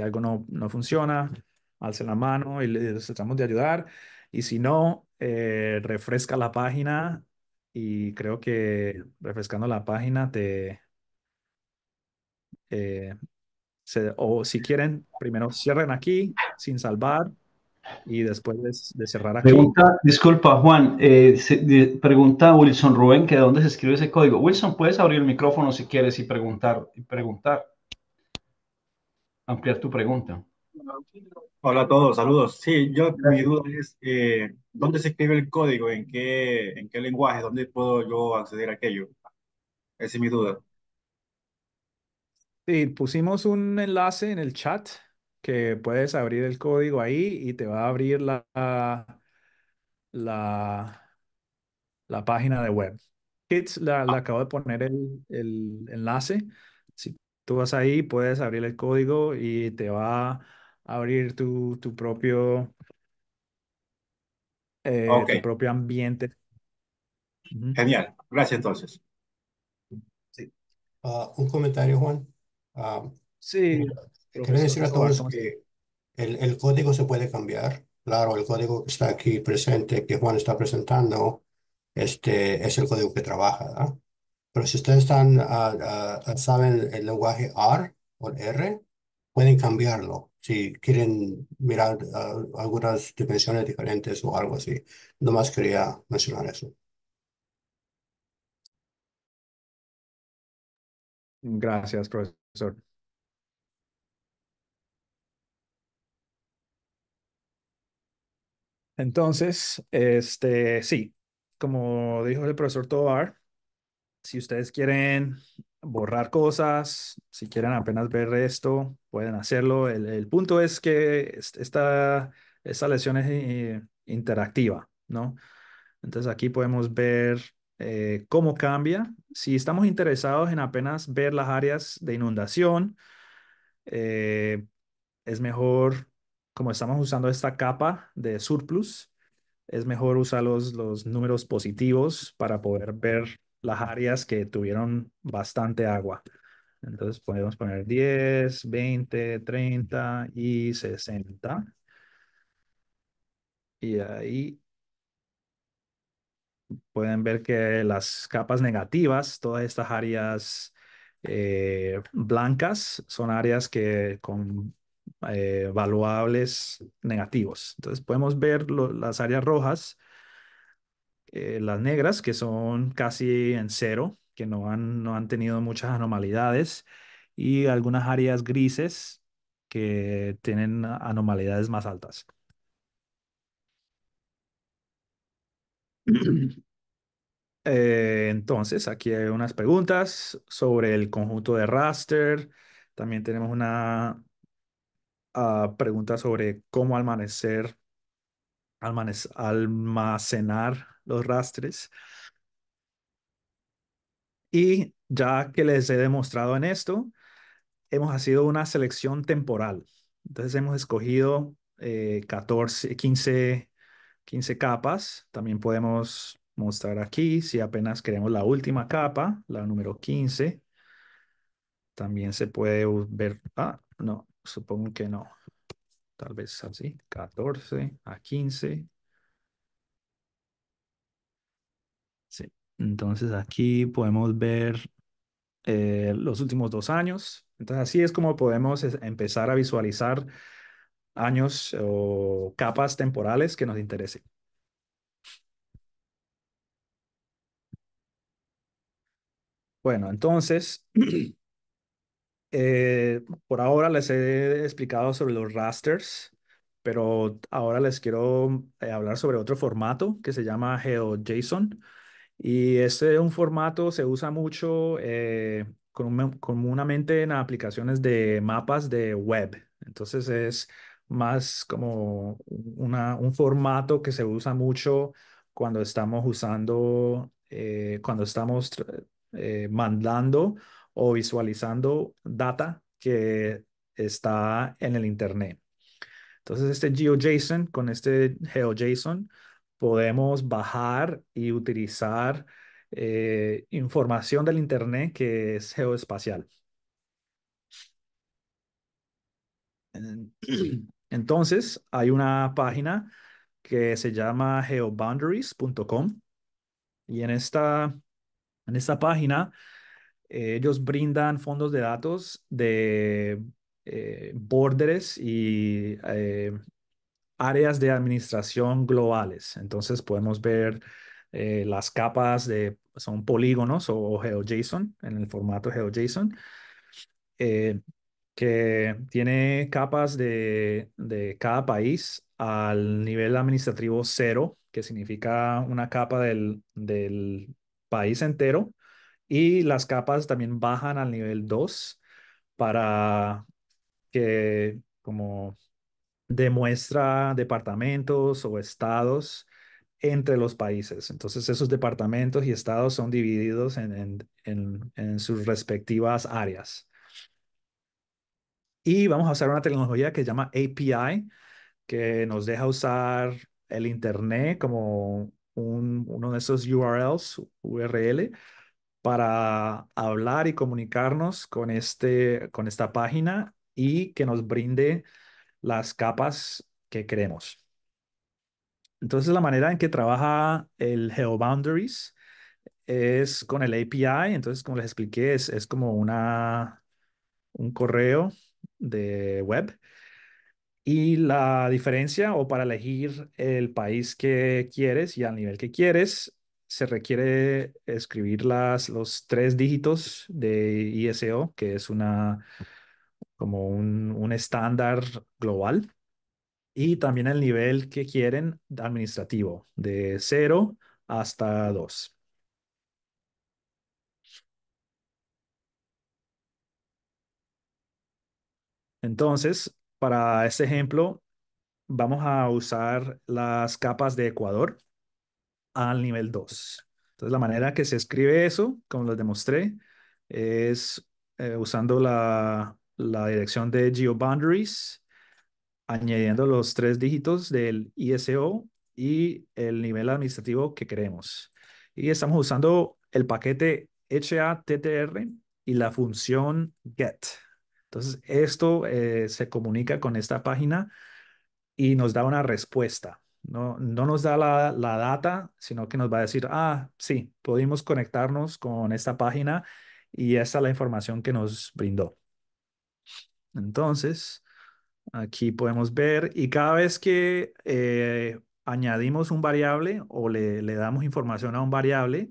algo no funciona, alcen la mano y les tratamos de ayudar. Y si no, refresca la página, y creo que refrescando la página o si quieren, primero cierren aquí sin salvar y después de cerrar aquí. Pregunta, disculpa Juan, pregunta Wilson Rubén que de dónde se escribe ese código. Wilson, puedes abrir el micrófono si quieres y preguntar. Ampliar tu pregunta. Hola a todos, saludos. Sí, mi duda es, ¿dónde se escribe el código? ¿En qué lenguaje? ¿Dónde puedo yo acceder a aquello? Esa es mi duda. Sí, pusimos un enlace en el chat que puedes abrir el código ahí y te va a abrir la página de web. Le acabo de poner el enlace. Si tú vas ahí, puedes abrir el código y te va a abrir tu propio tu propio ambiente. Genial, gracias entonces. Sí. Un comentario, Juan. Sí. Quiero decir a todos que el código se puede cambiar. Claro, el código que está aquí presente, que Juan está presentando, es el código que trabaja, ¿verdad? Pero si ustedes saben el lenguaje R o R, pueden cambiarlo si quieren mirar algunas dimensiones diferentes o algo así. Nomás quería mencionar eso. Gracias, profesor. Entonces, sí, como dijo el profesor Tovar, si ustedes quieren borrar cosas, si quieren apenas ver esto, pueden hacerlo. El punto es que esta lección es interactiva, ¿no? Entonces aquí podemos ver cómo cambia. Si estamos interesados en apenas ver las áreas de inundación, es mejor, como estamos usando esta capa de surplus, es mejor usar los números positivos para poder ver las áreas que tuvieron bastante agua. Entonces podemos poner 10, 20, 30 y 60. Y ahí pueden ver que las capas negativas, todas estas áreas blancas, son áreas con valuables negativos. Entonces podemos ver las áreas rojas, las negras, que son casi en cero, que no han tenido muchas anomalidades, y algunas áreas grises que tienen anomalidades más altas. Entonces, aquí hay unas preguntas sobre el conjunto de raster. También tenemos una pregunta sobre cómo almacenar los rastres. Y ya que les he demostrado en esto, hemos hecho una selección temporal. Entonces hemos escogido 15 capas. También podemos mostrar aquí si apenas queremos la última capa, la número 15. También se puede ver, no, supongo que no. Tal vez así, 14 a 15. Sí, entonces aquí podemos ver los últimos 2 años. Entonces así es como podemos empezar a visualizar años o capas temporales que nos interesen. Bueno, entonces, por ahora les he explicado sobre los rasters, pero ahora les quiero hablar sobre otro formato que se llama GeoJSON. Y este es un formato, se usa mucho comúnmente en aplicaciones de mapas de web. Entonces es más como un formato que se usa mucho cuando estamos usando, mandando o visualizando data que está en el internet. Entonces con este GeoJSON podemos bajar y utilizar información del internet que es geoespacial. Entonces hay una página que se llama GeoBoundaries.com y en esta página ellos brindan fondos de datos de borderes y áreas de administración globales. Entonces podemos ver las capas son polígonos o GeoJSON, en el formato GeoJSON, que tiene capas de cada país al nivel administrativo 0, que significa una capa del país entero, y las capas también bajan al nivel 2 para que como demuestra departamentos o estados entre los países. Entonces esos departamentos y estados son divididos en sus respectivas áreas. Y vamos a usar una tecnología que se llama API, que nos deja usar el internet como uno de esos URL, para hablar y comunicarnos con esta página y que nos brinde las capas que queremos. Entonces la manera en que trabaja el GeoBoundaries es con el API. Entonces, como les expliqué, es como un correo de web, y la diferencia, o para elegir el país que quieres y al nivel que quieres, se requiere escribir los 3 dígitos de ISO, que es como un estándar global, y también el nivel que quieren administrativo, de 0 hasta 2. Entonces, para este ejemplo, vamos a usar las capas de Ecuador al nivel 2. Entonces, la manera que se escribe eso, como les demostré, es usando la dirección de GeoBoundaries, añadiendo los 3 dígitos del ISO y el nivel administrativo que queremos. Y estamos usando el paquete HATTR y la función GET. Entonces, esto se comunica con esta página y nos da una respuesta. No nos da la data, sino que nos va a decir, sí, pudimos conectarnos con esta página y esta es la información que nos brindó. Entonces, aquí podemos ver, y cada vez que añadimos un variable o le damos información a un variable,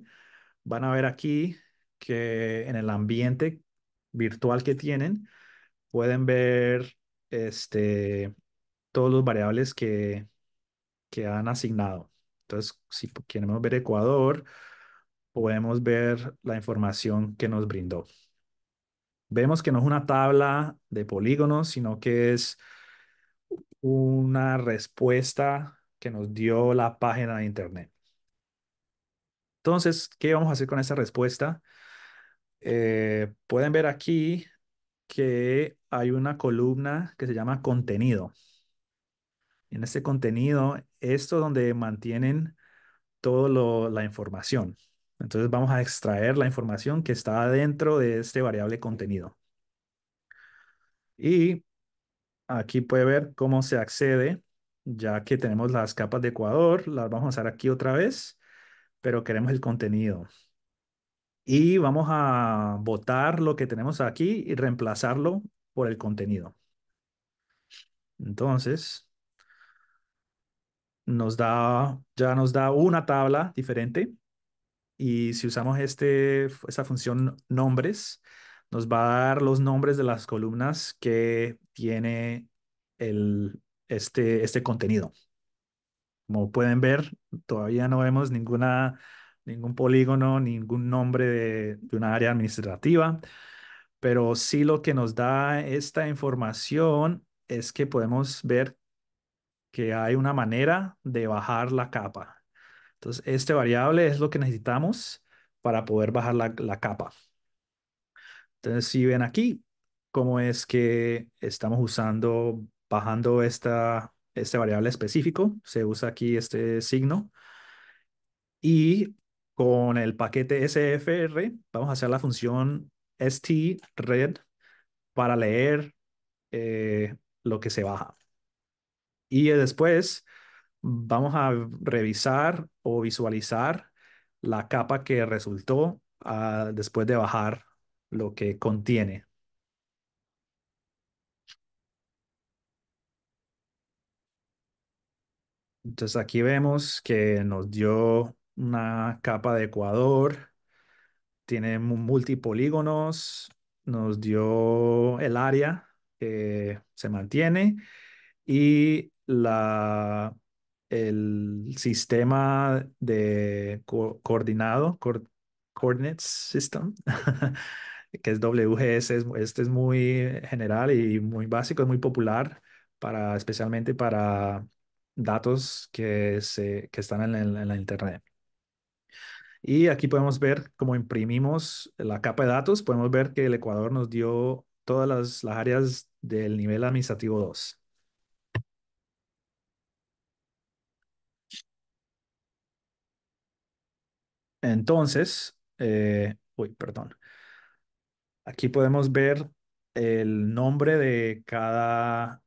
van a ver aquí que en el ambiente virtual que tienen, pueden ver todos los variables que han asignado. Entonces, si queremos ver Ecuador, podemos ver la información que nos brindó. Vemos que no es una tabla de polígonos, sino que es una respuesta que nos dio la página de internet. Entonces, ¿qué vamos a hacer con esa respuesta? Pueden ver aquí que hay una columna que se llama contenido. en este contenido, esto donde mantienen toda la información. Entonces vamos a extraer la información que está dentro de este variable contenido. Y aquí puede ver cómo se accede, ya que tenemos las capas de Ecuador, las vamos a usar aquí otra vez, pero queremos el contenido. Y vamos a botar lo que tenemos aquí y reemplazarlo por el contenido. Entonces, ya nos da una tabla diferente. Y si usamos esta función nombres, nos va a dar los nombres de las columnas que tiene este contenido. Como pueden ver, todavía no vemos ningún polígono, ningún nombre de una área administrativa, pero sí lo que nos da esta información es que podemos ver que hay una manera de bajar la capa. Entonces, este variable es lo que necesitamos para poder bajar la capa. Entonces, si ven aquí cómo es que estamos bajando este variable específico, se usa aquí este signo. Y con el paquete SFR vamos a hacer la función stRead para leer lo que se baja. Y después vamos a revisar o visualizar la capa que resultó después de bajar lo que contiene. Entonces aquí vemos que nos dio una capa de Ecuador, tiene multipolígonos, nos dio el área que se mantiene y el sistema de coordinates system, que es WGS. Este es muy general y muy básico, es muy popular especialmente para datos que están en la internet. Y aquí podemos ver cómo imprimimos la capa de datos. Podemos ver que el Ecuador nos dio todas las áreas del nivel administrativo 2. Entonces, perdón. Aquí podemos ver el nombre de cada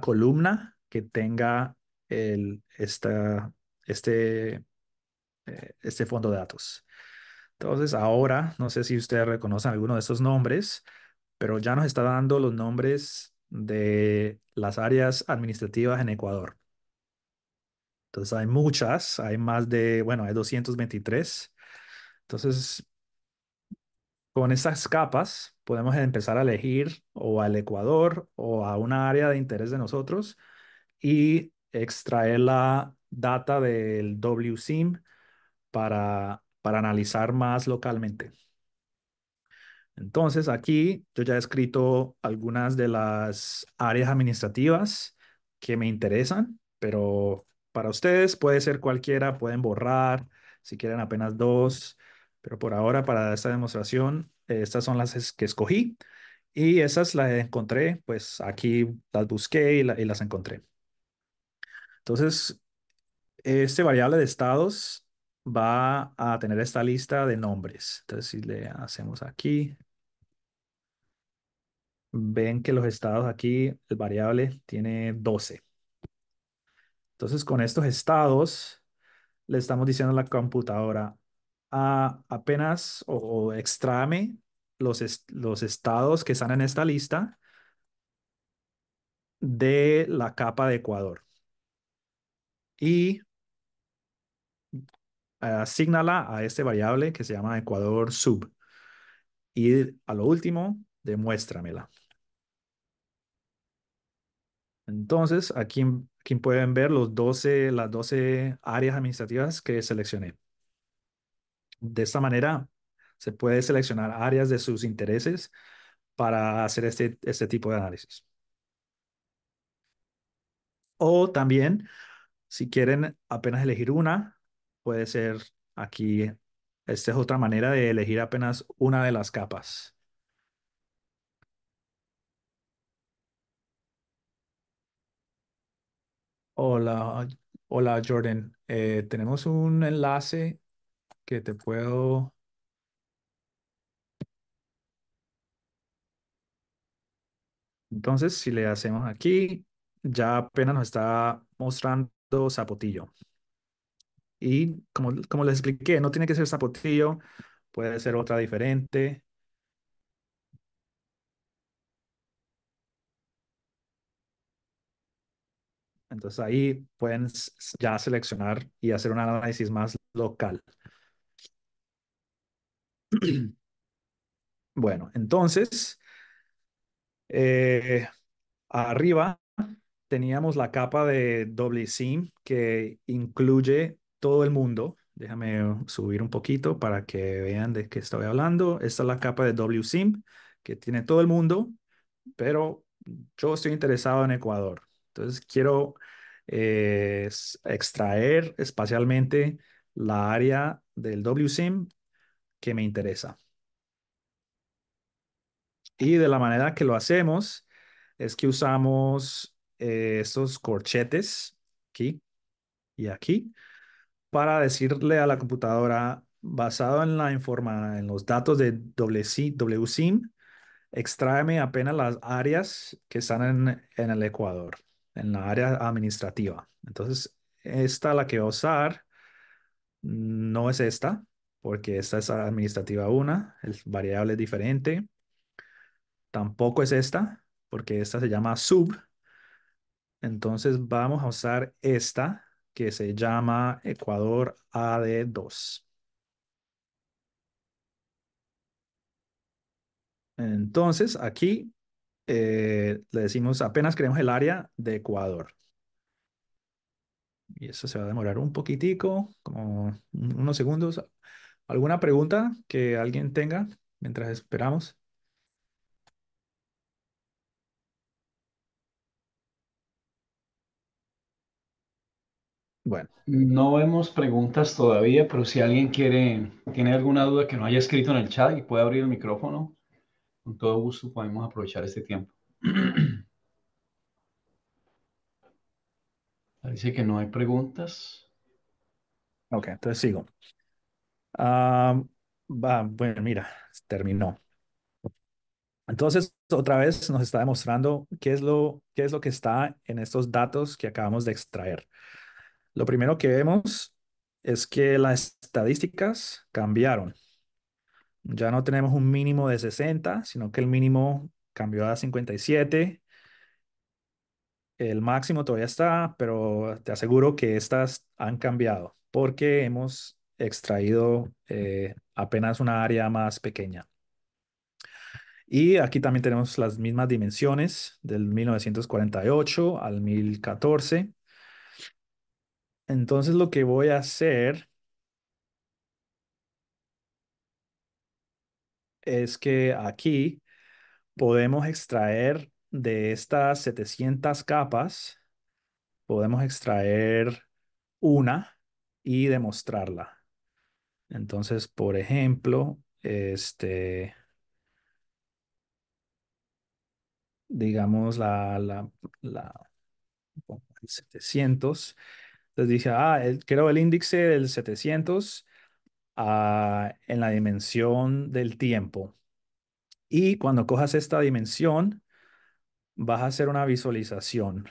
columna que tenga este fondo de datos. Entonces, ahora, no sé si ustedes reconocen alguno de estos nombres, pero ya nos está dando los nombres de las áreas administrativas en Ecuador. Entonces hay muchas, hay 223. Entonces, con estas capas podemos empezar a elegir o al Ecuador o a una área de interés de nosotros y extraer la data del WSIM para analizar más localmente. Entonces aquí yo ya he escrito algunas de las áreas administrativas que me interesan, pero para ustedes puede ser cualquiera, pueden borrar, si quieren apenas dos, pero por ahora para esta demostración, estas son las que escogí y esas las encontré, pues aquí las busqué y las encontré. Entonces, este variable de estados va a tener esta lista de nombres. Entonces, si le hacemos aquí, ven que los estados aquí, el variable tiene 12. Entonces, con estos estados, le estamos diciendo a la computadora, apenas o extráeme los estados que están en esta lista de la capa de Ecuador. Y asígnala a este variable que se llama Ecuador sub. Y a lo último, demuéstramela. Entonces, aquí pueden ver las 12 áreas administrativas que seleccioné. De esta manera, se puede seleccionar áreas de sus intereses para hacer este tipo de análisis. O también, si quieren apenas elegir una, puede ser aquí. Esta es otra manera de elegir apenas una de las capas. Hola Jordan. Tenemos un enlace que te puedo... Entonces, si le hacemos aquí, ya apenas nos está mostrando Zapotillo. Y como les expliqué, no tiene que ser Zapotillo, puede ser otra diferente. Entonces ahí pueden ya seleccionar y hacer un análisis más local. Bueno, entonces, arriba teníamos la capa de WSIM que incluye todo el mundo. Déjame subir un poquito para que vean de qué estoy hablando. Esta es la capa de WSIM que tiene todo el mundo, pero yo estoy interesado en Ecuador. Entonces quiero extraer espacialmente la área del WSIM que me interesa. Y de la manera que lo hacemos es que usamos estos corchetes aquí y aquí para decirle a la computadora, basado en la información, en los datos de WSIM, extráeme apenas las áreas que están en el Ecuador, en la área administrativa. Entonces, esta la que voy a usar no es esta, porque esta es administrativa 1, el variable es diferente. Tampoco es esta, porque esta se llama sub. Entonces, vamos a usar esta, que se llama Ecuador AD2. Entonces, aquí... le decimos apenas queremos el área de Ecuador. Y eso se va a demorar un poquitico, como unos segundos. ¿Alguna pregunta que alguien tenga mientras esperamos? Bueno. No vemos preguntas todavía, pero si alguien tiene alguna duda que no haya escrito en el chat y puede abrir el micrófono, con todo gusto podemos aprovechar este tiempo. Parece que no hay preguntas. Ok, entonces sigo. Bueno, mira, terminó. Entonces, otra vez nos está demostrando qué es lo que está en estos datos que acabamos de extraer. Lo primero que vemos es que las estadísticas cambiaron. Ya no tenemos un mínimo de 60, sino que el mínimo cambió a 57. El máximo todavía está, pero te aseguro que estas han cambiado porque hemos extraído apenas una área más pequeña. Y aquí también tenemos las mismas dimensiones del 1948 al 1014. Entonces lo que voy a hacer... es que aquí podemos extraer de estas 700 capas, podemos extraer una y demostrarla. Entonces, por ejemplo, digamos la 700. Entonces dije, creo el índice del 700 en la dimensión del tiempo. Y cuando cojas esta dimensión, vas a hacer una visualización.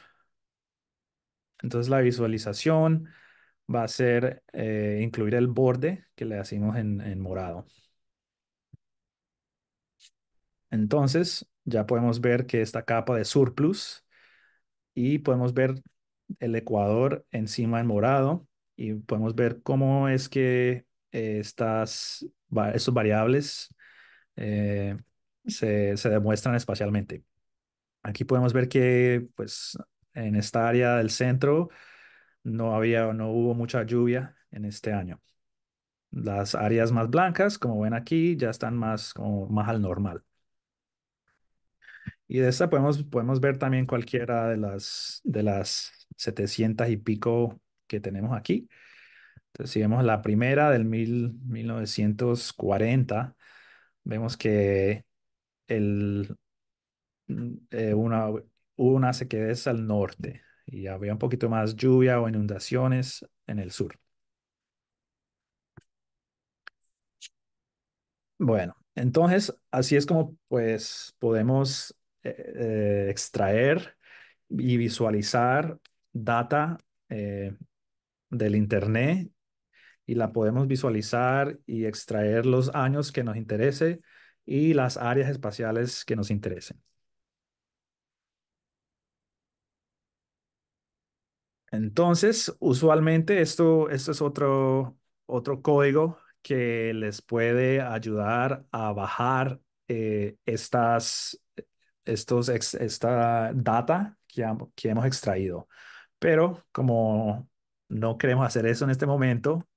Entonces la visualización va a ser incluir el borde que le hacemos en morado. Entonces ya podemos ver que esta capa de surplus y podemos ver el Ecuador encima en morado y podemos ver cómo es que estos variables se demuestran espacialmente. Aquí podemos ver que pues, en esta área del centro no hubo mucha lluvia en este año. Las áreas más blancas, como ven aquí, ya están más al normal. Y de esta podemos ver también cualquiera de las 700 y pico que tenemos aquí. Entonces, si vemos la primera del 1940, vemos que hubo una sequedad al norte y había un poquito más lluvia o inundaciones en el sur. Bueno, entonces así es como pues podemos extraer y visualizar data del internet, y la podemos visualizar y extraer los años que nos interese y las áreas espaciales que nos interesen. Entonces, usualmente esto es otro código que les puede ayudar a bajar esta data que hemos extraído. Pero como no queremos hacer eso en este momento,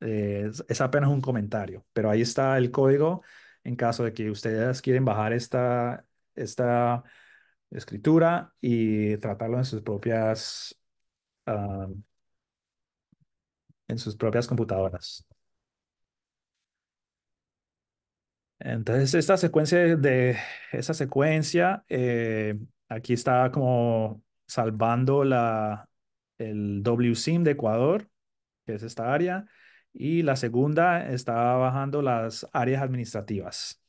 es apenas un comentario. Pero ahí está el código en caso de que ustedes quieren bajar esta escritura y tratarlo en sus propias computadoras. Entonces, esta secuencia, aquí está como salvando el WSIM de Ecuador, que es esta área, y la segunda está bajando las áreas administrativas.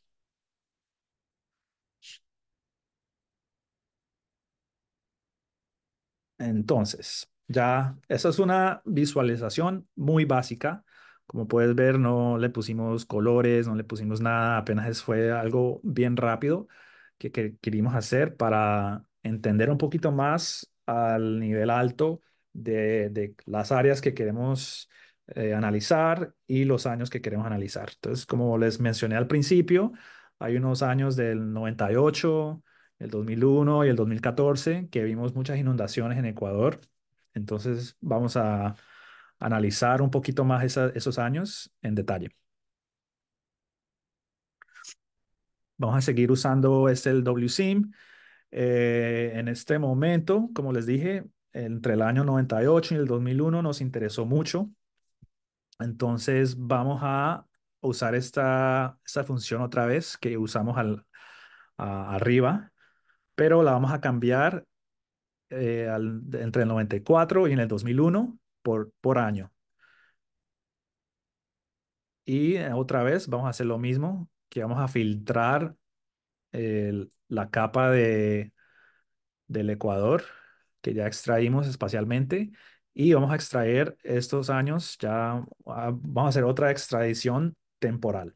Entonces, ya, esa es una visualización muy básica. Como puedes ver, no le pusimos colores, no le pusimos nada, apenas fue algo bien rápido que queríamos hacer para entender un poquito más al nivel alto de las áreas que queremos analizar y los años que queremos analizar. Entonces, como les mencioné al principio, hay unos años del 98, el 2001 y el 2014 que vimos muchas inundaciones en Ecuador. Entonces, vamos a analizar un poquito más esos años en detalle. Vamos a seguir usando el WSIM. En este momento, como les dije, entre el año 98 y el 2001 nos interesó mucho. Entonces vamos a usar esta función otra vez que usamos arriba, pero la vamos a cambiar entre el 94 y en el 2001. Por año. Y otra vez vamos a hacer lo mismo, que vamos a filtrar la capa del Ecuador que ya extraímos espacialmente, y vamos a extraer estos años, ya vamos a hacer otra extradición temporal.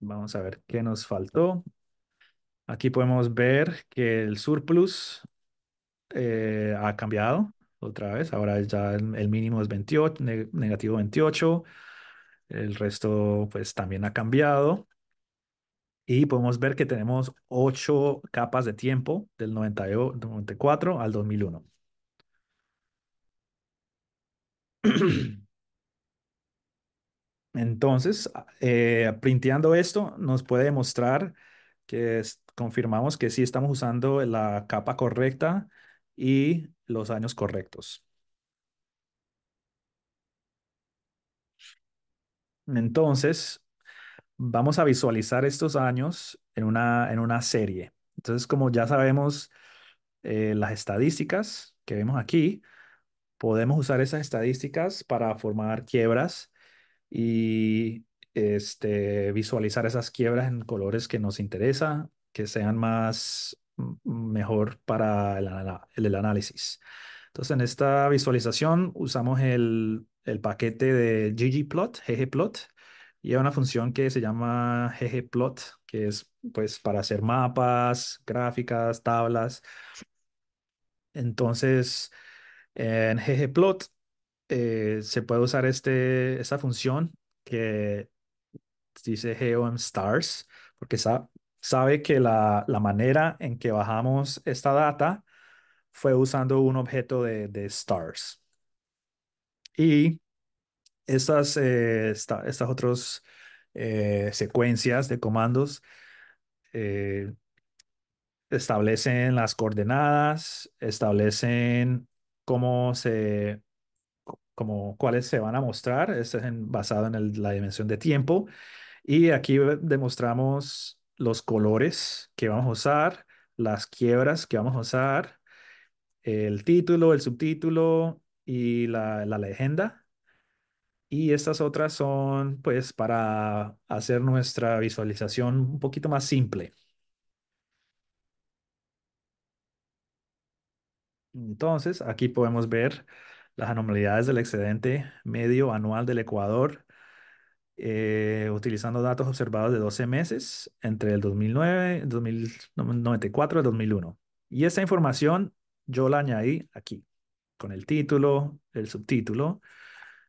Vamos a ver qué nos faltó. Aquí podemos ver que el surplus ha cambiado otra vez. Ahora ya el mínimo es 28, negativo 28. El resto pues también ha cambiado. Y podemos ver que tenemos 8 capas de tiempo del 94 al 2001. Entonces, printeando esto, nos puede demostrar que confirmamos que sí estamos usando la capa correcta y los años correctos. Entonces, vamos a visualizar estos años en una serie. Entonces, como ya sabemos las estadísticas que vemos aquí, podemos usar esas estadísticas para formar quiebras y visualizar esas quiebras en colores que nos interesa, que sean mejor para el análisis. Entonces, en esta visualización usamos el paquete de ggplot, y hay una función que se llama ggplot, que es pues para hacer mapas, gráficas, tablas. Entonces, en ggplot se puede usar esta función que dice Geom Stars, porque sabe que la manera en que bajamos esta data fue usando un objeto de stars. Y estas otras secuencias de comandos establecen las coordenadas, establecen cuáles se van a mostrar. Esto es basado en la dimensión de tiempo. Y aquí demostramos los colores que vamos a usar, las quiebras que vamos a usar, el título, el subtítulo y la legenda. Y estas otras son pues para hacer nuestra visualización un poquito más simple. Entonces, aquí podemos ver las anomalías del excedente medio anual del Ecuador utilizando datos observados de 12 meses entre el 2009, 2094 y 2001. Y esta información yo la añadí aquí, con el título, el subtítulo,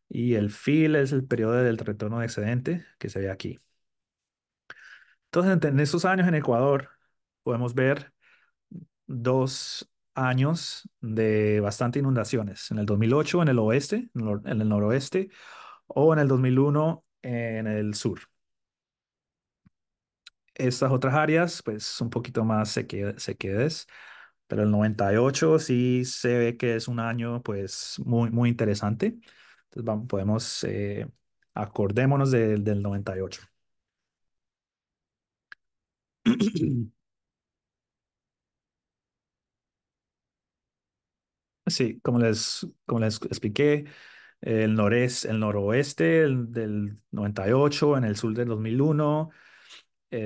y el FIL es el periodo del retorno de excedente que se ve aquí. Entonces, en esos años en Ecuador podemos ver dos años de bastante inundaciones. En el 2008 en el oeste, en el noroeste, o en el 2001 en el sur. Estas otras áreas, pues un poquito más sequedades, pero el 98 sí se ve que es un año pues muy interesante. Entonces vamos, podemos, acordémonos del 98. Sí, como les expliqué, el noroeste del 98, en el sur del 2001,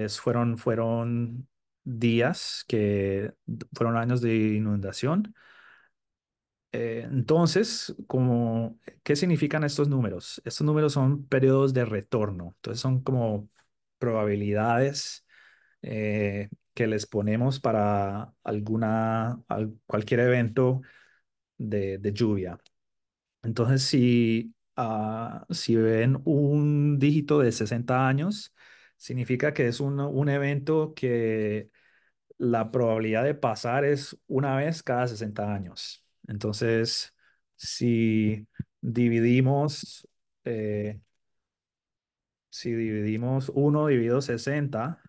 fueron días que fueron años de inundación. Entonces, ¿qué significan estos números? Estos números son periodos de retorno. Entonces, son como probabilidades que les ponemos para cualquier evento de lluvia. Entonces, si ven un dígito de 60 años, significa que es un evento que la probabilidad de pasar es una vez cada 60 años. Entonces, si dividimos 1 dividido 60,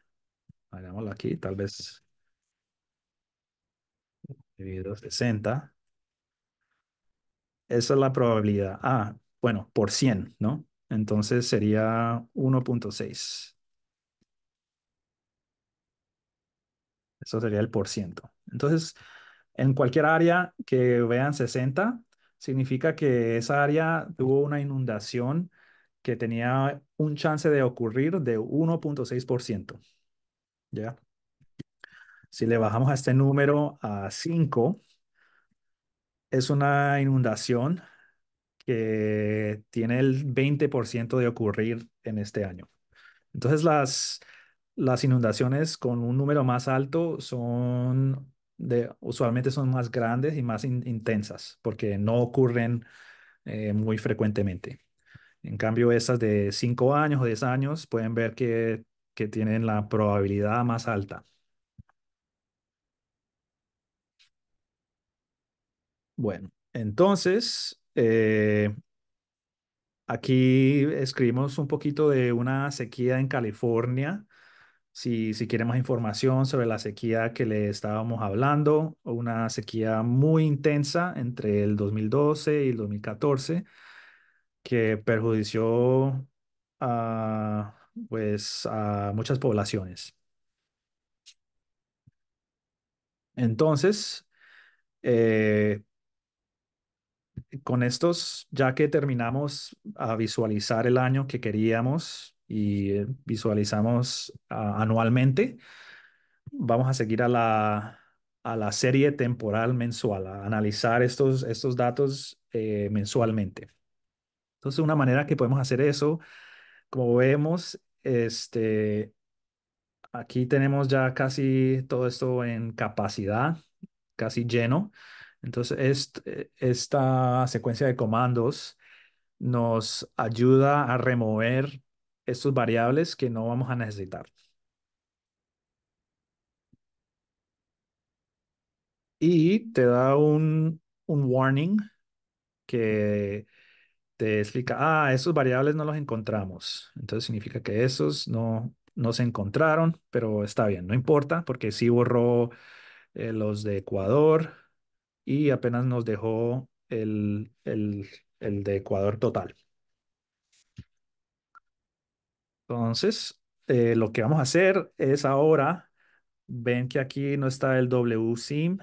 hagámoslo aquí, tal vez dividido 60. Esa es la probabilidad. Ah, bueno, por 100, ¿no? Entonces sería 1.6. Eso sería el por ciento. Entonces, en cualquier área que vean 60, significa que esa área tuvo una inundación que tenía un chance de ocurrir de 1.6%. ¿Ya? Si le bajamos a este número a 5, es una inundación que tiene el 20% de ocurrir en este año. Entonces las inundaciones con un número más alto usualmente son más grandes y más intensas porque no ocurren muy frecuentemente. En cambio, estas de 5 años o 10 años pueden ver que tienen la probabilidad más alta. Bueno, entonces, aquí escribimos un poquito de una sequía en California. Si quieren más información sobre la sequía que le estábamos hablando, una sequía muy intensa entre el 2012 y el 2014, que perjudició a muchas poblaciones. Entonces, con estos, ya que terminamos a visualizar el año que queríamos y visualizamos anualmente, vamos a seguir a la serie temporal mensual, a analizar estos datos mensualmente. Entonces, una manera que podemos hacer eso, como vemos, aquí tenemos ya casi todo esto en capacidad, casi lleno. Entonces, esta secuencia de comandos nos ayuda a remover estas variables que no vamos a necesitar. Y te da un warning que te explica, estos variables no los encontramos. Entonces, significa que esos no se encontraron, pero está bien, no importa, porque sí borró los de Ecuador, y apenas nos dejó el de Ecuador total. Entonces, lo que vamos a hacer es ahora, ven que aquí no está el WSIM,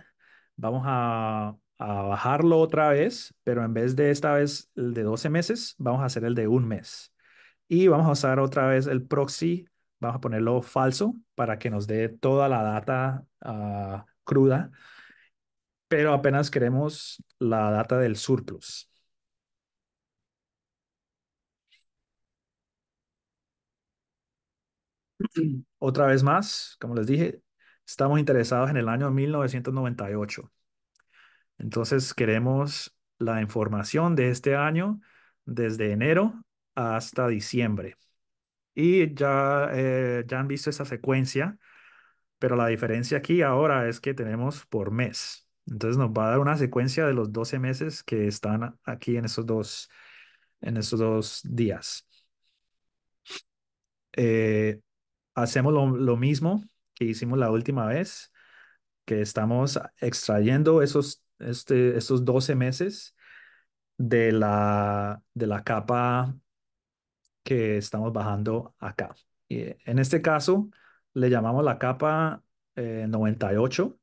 vamos a bajarlo otra vez, pero en vez de esta vez el de 12 meses, vamos a hacer el de un mes. Y vamos a usar otra vez el proxy, vamos a ponerlo falso para que nos dé toda la data cruda, pero apenas queremos la data del surplus. Otra vez más, como les dije, estamos interesados en el año 1998. Entonces queremos la información de este año desde enero hasta diciembre. Y ya han visto esa secuencia, pero la diferencia aquí ahora es que tenemos por mes. Entonces nos va a dar una secuencia de los 12 meses que están aquí en esos dos días. Hacemos lo mismo que hicimos la última vez, que estamos extrayendo estos 12 meses de la capa que estamos bajando acá. Y en este caso le llamamos la capa 98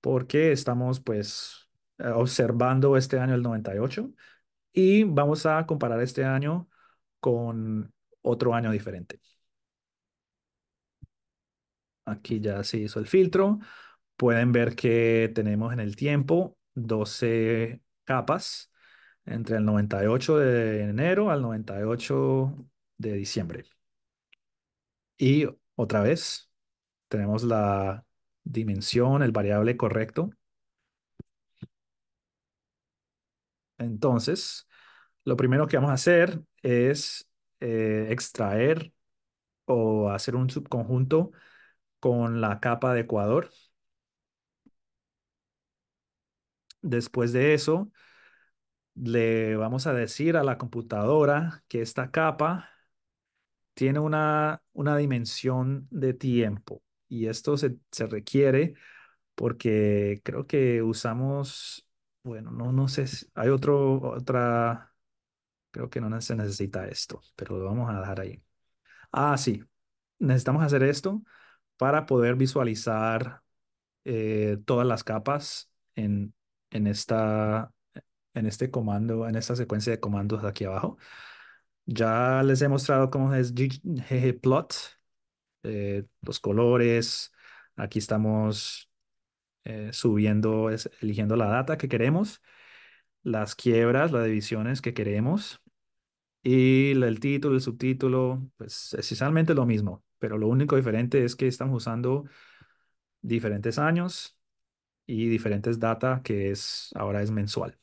porque estamos pues observando este año el 98 y vamos a comparar este año con otro año diferente. Aquí ya se hizo el filtro. Pueden ver que tenemos en el tiempo 12 capas entre el 98 de enero al 98 de diciembre. Y otra vez tenemos la dimensión, el variable correcto. Entonces, lo primero que vamos a hacer es extraer o hacer un subconjunto con la capa de Ecuador. Después de eso, le vamos a decir a la computadora que esta capa tiene una dimensión de tiempo. Y esto se requiere porque creo que usamos, bueno, no sé si hay otra, creo que no se necesita esto, pero lo vamos a dejar ahí. Ah, sí, necesitamos hacer esto para poder visualizar todas las capas en este comando, en esta secuencia de comandos de aquí abajo. Ya les he mostrado cómo es ggplot, los colores. Aquí estamos eligiendo la data que queremos, las quiebras, las divisiones que queremos y el título, el subtítulo, pues esencialmente lo mismo. Pero lo único diferente es que estamos usando diferentes años y diferentes data que ahora es mensual.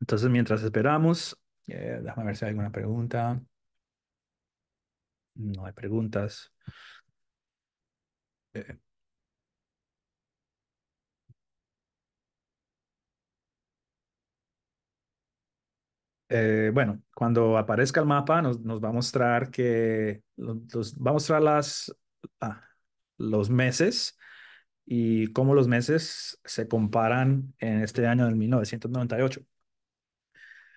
Entonces, mientras esperamos, déjame ver si hay alguna pregunta. No hay preguntas. Bueno, cuando aparezca el mapa nos va a mostrar que va a mostrar los meses y cómo los meses se comparan en este año del 1998.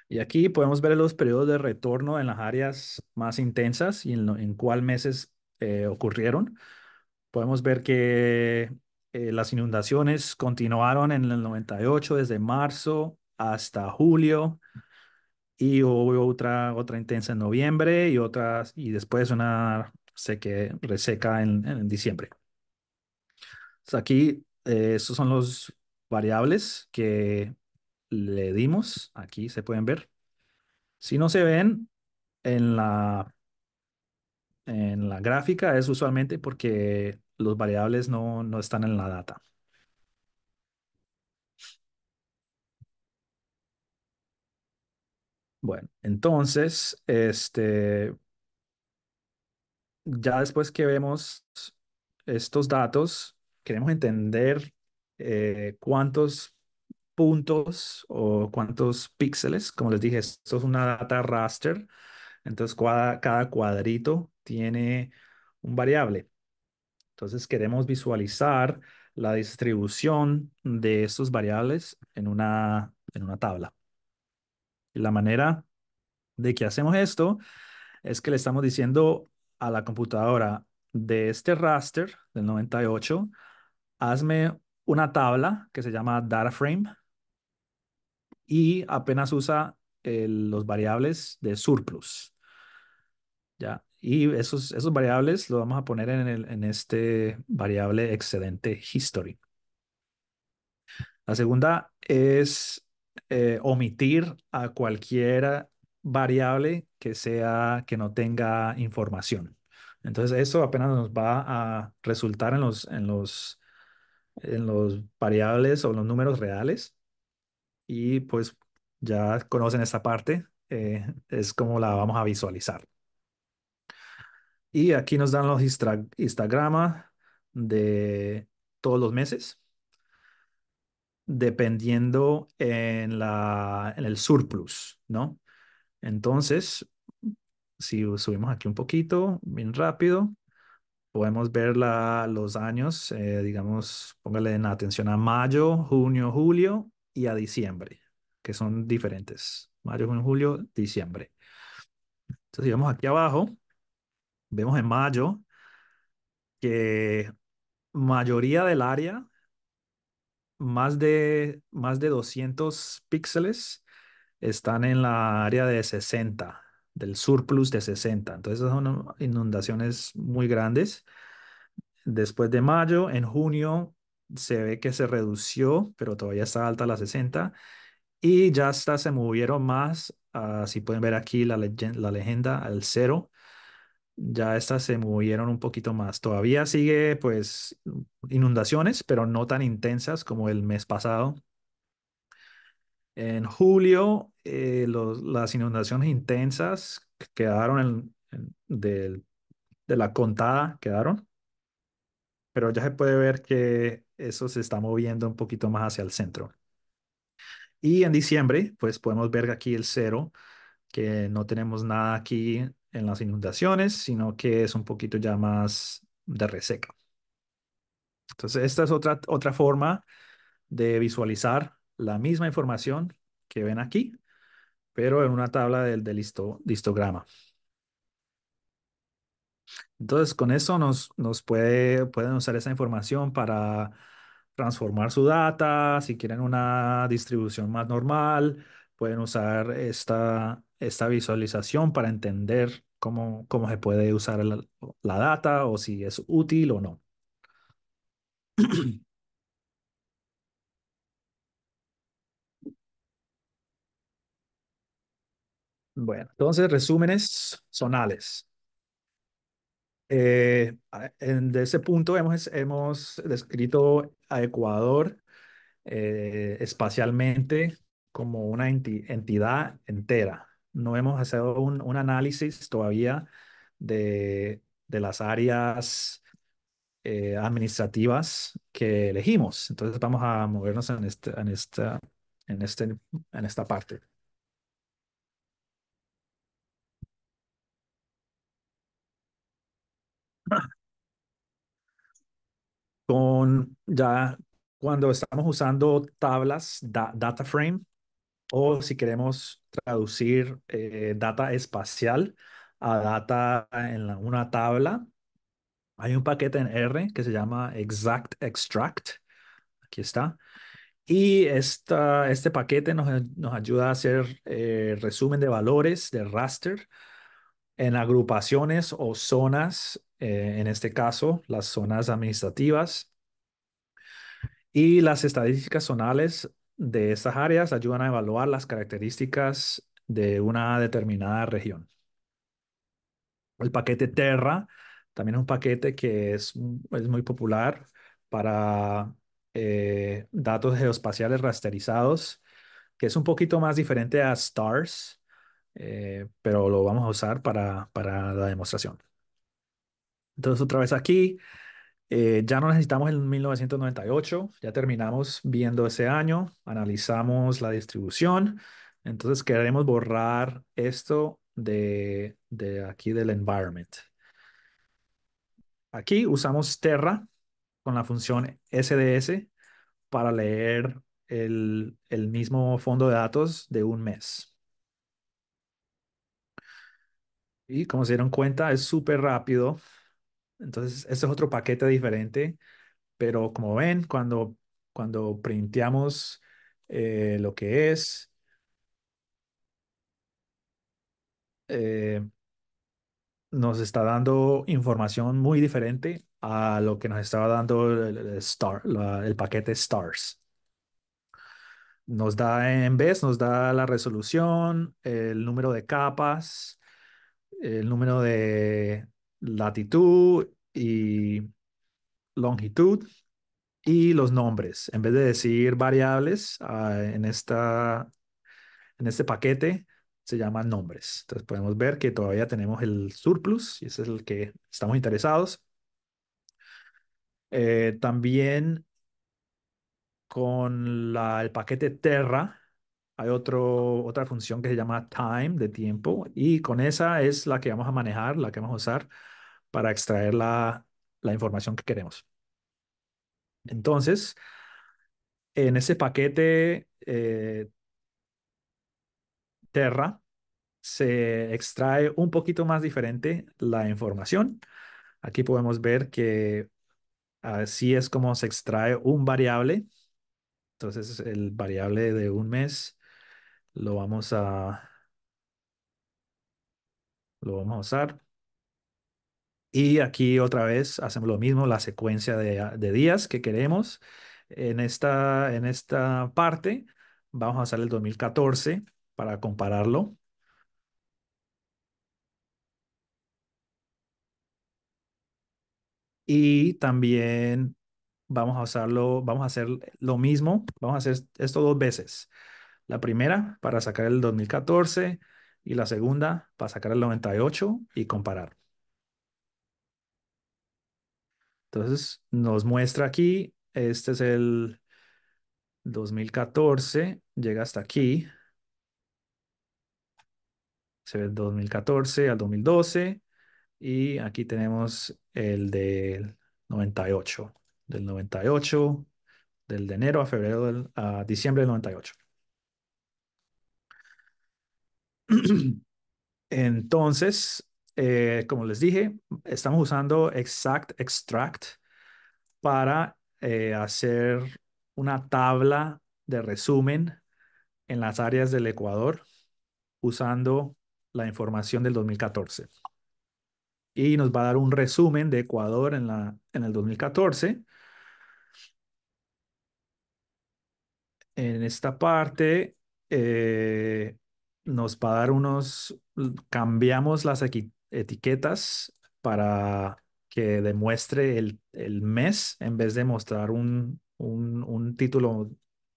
Y aquí podemos ver los periodos de retorno en las áreas más intensas y en cuál meses ocurrieron. Podemos ver que las inundaciones continuaron en el 98 desde marzo hasta julio. Y hubo otra intensa en noviembre y después una reseca en diciembre. Entonces aquí, estos son los variables que le dimos. Aquí se pueden ver. Si no se ven en la gráfica, es usualmente porque los variables no están en la data. Bueno, entonces, ya después que vemos estos datos, queremos entender cuántos puntos o cuántos píxeles. Como les dije, esto es una data raster. Entonces, cada cuadrito tiene un variable. Entonces queremos visualizar la distribución de estos variables en una tabla. La manera de que hacemos esto es que le estamos diciendo a la computadora de este raster del 98, hazme una tabla que se llama DataFrame y apenas usa los variables de surplus. ¿Ya? Y esos variables los vamos a poner en este variable excedente history. La segunda es omitir a cualquier variable que no tenga información. Entonces eso apenas nos va a resultar en los variables o los números reales. Y pues ya conocen esta parte, es como la vamos a visualizar. Y aquí nos dan los histogramas de todos los meses, dependiendo en el surplus, ¿no? Entonces, si subimos aquí un poquito, bien rápido, podemos ver los años, digamos, póngale en atención a mayo, junio, julio y a diciembre, que son diferentes. Mayo, junio, julio, diciembre. Entonces, si vamos aquí abajo, vemos en mayo que mayoría del área, más de 200 píxeles, están en la área de 60, del surplus de 60. Entonces son inundaciones muy grandes. Después de mayo, en junio, se ve que se redució, pero todavía está alta la 60. Y ya hasta se movieron más, si pueden ver aquí la legenda, al 0. Ya estas se movieron un poquito más. Todavía sigue, pues, inundaciones, pero no tan intensas como el mes pasado. En julio, las inundaciones intensas quedaron de la contada, quedaron. Pero ya se puede ver que eso se está moviendo un poquito más hacia el centro. Y en diciembre, pues, podemos ver aquí el 0, que no tenemos nada aquí en las inundaciones, sino que es un poquito ya más de reseca. Entonces esta es otra forma de visualizar la misma información que ven aquí, pero en una tabla de histograma. Entonces con eso pueden usar esa información para transformar su data. Si quieren una distribución más normal, pueden usar esta visualización para entender cómo se puede usar la data o si es útil o no. Bueno, entonces resúmenes zonales. De ese punto hemos descrito a Ecuador espacialmente como una entidad entera. No hemos hecho un análisis todavía de las áreas administrativas que elegimos. Entonces vamos a movernos en esta parte. Cuando estamos usando tablas, data frame, o si queremos traducir data espacial a data en una tabla, hay un paquete en R que se llama Exact Extract. Aquí está. Y este paquete nos ayuda a hacer resumen de valores de raster en agrupaciones o zonas, en este caso las zonas administrativas. Y las estadísticas zonales de estas áreas ayudan a evaluar las características de una determinada región. El paquete Terra también es un paquete que es muy popular para datos geoespaciales rasterizados, que es un poquito más diferente a STARS, pero lo vamos a usar para la demostración. Entonces otra vez aquí, ya no necesitamos el 1998, ya terminamos viendo ese año, analizamos la distribución, entonces queremos borrar esto de aquí del environment. Aquí usamos Terra con la función SDS para leer el mismo fondo de datos de un mes. Y como se dieron cuenta, es súper rápido. Entonces, este es otro paquete diferente. Pero como ven, cuando printeamos lo que es, nos está dando información muy diferente a lo que nos estaba dando el paquete STARS. Nos da en vez, nos da la resolución, el número de capas, el número de latitud y longitud y los nombres. En vez de decir variables, en este paquete se llaman nombres. Entonces podemos ver que todavía tenemos el surplus y ese es el que estamos interesados. También con el paquete Terra hay otra función que se llama time, de tiempo, y con esa es la que vamos a manejar, la que vamos a usar para extraer la información que queremos. Entonces, en ese paquete Terra se extrae un poquito más diferente la información. Aquí podemos ver que así es como se extrae un variable. Entonces, el variable de un mes lo vamos a usar. Y aquí otra vez hacemos lo mismo, la secuencia de días que queremos. En esta parte vamos a usar el 2014 para compararlo. Y también vamos a hacer lo mismo, vamos a hacer esto dos veces. La primera para sacar el 2014 y la segunda para sacar el 98 y comparar. Entonces nos muestra aquí, este es el 2014, llega hasta aquí. Se ve el 2014 al 2012 y aquí tenemos el del 98. Del 98, del de enero a febrero, a diciembre del 98. Entonces, como les dije, estamos usando exact extract para hacer una tabla de resumen en las áreas del Ecuador usando la información del 2014. Y nos va a dar un resumen de Ecuador en el 2014. En esta parte nos va a dar cambiamos las etiquetas para que demuestre el mes en vez de mostrar un título,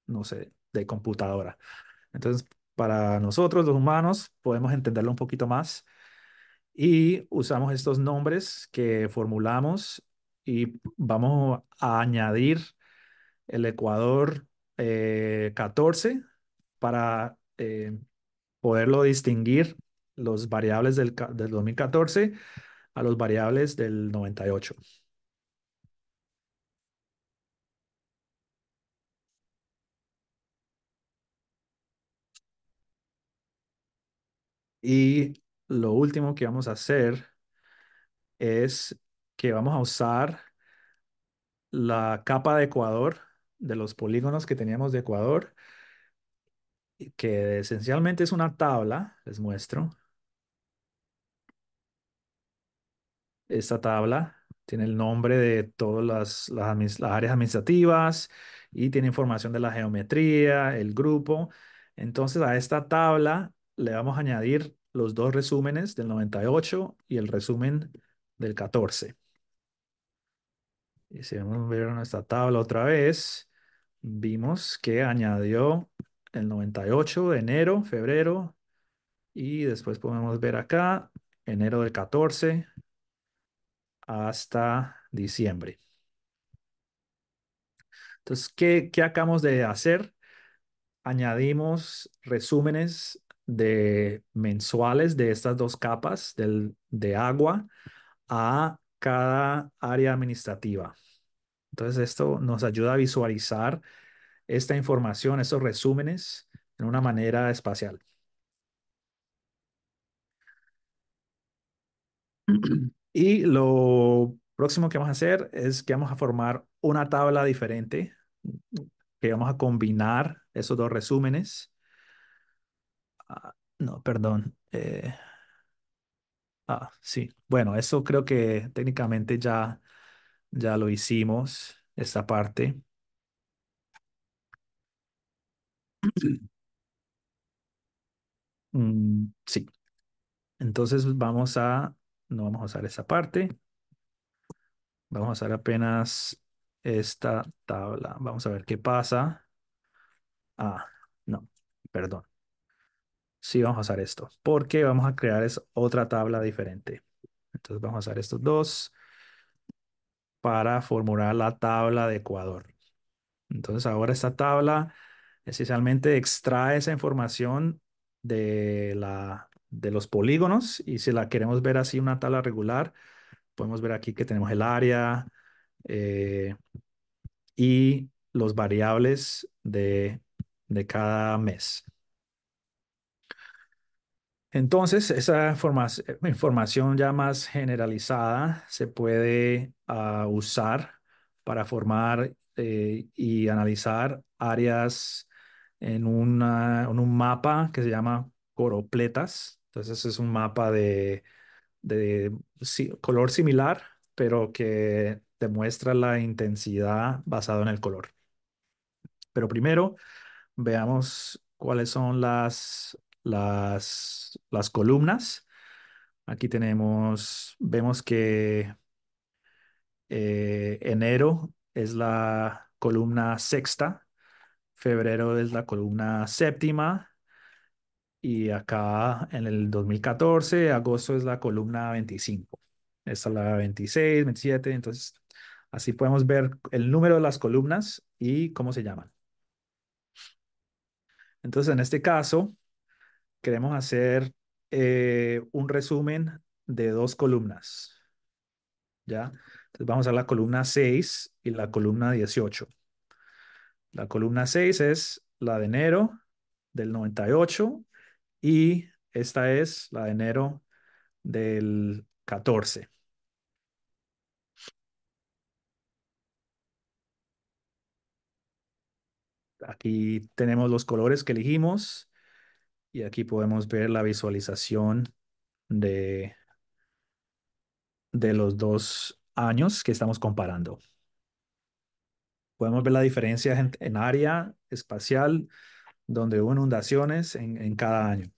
no sé, de computadora. Entonces, para nosotros los humanos podemos entenderlo un poquito más. Y usamos estos nombres que formulamos y vamos a añadir el Ecuador 14 para poderlo distinguir los variables del 2014 a los variables del 98. Y lo último que vamos a hacer es que vamos a usar la capa de Ecuador de los polígonos que teníamos de Ecuador, que esencialmente es una tabla, les muestro. Esta tabla tiene el nombre de todas las áreas administrativas y tiene información de la geometría, el grupo. Entonces a esta tabla le vamos a añadir los dos resúmenes del 98 y el resumen del 14. Y si vamos a ver nuestra tabla otra vez, vimos que añadió el 98 de enero, febrero, y después podemos ver acá, enero del 14 hasta diciembre. Entonces, ¿qué acabamos de hacer? Añadimos resúmenes mensuales de estas dos capas de agua a cada área administrativa. Entonces esto nos ayuda a visualizar esta información, estos resúmenes, en una manera espacial. Y lo próximo que vamos a hacer es que vamos a formar una tabla diferente, que vamos a combinar esos dos resúmenes. No, perdón. Sí, bueno, eso creo que técnicamente ya lo hicimos, esta parte. Sí. Entonces no vamos a usar esa parte. Vamos a usar apenas esta tabla. Vamos a ver qué pasa. No, perdón. Sí, vamos a usar esto, porque vamos a crear otra tabla diferente. Entonces vamos a usar estos dos para formular la tabla de Ecuador. Entonces ahora esta tabla esencialmente extrae esa información de los polígonos, y si la queremos ver así, una tabla regular, podemos ver aquí que tenemos el área y los variables de cada mes. Entonces, esa información ya más generalizada se puede usar para formar y analizar áreas en un mapa que se llama coropletas. Entonces, es un mapa de color similar, pero que demuestra la intensidad basado en el color. Pero primero, veamos cuáles son las columnas. Aquí vemos que enero es la columna sexta, febrero es la columna séptima, y acá en el 2014, agosto es la columna 25. Esta es la 26, 27, entonces así podemos ver el número de las columnas y cómo se llaman. Entonces en este caso, queremos hacer un resumen de dos columnas, ¿ya? Entonces vamos a la columna 6 y la columna 18. La columna 6 es la de enero del 98 y esta es la de enero del 14. Aquí tenemos los colores que elegimos. Y aquí podemos ver la visualización de los dos años que estamos comparando. Podemos ver la diferencia en área espacial, donde hubo inundaciones en cada año.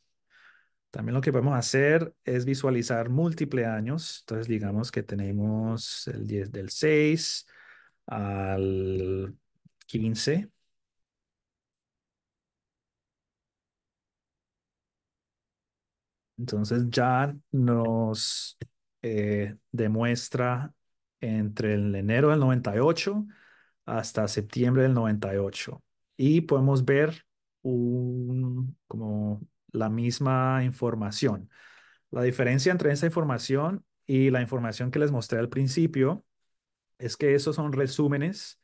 También lo que podemos hacer es visualizar múltiples años. Entonces, digamos que tenemos el 10 del 6 al 15. Entonces ya nos demuestra entre el enero del 98 hasta septiembre del 98. Y podemos ver como la misma información. La diferencia entre esa información y la información que les mostré al principio es que esos son resúmenes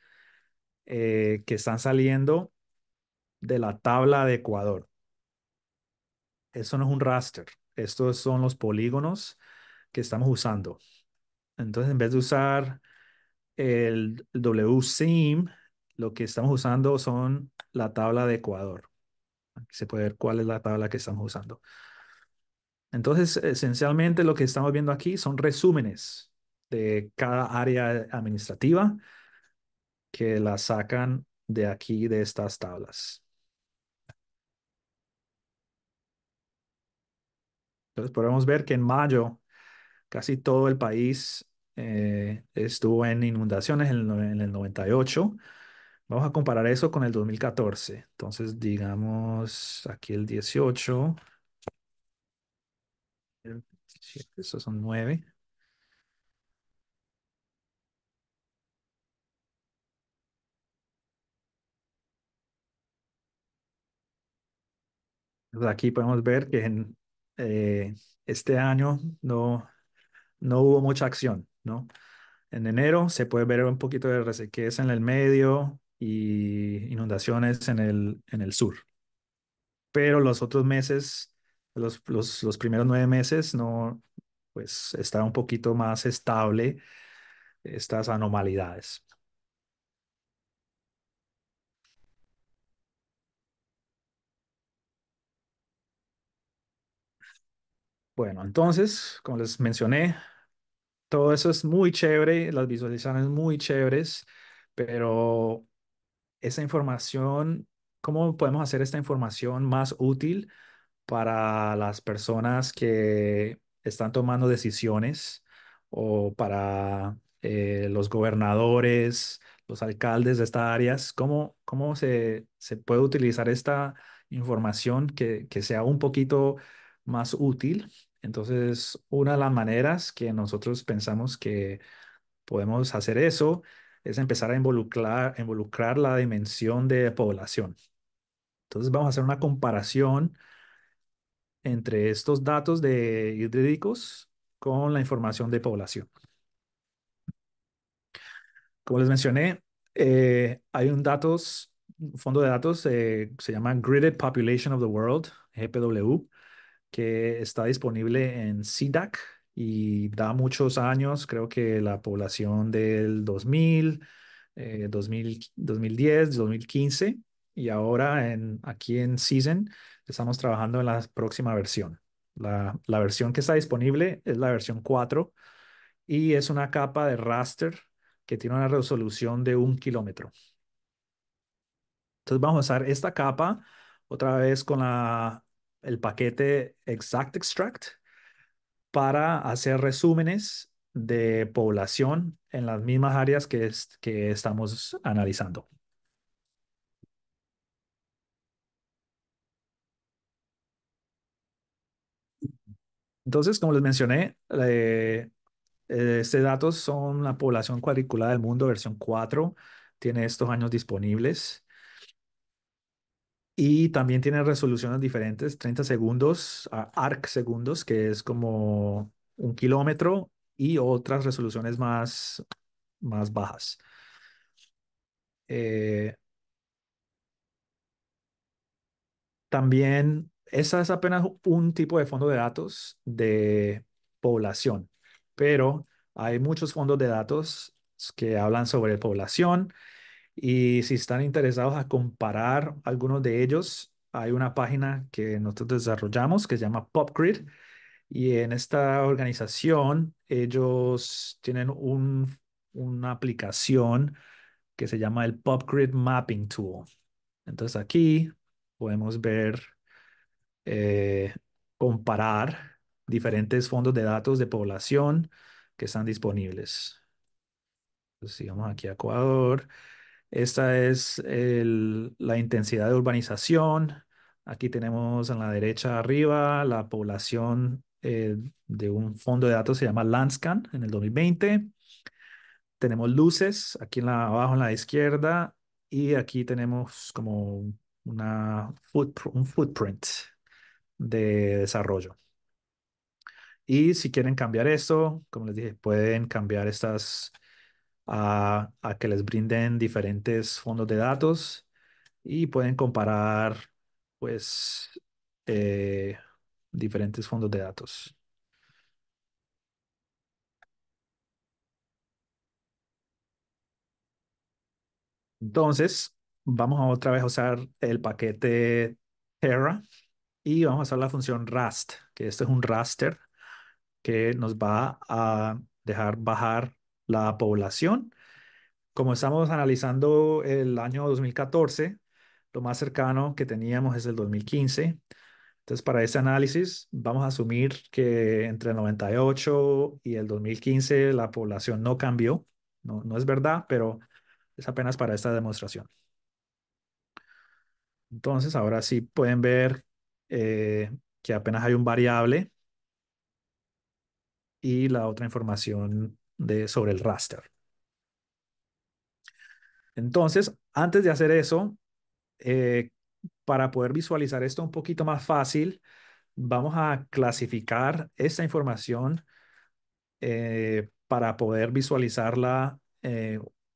que están saliendo de la tabla de Ecuador. Eso no es un raster. Estos son los polígonos que estamos usando. Entonces, en vez de usar el WSIM, lo que estamos usando son la tabla de Ecuador. Aquí se puede ver cuál es la tabla que estamos usando. Entonces, esencialmente lo que estamos viendo aquí son resúmenes de cada área administrativa que la sacan de aquí, de estas tablas. Entonces podemos ver que en mayo casi todo el país estuvo en inundaciones en el 98. Vamos a comparar eso con el 2014. Entonces digamos aquí el 18. Esos son 9. Entonces aquí podemos ver que este año no hubo mucha acción. ¿no? En enero se puede ver un poquito de resequez en el medio y inundaciones en el sur. Pero los otros meses, los primeros 9 meses, no, pues está un poquito más estable estas anomalidades. Bueno, entonces, como les mencioné, todo eso es muy chévere, las visualizaciones muy chéveres, pero esa información, ¿cómo podemos hacer esta información más útil para las personas que están tomando decisiones o para los gobernadores, los alcaldes de estas áreas? ¿Cómo se puede utilizar esta información que sea un poquito más útil? Entonces, una de las maneras que nosotros pensamos que podemos hacer eso es empezar a involucrar la dimensión de población. Entonces, vamos a hacer una comparación entre estos datos de hídricos con la información de población. Como les mencioné, hay un fondo de datos, se llama Gridded Population of the World, GPW, que está disponible en SEDAC y da muchos años, creo que la población del 2000, 2010, 2015, y ahora aquí en Season estamos trabajando en la próxima versión. La versión que está disponible es la versión 4 y es una capa de raster que tiene una resolución de 1 kilómetro. Entonces vamos a usar esta capa otra vez con el paquete Exact Extract para hacer resúmenes de población en las mismas áreas que estamos analizando. Entonces, como les mencioné, estos datos son la población cuadriculada del mundo, versión 4, tiene estos años disponibles. Y también tiene resoluciones diferentes, 30 segundos, arc segundos, que es como 1 kilómetro, y otras resoluciones más bajas. También, esa es apenas un tipo de fondo de datos de población, pero hay muchos fondos de datos que hablan sobre población. Y si están interesados a comparar algunos de ellos, hay una página que nosotros desarrollamos que se llama PopGrid. Y en esta organización, ellos tienen una aplicación que se llama el PopGrid Mapping Tool. Entonces aquí podemos ver, comparar diferentes fondos de datos de población que están disponibles. Entonces, sigamos aquí a Ecuador. Esta es la intensidad de urbanización. Aquí tenemos en la derecha arriba la población de un fondo de datos que se llama Landscan en el 2020. Tenemos luces aquí abajo en la izquierda y aquí tenemos como un footprint de desarrollo. Y si quieren cambiar esto, como les dije, pueden cambiar estas a que les brinden diferentes fondos de datos y pueden comparar, pues, diferentes fondos de datos. Entonces, vamos a otra vez usar el paquete Terra y vamos a usar la función rast, que esto es un raster que nos va a dejar bajar la población. Como estamos analizando el año 2014, lo más cercano que teníamos es el 2015. Entonces, para este análisis, vamos a asumir que entre el 98 y el 2015 la población no cambió. No es verdad, pero es apenas para esta demostración. Entonces, ahora sí pueden ver que apenas hay un variable y la otra información sobre el raster. Entonces, antes de hacer eso, para poder visualizar esto un poquito más fácil, vamos a clasificar esta información para poder visualizarla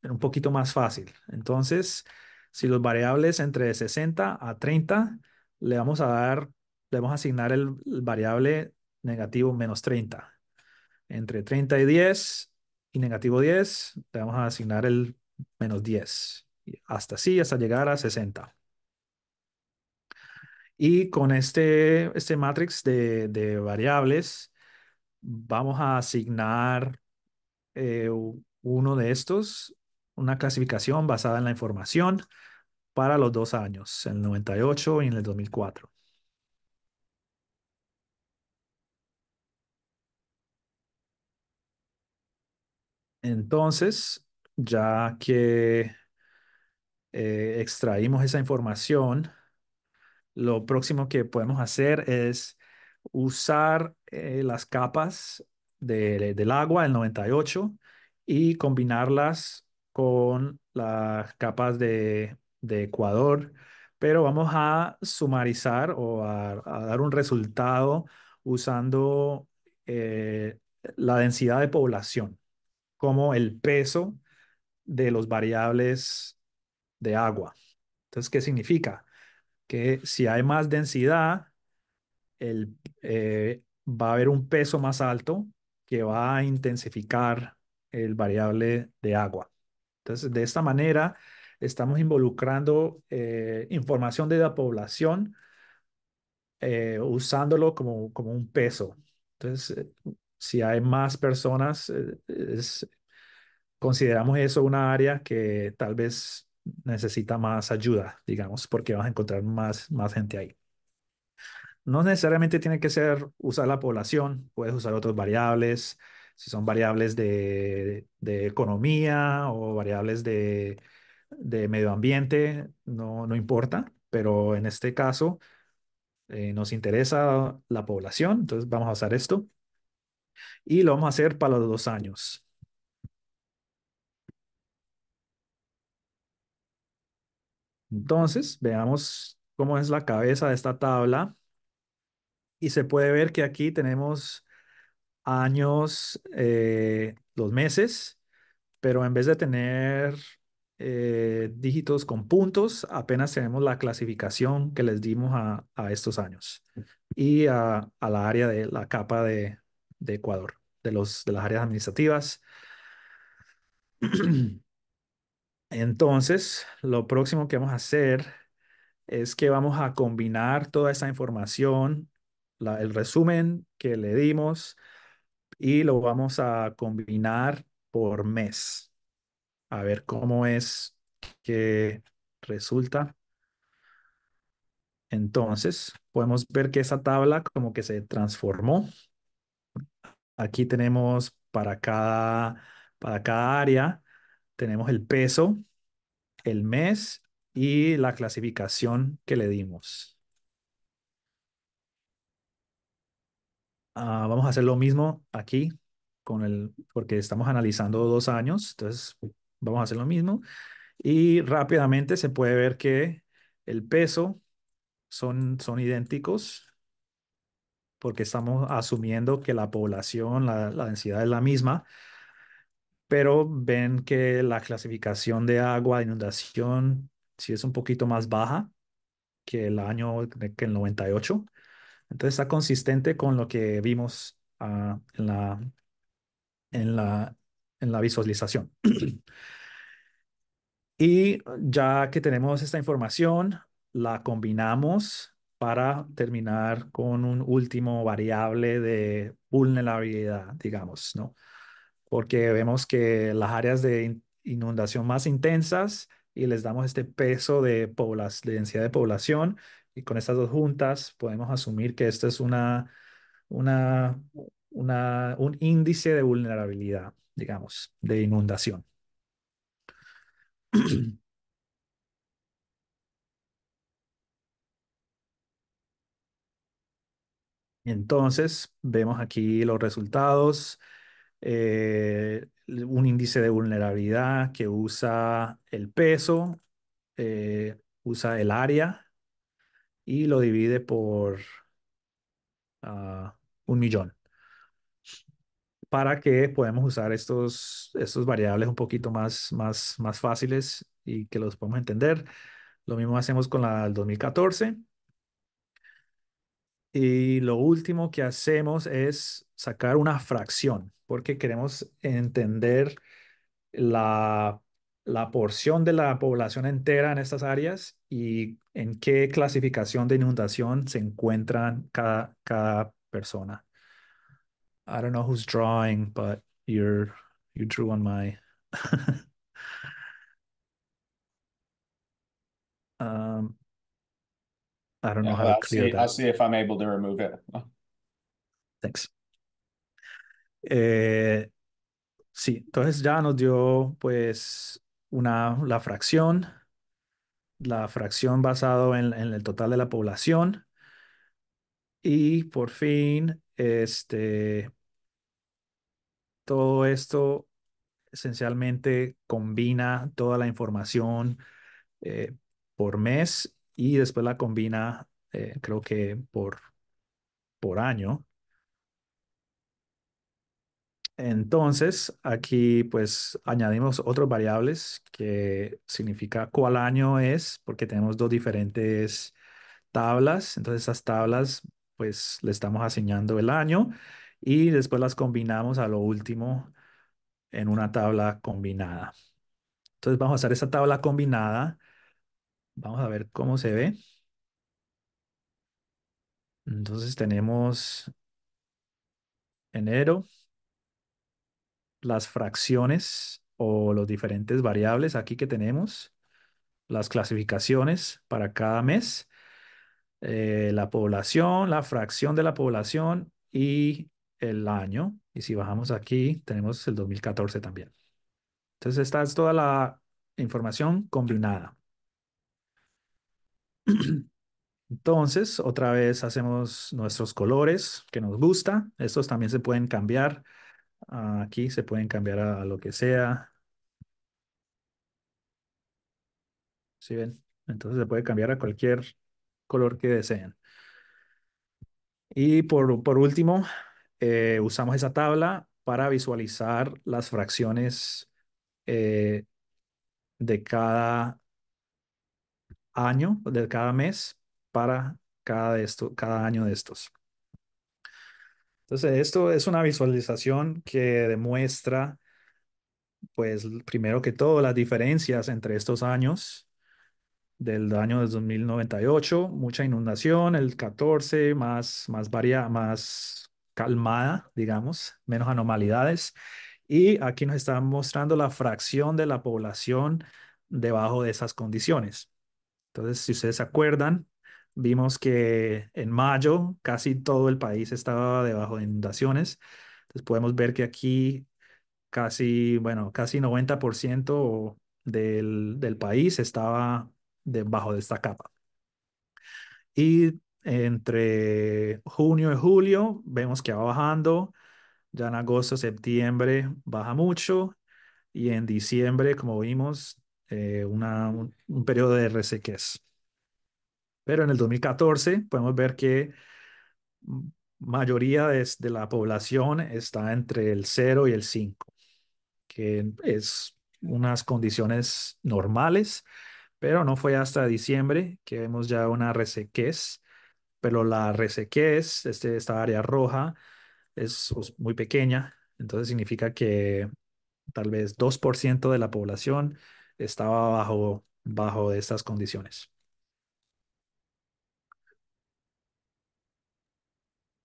un poquito más fácil. Entonces, si los variables entre 60 a 30, le vamos a dar, le vamos a asignar el variable negativo menos 30. Entre 30 y 10 y negativo 10, le vamos a asignar el menos 10. Hasta así, hasta llegar a 60. Y con este matrix de variables, vamos a asignar uno de estos, una clasificación basada en la información para los dos años, en el 98 y en el 2004. Entonces, ya que extraímos esa información, lo próximo que podemos hacer es usar las capas del agua del 98 y combinarlas con las capas de Ecuador, pero vamos a sumarizar o a dar un resultado usando la densidad de población como el peso de los variables de agua. Entonces, ¿qué significa? Que si hay más densidad, va a haber un peso más alto que va a intensificar el variable de agua. Entonces, de esta manera, estamos involucrando información de la población usándolo como un peso. Entonces, si hay más personas, consideramos eso una área que tal vez necesita más ayuda, digamos, porque vas a encontrar más gente ahí. No necesariamente tiene que ser usar la población, puedes usar otras variables, si son variables de economía o variables de medio ambiente, no importa, pero en este caso nos interesa la población, entonces vamos a usar esto y lo vamos a hacer para los 2 años. Entonces, veamos cómo es la cabeza de esta tabla. Y se puede ver que aquí tenemos años, los meses, pero en vez de tener dígitos con puntos, apenas tenemos la clasificación que les dimos a estos años y a la área de la capa de Ecuador, de las áreas administrativas. Entonces, lo próximo que vamos a hacer es que vamos a combinar toda esta información, el resumen que le dimos, y lo vamos a combinar por mes. A ver cómo es que resulta. Entonces, podemos ver que esa tabla como que se transformó. Aquí tenemos para cada área, tenemos el peso, el mes y la clasificación que le dimos. Vamos a hacer lo mismo aquí, porque estamos analizando 2 años, entonces vamos a hacer lo mismo. Y rápidamente se puede ver que el peso son idénticos, porque estamos asumiendo que la población, la densidad es la misma, pero ven que la clasificación de agua, de inundación, sí es un poquito más baja que el 98. Entonces está consistente con lo que vimos en la visualización. Y ya que tenemos esta información, la combinamos para terminar con un último variable de vulnerabilidad, digamos, ¿no? Porque vemos que las áreas de inundación más intensas y les damos este peso de densidad de población, y con estas dos juntas podemos asumir que esto es un índice de vulnerabilidad, digamos, de inundación. Entonces, vemos aquí los resultados. Un índice de vulnerabilidad que usa el peso, usa el área y lo divide por 1.000.000. para que podamos usar estos variables un poquito más fáciles y que los podamos entender. Lo mismo hacemos con la del 2014. Y lo último que hacemos es sacar una fracción, porque queremos entender la porción de la población entera en estas áreas y en qué clasificación de inundación se encuentran cada persona. I don't know who's drawing, but you drew on my... I don't know how to clear that. I'll see if I'm able to remove it. Thanks. Sí, entonces ya nos dio pues la fracción. La fracción basado en el total de la población. Y por fin, todo esto esencialmente combina toda la información por mes y después la combina, creo que por año. Entonces, aquí pues añadimos otras variables que significa cuál año es, porque tenemos dos diferentes tablas. Entonces, esas tablas pues le estamos asignando el año y después las combinamos a lo último en una tabla combinada. Entonces, vamos a hacer esa tabla combinada. Vamos a ver cómo se ve. Entonces tenemos enero, las fracciones o los diferentes variables aquí que tenemos, las clasificaciones para cada mes, la población, la fracción de la población y el año. Y si bajamos aquí, tenemos el 2014 también. Entonces esta es toda la información combinada. Entonces, otra vez hacemos nuestros colores que nos gusta. Estos también se pueden cambiar. Aquí se pueden cambiar a lo que sea. ¿Sí ven? Entonces se puede cambiar a cualquier color que deseen. Y por último, usamos esa tabla para visualizar las fracciones de cada año, de cada mes, para cada año de estos. Entonces, esto es una visualización que demuestra, pues, primero que todo, las diferencias entre estos años. Del año de 2098, mucha inundación, el 14 más calmada, digamos, menos anomalidades. Y aquí nos está mostrando la fracción de la población debajo de esas condiciones. Entonces, si ustedes se acuerdan, vimos que en mayo casi todo el país estaba debajo de inundaciones. Entonces podemos ver que aquí casi 90% del país estaba debajo de esta capa. Y entre junio y julio vemos que va bajando. Ya en agosto, septiembre baja mucho. Y en diciembre, como vimos, un periodo de resequez. Pero en el 2014 podemos ver que mayoría de la población está entre el 0 y el 5, que es unas condiciones normales, pero no fue hasta diciembre que vemos ya una resequez, pero la resequez, esta área roja, es muy pequeña, entonces significa que tal vez 2% de la población estaba bajo de estas condiciones.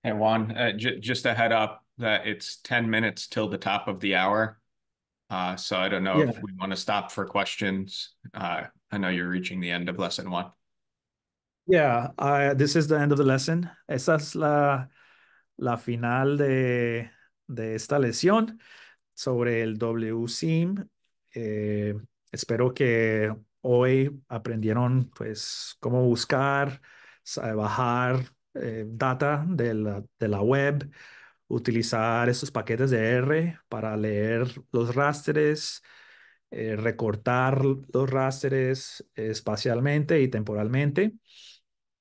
Hey Juan, just a head up that it's 10 minutes till the top of the hour. So I don't know if we want to stop for questions. I know you're reaching the end of lesson one. Yeah, this is the end of the lesson. Esa es la final de esta lección sobre el WSIM. Espero que hoy aprendieron pues cómo buscar, bajar data de la web, utilizar estos paquetes de R para leer los rastros, recortar los rastros espacialmente y temporalmente,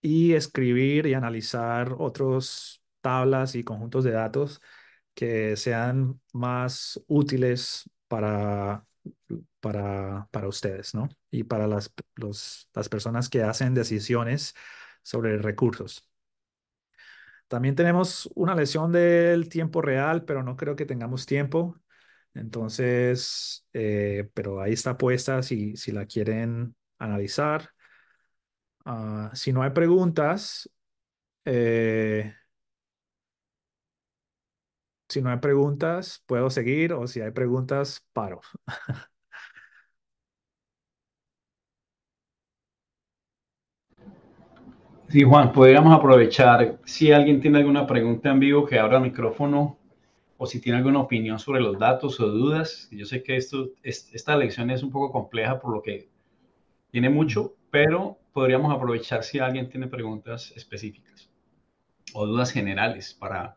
y escribir y analizar otras tablas y conjuntos de datos que sean más útiles para ustedes, ¿no? Y para las personas que hacen decisiones sobre recursos. También tenemos una lección del tiempo real, pero no creo que tengamos tiempo. Entonces, pero ahí está puesta si la quieren analizar. Si no hay preguntas, puedo seguir, o si hay preguntas, paro. Sí, Juan, podríamos aprovechar, si alguien tiene alguna pregunta en vivo, que abra el micrófono, o si tiene alguna opinión sobre los datos o dudas. Yo sé que esta lección es un poco compleja por lo que tiene mucho, pero podríamos aprovechar si alguien tiene preguntas específicas o dudas generales para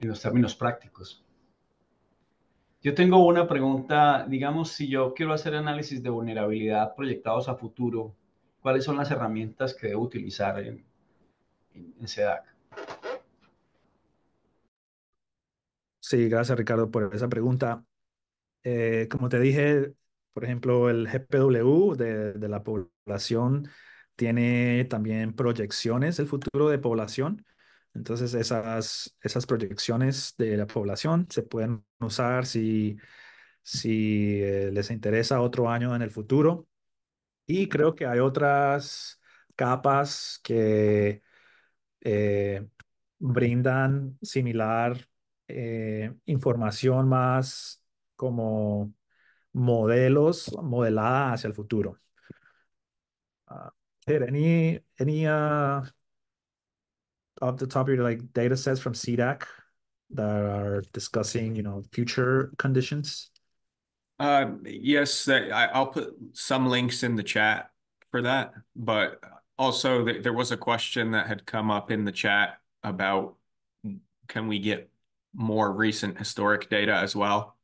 en los términos prácticos. Yo tengo una pregunta, digamos, si yo quiero hacer análisis de vulnerabilidad proyectados a futuro, ¿cuáles son las herramientas que debo utilizar en SEDAC? Sí, gracias Ricardo por esa pregunta. Como te dije, por ejemplo, el GPW de la población tiene también proyecciones del futuro de población. Entonces esas proyecciones de la población se pueden usar si les interesa otro año en el futuro. Y creo que hay otras capas que brindan similar información más como modelada hacia el futuro. Any off the top of your data sets from SEDAC that are discussing, future conditions? Yes, I'll put some links in the chat for that, but also there was a question that had come up in the chat about, can we get more recent historic data as well?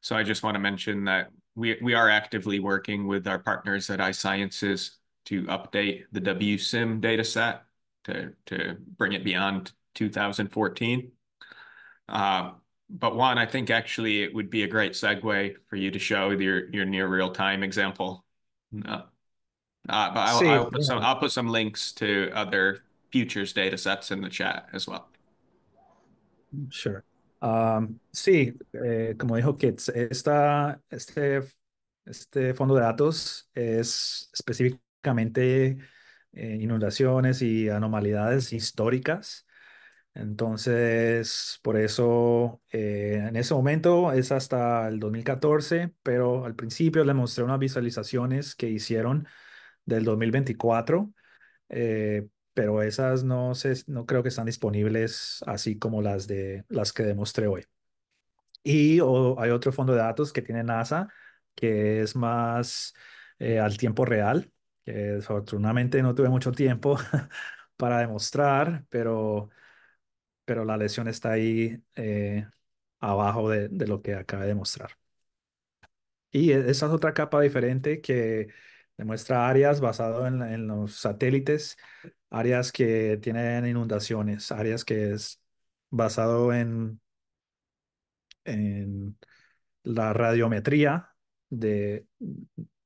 So I just want to mention that we are actively working with our partners at iSciences to update the WSIM data set to bring it beyond 2014. But Juan, I think actually it would be a great segue for you to show your near real-time example. But I'll put some links to other futures data sets in the chat as well. Sure. Sí, como dijo Kits, este fondo de datos es específicamente inundaciones y anomalías históricas. Entonces, por eso, en ese momento es hasta el 2014, pero al principio les mostré unas visualizaciones que hicieron del 2024, pero esas no creo que están disponibles así como las que demostré hoy. Y hay otro fondo de datos que tiene NASA, que es más al tiempo real, que desafortunadamente no tuve mucho tiempo para demostrar, pero la lección está ahí abajo de lo que acabé de mostrar. Y esa es otra capa diferente que demuestra áreas basado en los satélites, áreas que tienen inundaciones, áreas que es basado en la radiometría,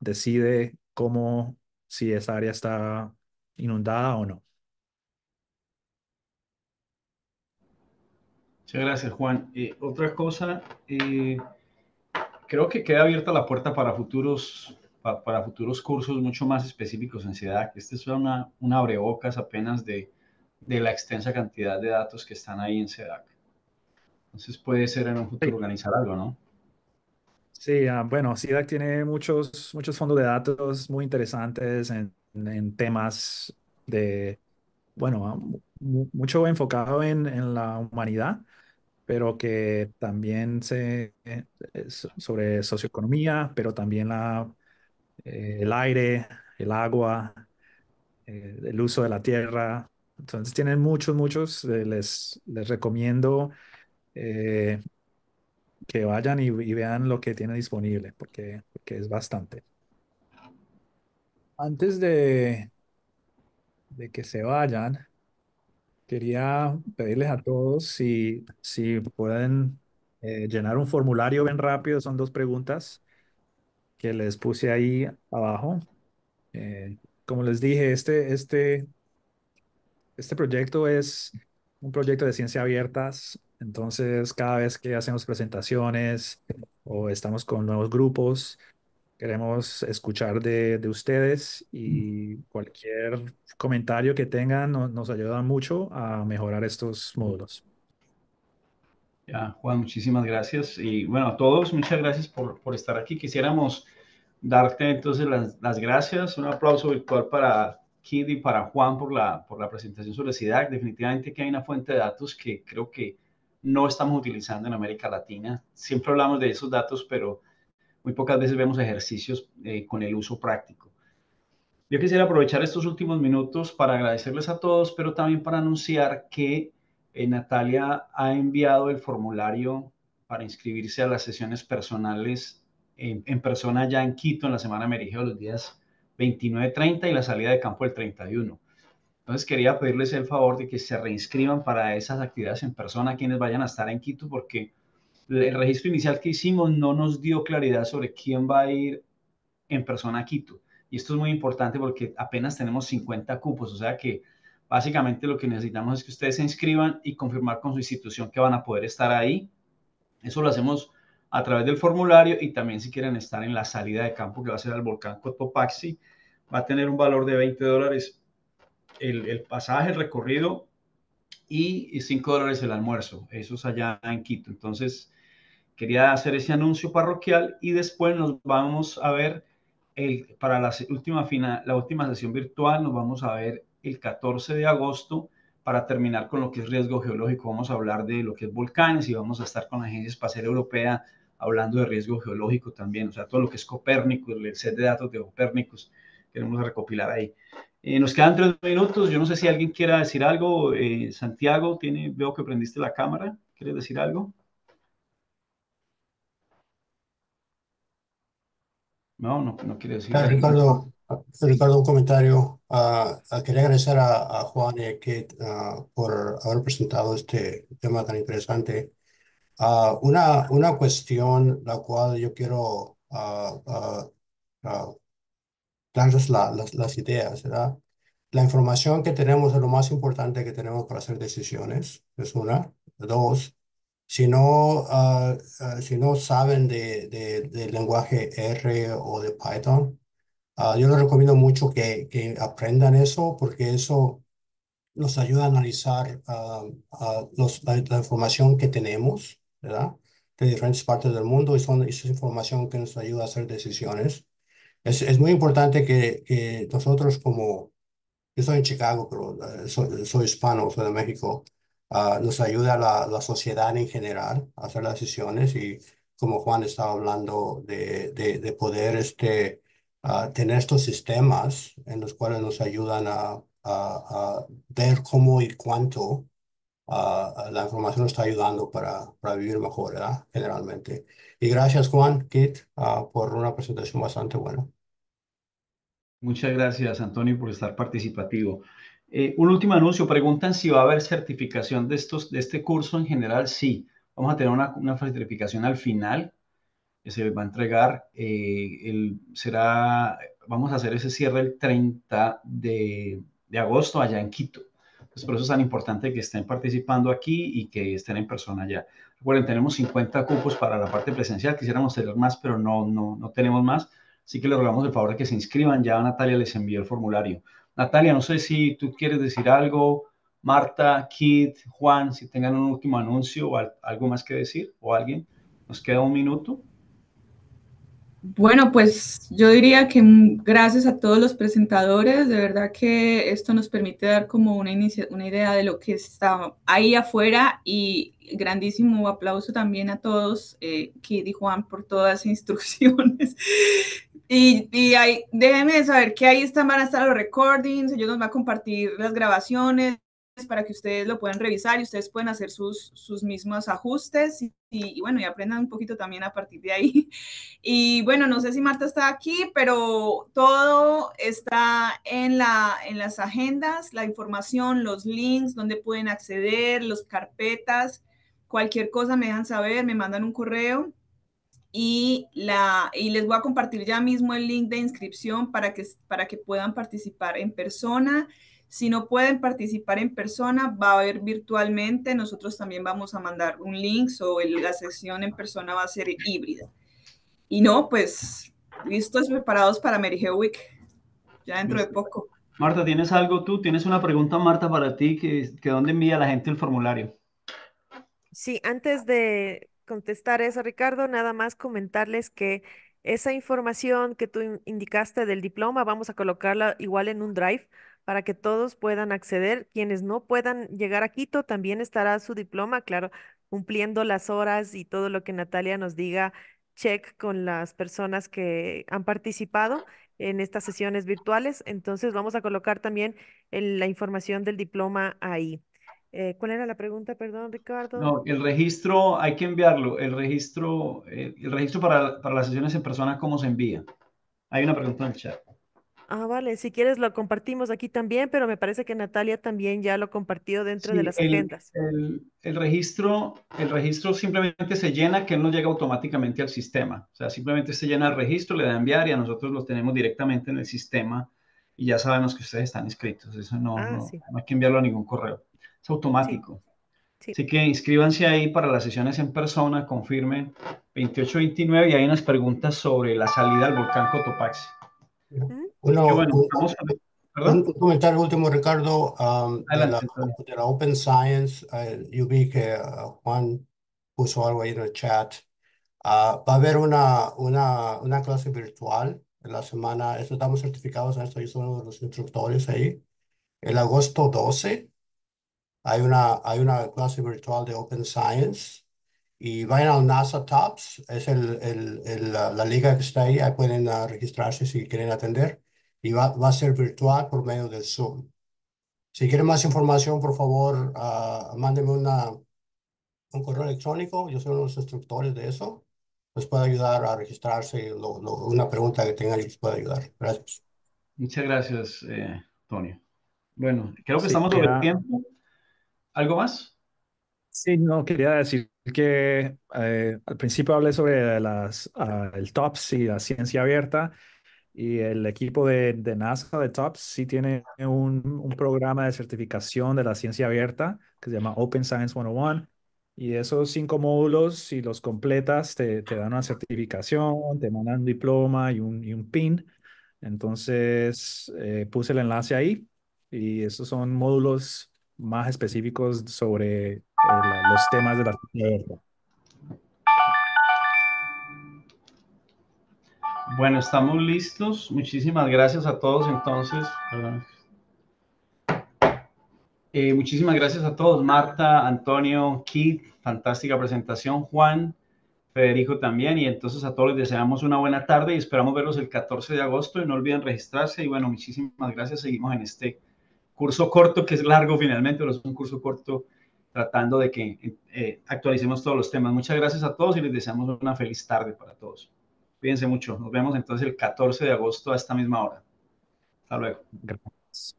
decide cómo, si esa área está inundada o no. Muchas gracias, Juan. Otra cosa, creo que queda abierta la puerta para futuros cursos mucho más específicos en SEDAC. Este es una abrebocas apenas de la extensa cantidad de datos que están ahí en SEDAC. Entonces puede ser en un futuro organizar algo, ¿no? Sí, bueno, SEDAC tiene muchos fondos de datos muy interesantes en temas de, bueno, mucho enfocado en la humanidad, pero que también sobre socioeconomía, pero también el aire, el agua, el uso de la tierra. Entonces tienen muchos. Les recomiendo que vayan y vean lo que tienen disponible, porque es bastante. Antes de que se vayan, quería pedirles a todos si pueden llenar un formulario bien rápido. Son dos preguntas que les puse ahí abajo. Como les dije, este proyecto es un proyecto de ciencia abiertas. Entonces, cada vez que hacemos presentaciones o estamos con nuevos grupos, queremos escuchar de ustedes, y cualquier comentario que tengan nos ayuda mucho a mejorar estos módulos. Ya, Juan, muchísimas gracias. Y bueno, a todos, muchas gracias por estar aquí. Quisiéramos darte entonces las gracias. Un aplauso virtual para Keith y para Juan por la presentación sobre SEDAC. Definitivamente que hay una fuente de datos que creo que no estamos utilizando en América Latina. Siempre hablamos de esos datos, pero muy pocas veces vemos ejercicios con el uso práctico. Yo quisiera aprovechar estos últimos minutos para agradecerles a todos, pero también para anunciar que Natalia ha enviado el formulario para inscribirse a las sesiones personales en persona ya en Quito, en la Semana AmeriGEO, los días 29-30 y la salida de campo el 31. Entonces quería pedirles el favor de que se reinscriban para esas actividades en persona quienes vayan a estar en Quito, porque el registro inicial que hicimos no nos dio claridad sobre quién va a ir en persona a Quito. Y esto es muy importante porque apenas tenemos 50 cupos, o sea que básicamente lo que necesitamos es que ustedes se inscriban y confirmar con su institución que van a poder estar ahí. Eso lo hacemos a través del formulario, y también si quieren estar en la salida de campo que va a ser al volcán Cotopaxi, va a tener un valor de $20 el pasaje, el recorrido, y $5 el almuerzo. Eso es allá en Quito. Entonces quería hacer ese anuncio parroquial, y después nos vamos a ver para la última sesión virtual. Nos vamos a ver el 14 de agosto para terminar con lo que es riesgo geológico. Vamos a hablar de lo que es volcanes y vamos a estar con la Agencia Espacial Europea hablando de riesgo geológico también, o sea, todo lo que es Copérnico, el set de datos de Copérnicos, queremos recopilar ahí. Nos quedan 3 minutos, yo no sé si alguien quiera decir algo. Santiago, veo que prendiste la cámara, ¿quieres decir algo? No quiere decir nada. Ricardo, un comentario. Quería agradecer a Juan y a Keith por haber presentado este tema tan interesante. Una cuestión la cual yo quiero darles las ideas, ¿verdad? La información que tenemos es lo más importante que tenemos para hacer decisiones, es una. Dos, si no saben del lenguaje R o de Python, yo les recomiendo mucho que aprendan eso, porque eso nos ayuda a analizar la información que tenemos, ¿verdad? De diferentes partes del mundo, y es información que nos ayuda a hacer decisiones. Es muy importante que nosotros, como yo soy en Chicago, pero soy hispano, soy de México, nos ayuda la sociedad en general a hacer las decisiones, y como Juan estaba hablando de poder tener estos sistemas en los cuales nos ayudan a ver cómo y cuánto la información nos está ayudando para vivir mejor, ¿verdad? Generalmente. Y gracias, Juan, Keith, por una presentación bastante buena. Muchas gracias, Antonio, por estar participativo. Un último anuncio, preguntan si va a haber certificación de este curso en general. Sí, vamos a tener una certificación al final que se va a entregar. Vamos a hacer ese cierre el 30 de agosto allá en Quito. Entonces, por eso es tan importante que estén participando aquí y que estén en persona allá. Recuerden, tenemos 50 cupos para la parte presencial. Quisiéramos tener más, pero no tenemos más. Así que les rogamos el favor de que se inscriban. Ya Natalia les envió el formulario. Natalia, no sé si tú quieres decir algo. Marta, Keith, Juan, si tengan un último anuncio o algo más que decir, o alguien. Nos queda un minuto. Bueno, pues yo diría que gracias a todos los presentadores. De verdad que esto nos permite dar como una idea de lo que está ahí afuera, y grandísimo aplauso también a todos, Keith y Juan, por todas las instrucciones. Y déjenme saber que ahí van a estar los recordings, ellos nos van a compartir las grabaciones para que ustedes lo puedan revisar y ustedes pueden hacer sus mismos ajustes y bueno, y aprendan un poquito también a partir de ahí. Y bueno, no sé si Marta está aquí, pero todo está en las agendas, la información, los links, donde pueden acceder, las carpetas, Cualquier cosa me dejan saber, me mandan un correo y les voy a compartir ya mismo el link de inscripción para que puedan participar en persona. Si no pueden participar en persona, va a haber virtualmente. Nosotros también vamos a mandar un link, o la sesión en persona va a ser híbrida. Y no, pues, listos, preparados para AmeriGeo Week, ya dentro de poco. Marta, ¿tienes algo tú? ¿Tienes una pregunta, Marta, para ti? ¿Que dónde envía la gente el formulario? Sí, antes de contestar eso, Ricardo, nada más comentarles que esa información que tú indicaste del diploma, vamos a colocarla igual en un drive, para que todos puedan acceder. Quienes no puedan llegar a Quito, también estará su diploma, claro, cumpliendo las horas y todo lo que Natalia nos diga, check con las personas que han participado en estas sesiones virtuales. Entonces vamos a colocar también la información del diploma ahí. ¿Cuál era la pregunta, perdón, Ricardo? No, el registro, hay que enviarlo. El registro para las sesiones en persona, ¿cómo se envía? Hay una pregunta en el chat. Ah, vale, si quieres lo compartimos aquí también, pero me parece que Natalia también ya lo compartió dentro de las agendas. El registro simplemente se llena, que no llega automáticamente al sistema. O sea, simplemente se llena el registro, le da a enviar y a nosotros los tenemos directamente en el sistema y ya sabemos que ustedes están inscritos. Eso no hay que enviarlo a ningún correo. Es automático. Sí. Así que inscríbanse ahí para las sesiones en persona, confirmen 28-29 y hay unas preguntas sobre la salida al volcán Cotopaxi. Un comentario último, Ricardo. De la Open Science, yo vi que Juan puso algo ahí en el chat. Va a haber una clase virtual en la semana. Esto estamos certificados en esto. Yo soy uno de los instructores ahí. El agosto 12 hay una clase virtual de Open Science. Y vayan al NASA TOPS, es la liga que está ahí, ahí pueden registrarse si quieren atender. Y va a ser virtual por medio del Zoom. Si quieren más información, por favor, mándenme un correo electrónico. Yo soy uno de los instructores de eso. Les puedo ayudar a registrarse, una pregunta que tengan y les puedo ayudar. Gracias. Muchas gracias, Antonio. Bueno, creo que estamos sobre el tiempo. ¿Algo más? Sí, no, quería decir que al principio hablé sobre el TOPS y la ciencia abierta, y el equipo de NASA de TOPS sí tiene un programa de certificación de la ciencia abierta que se llama Open Science 101, y esos 5 módulos, si los completas, te dan una certificación, te mandan un diploma y un PIN. Entonces puse el enlace ahí, y esos son módulos más específicos sobre los temas de la ciencia. Bueno, estamos listos. Muchísimas gracias a todos, entonces. Muchísimas gracias a todos. Marta, Antonio, Keith, fantástica presentación. Juan, Federico también. Y entonces a todos les deseamos una buena tarde y esperamos verlos el 14 de agosto. Y no olviden registrarse. Y bueno, muchísimas gracias. Seguimos en este curso corto, que es largo finalmente, pero es un curso corto tratando de que actualicemos todos los temas. Muchas gracias a todos y les deseamos una feliz tarde para todos. Cuídense mucho. Nos vemos entonces el 14 de agosto a esta misma hora. Hasta luego. Gracias.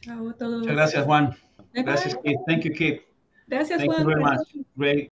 Chao a todos. Muchas gracias, Juan. Gracias, Keith. Thank you, Keith. Gracias, Juan. Thank you very much. Great.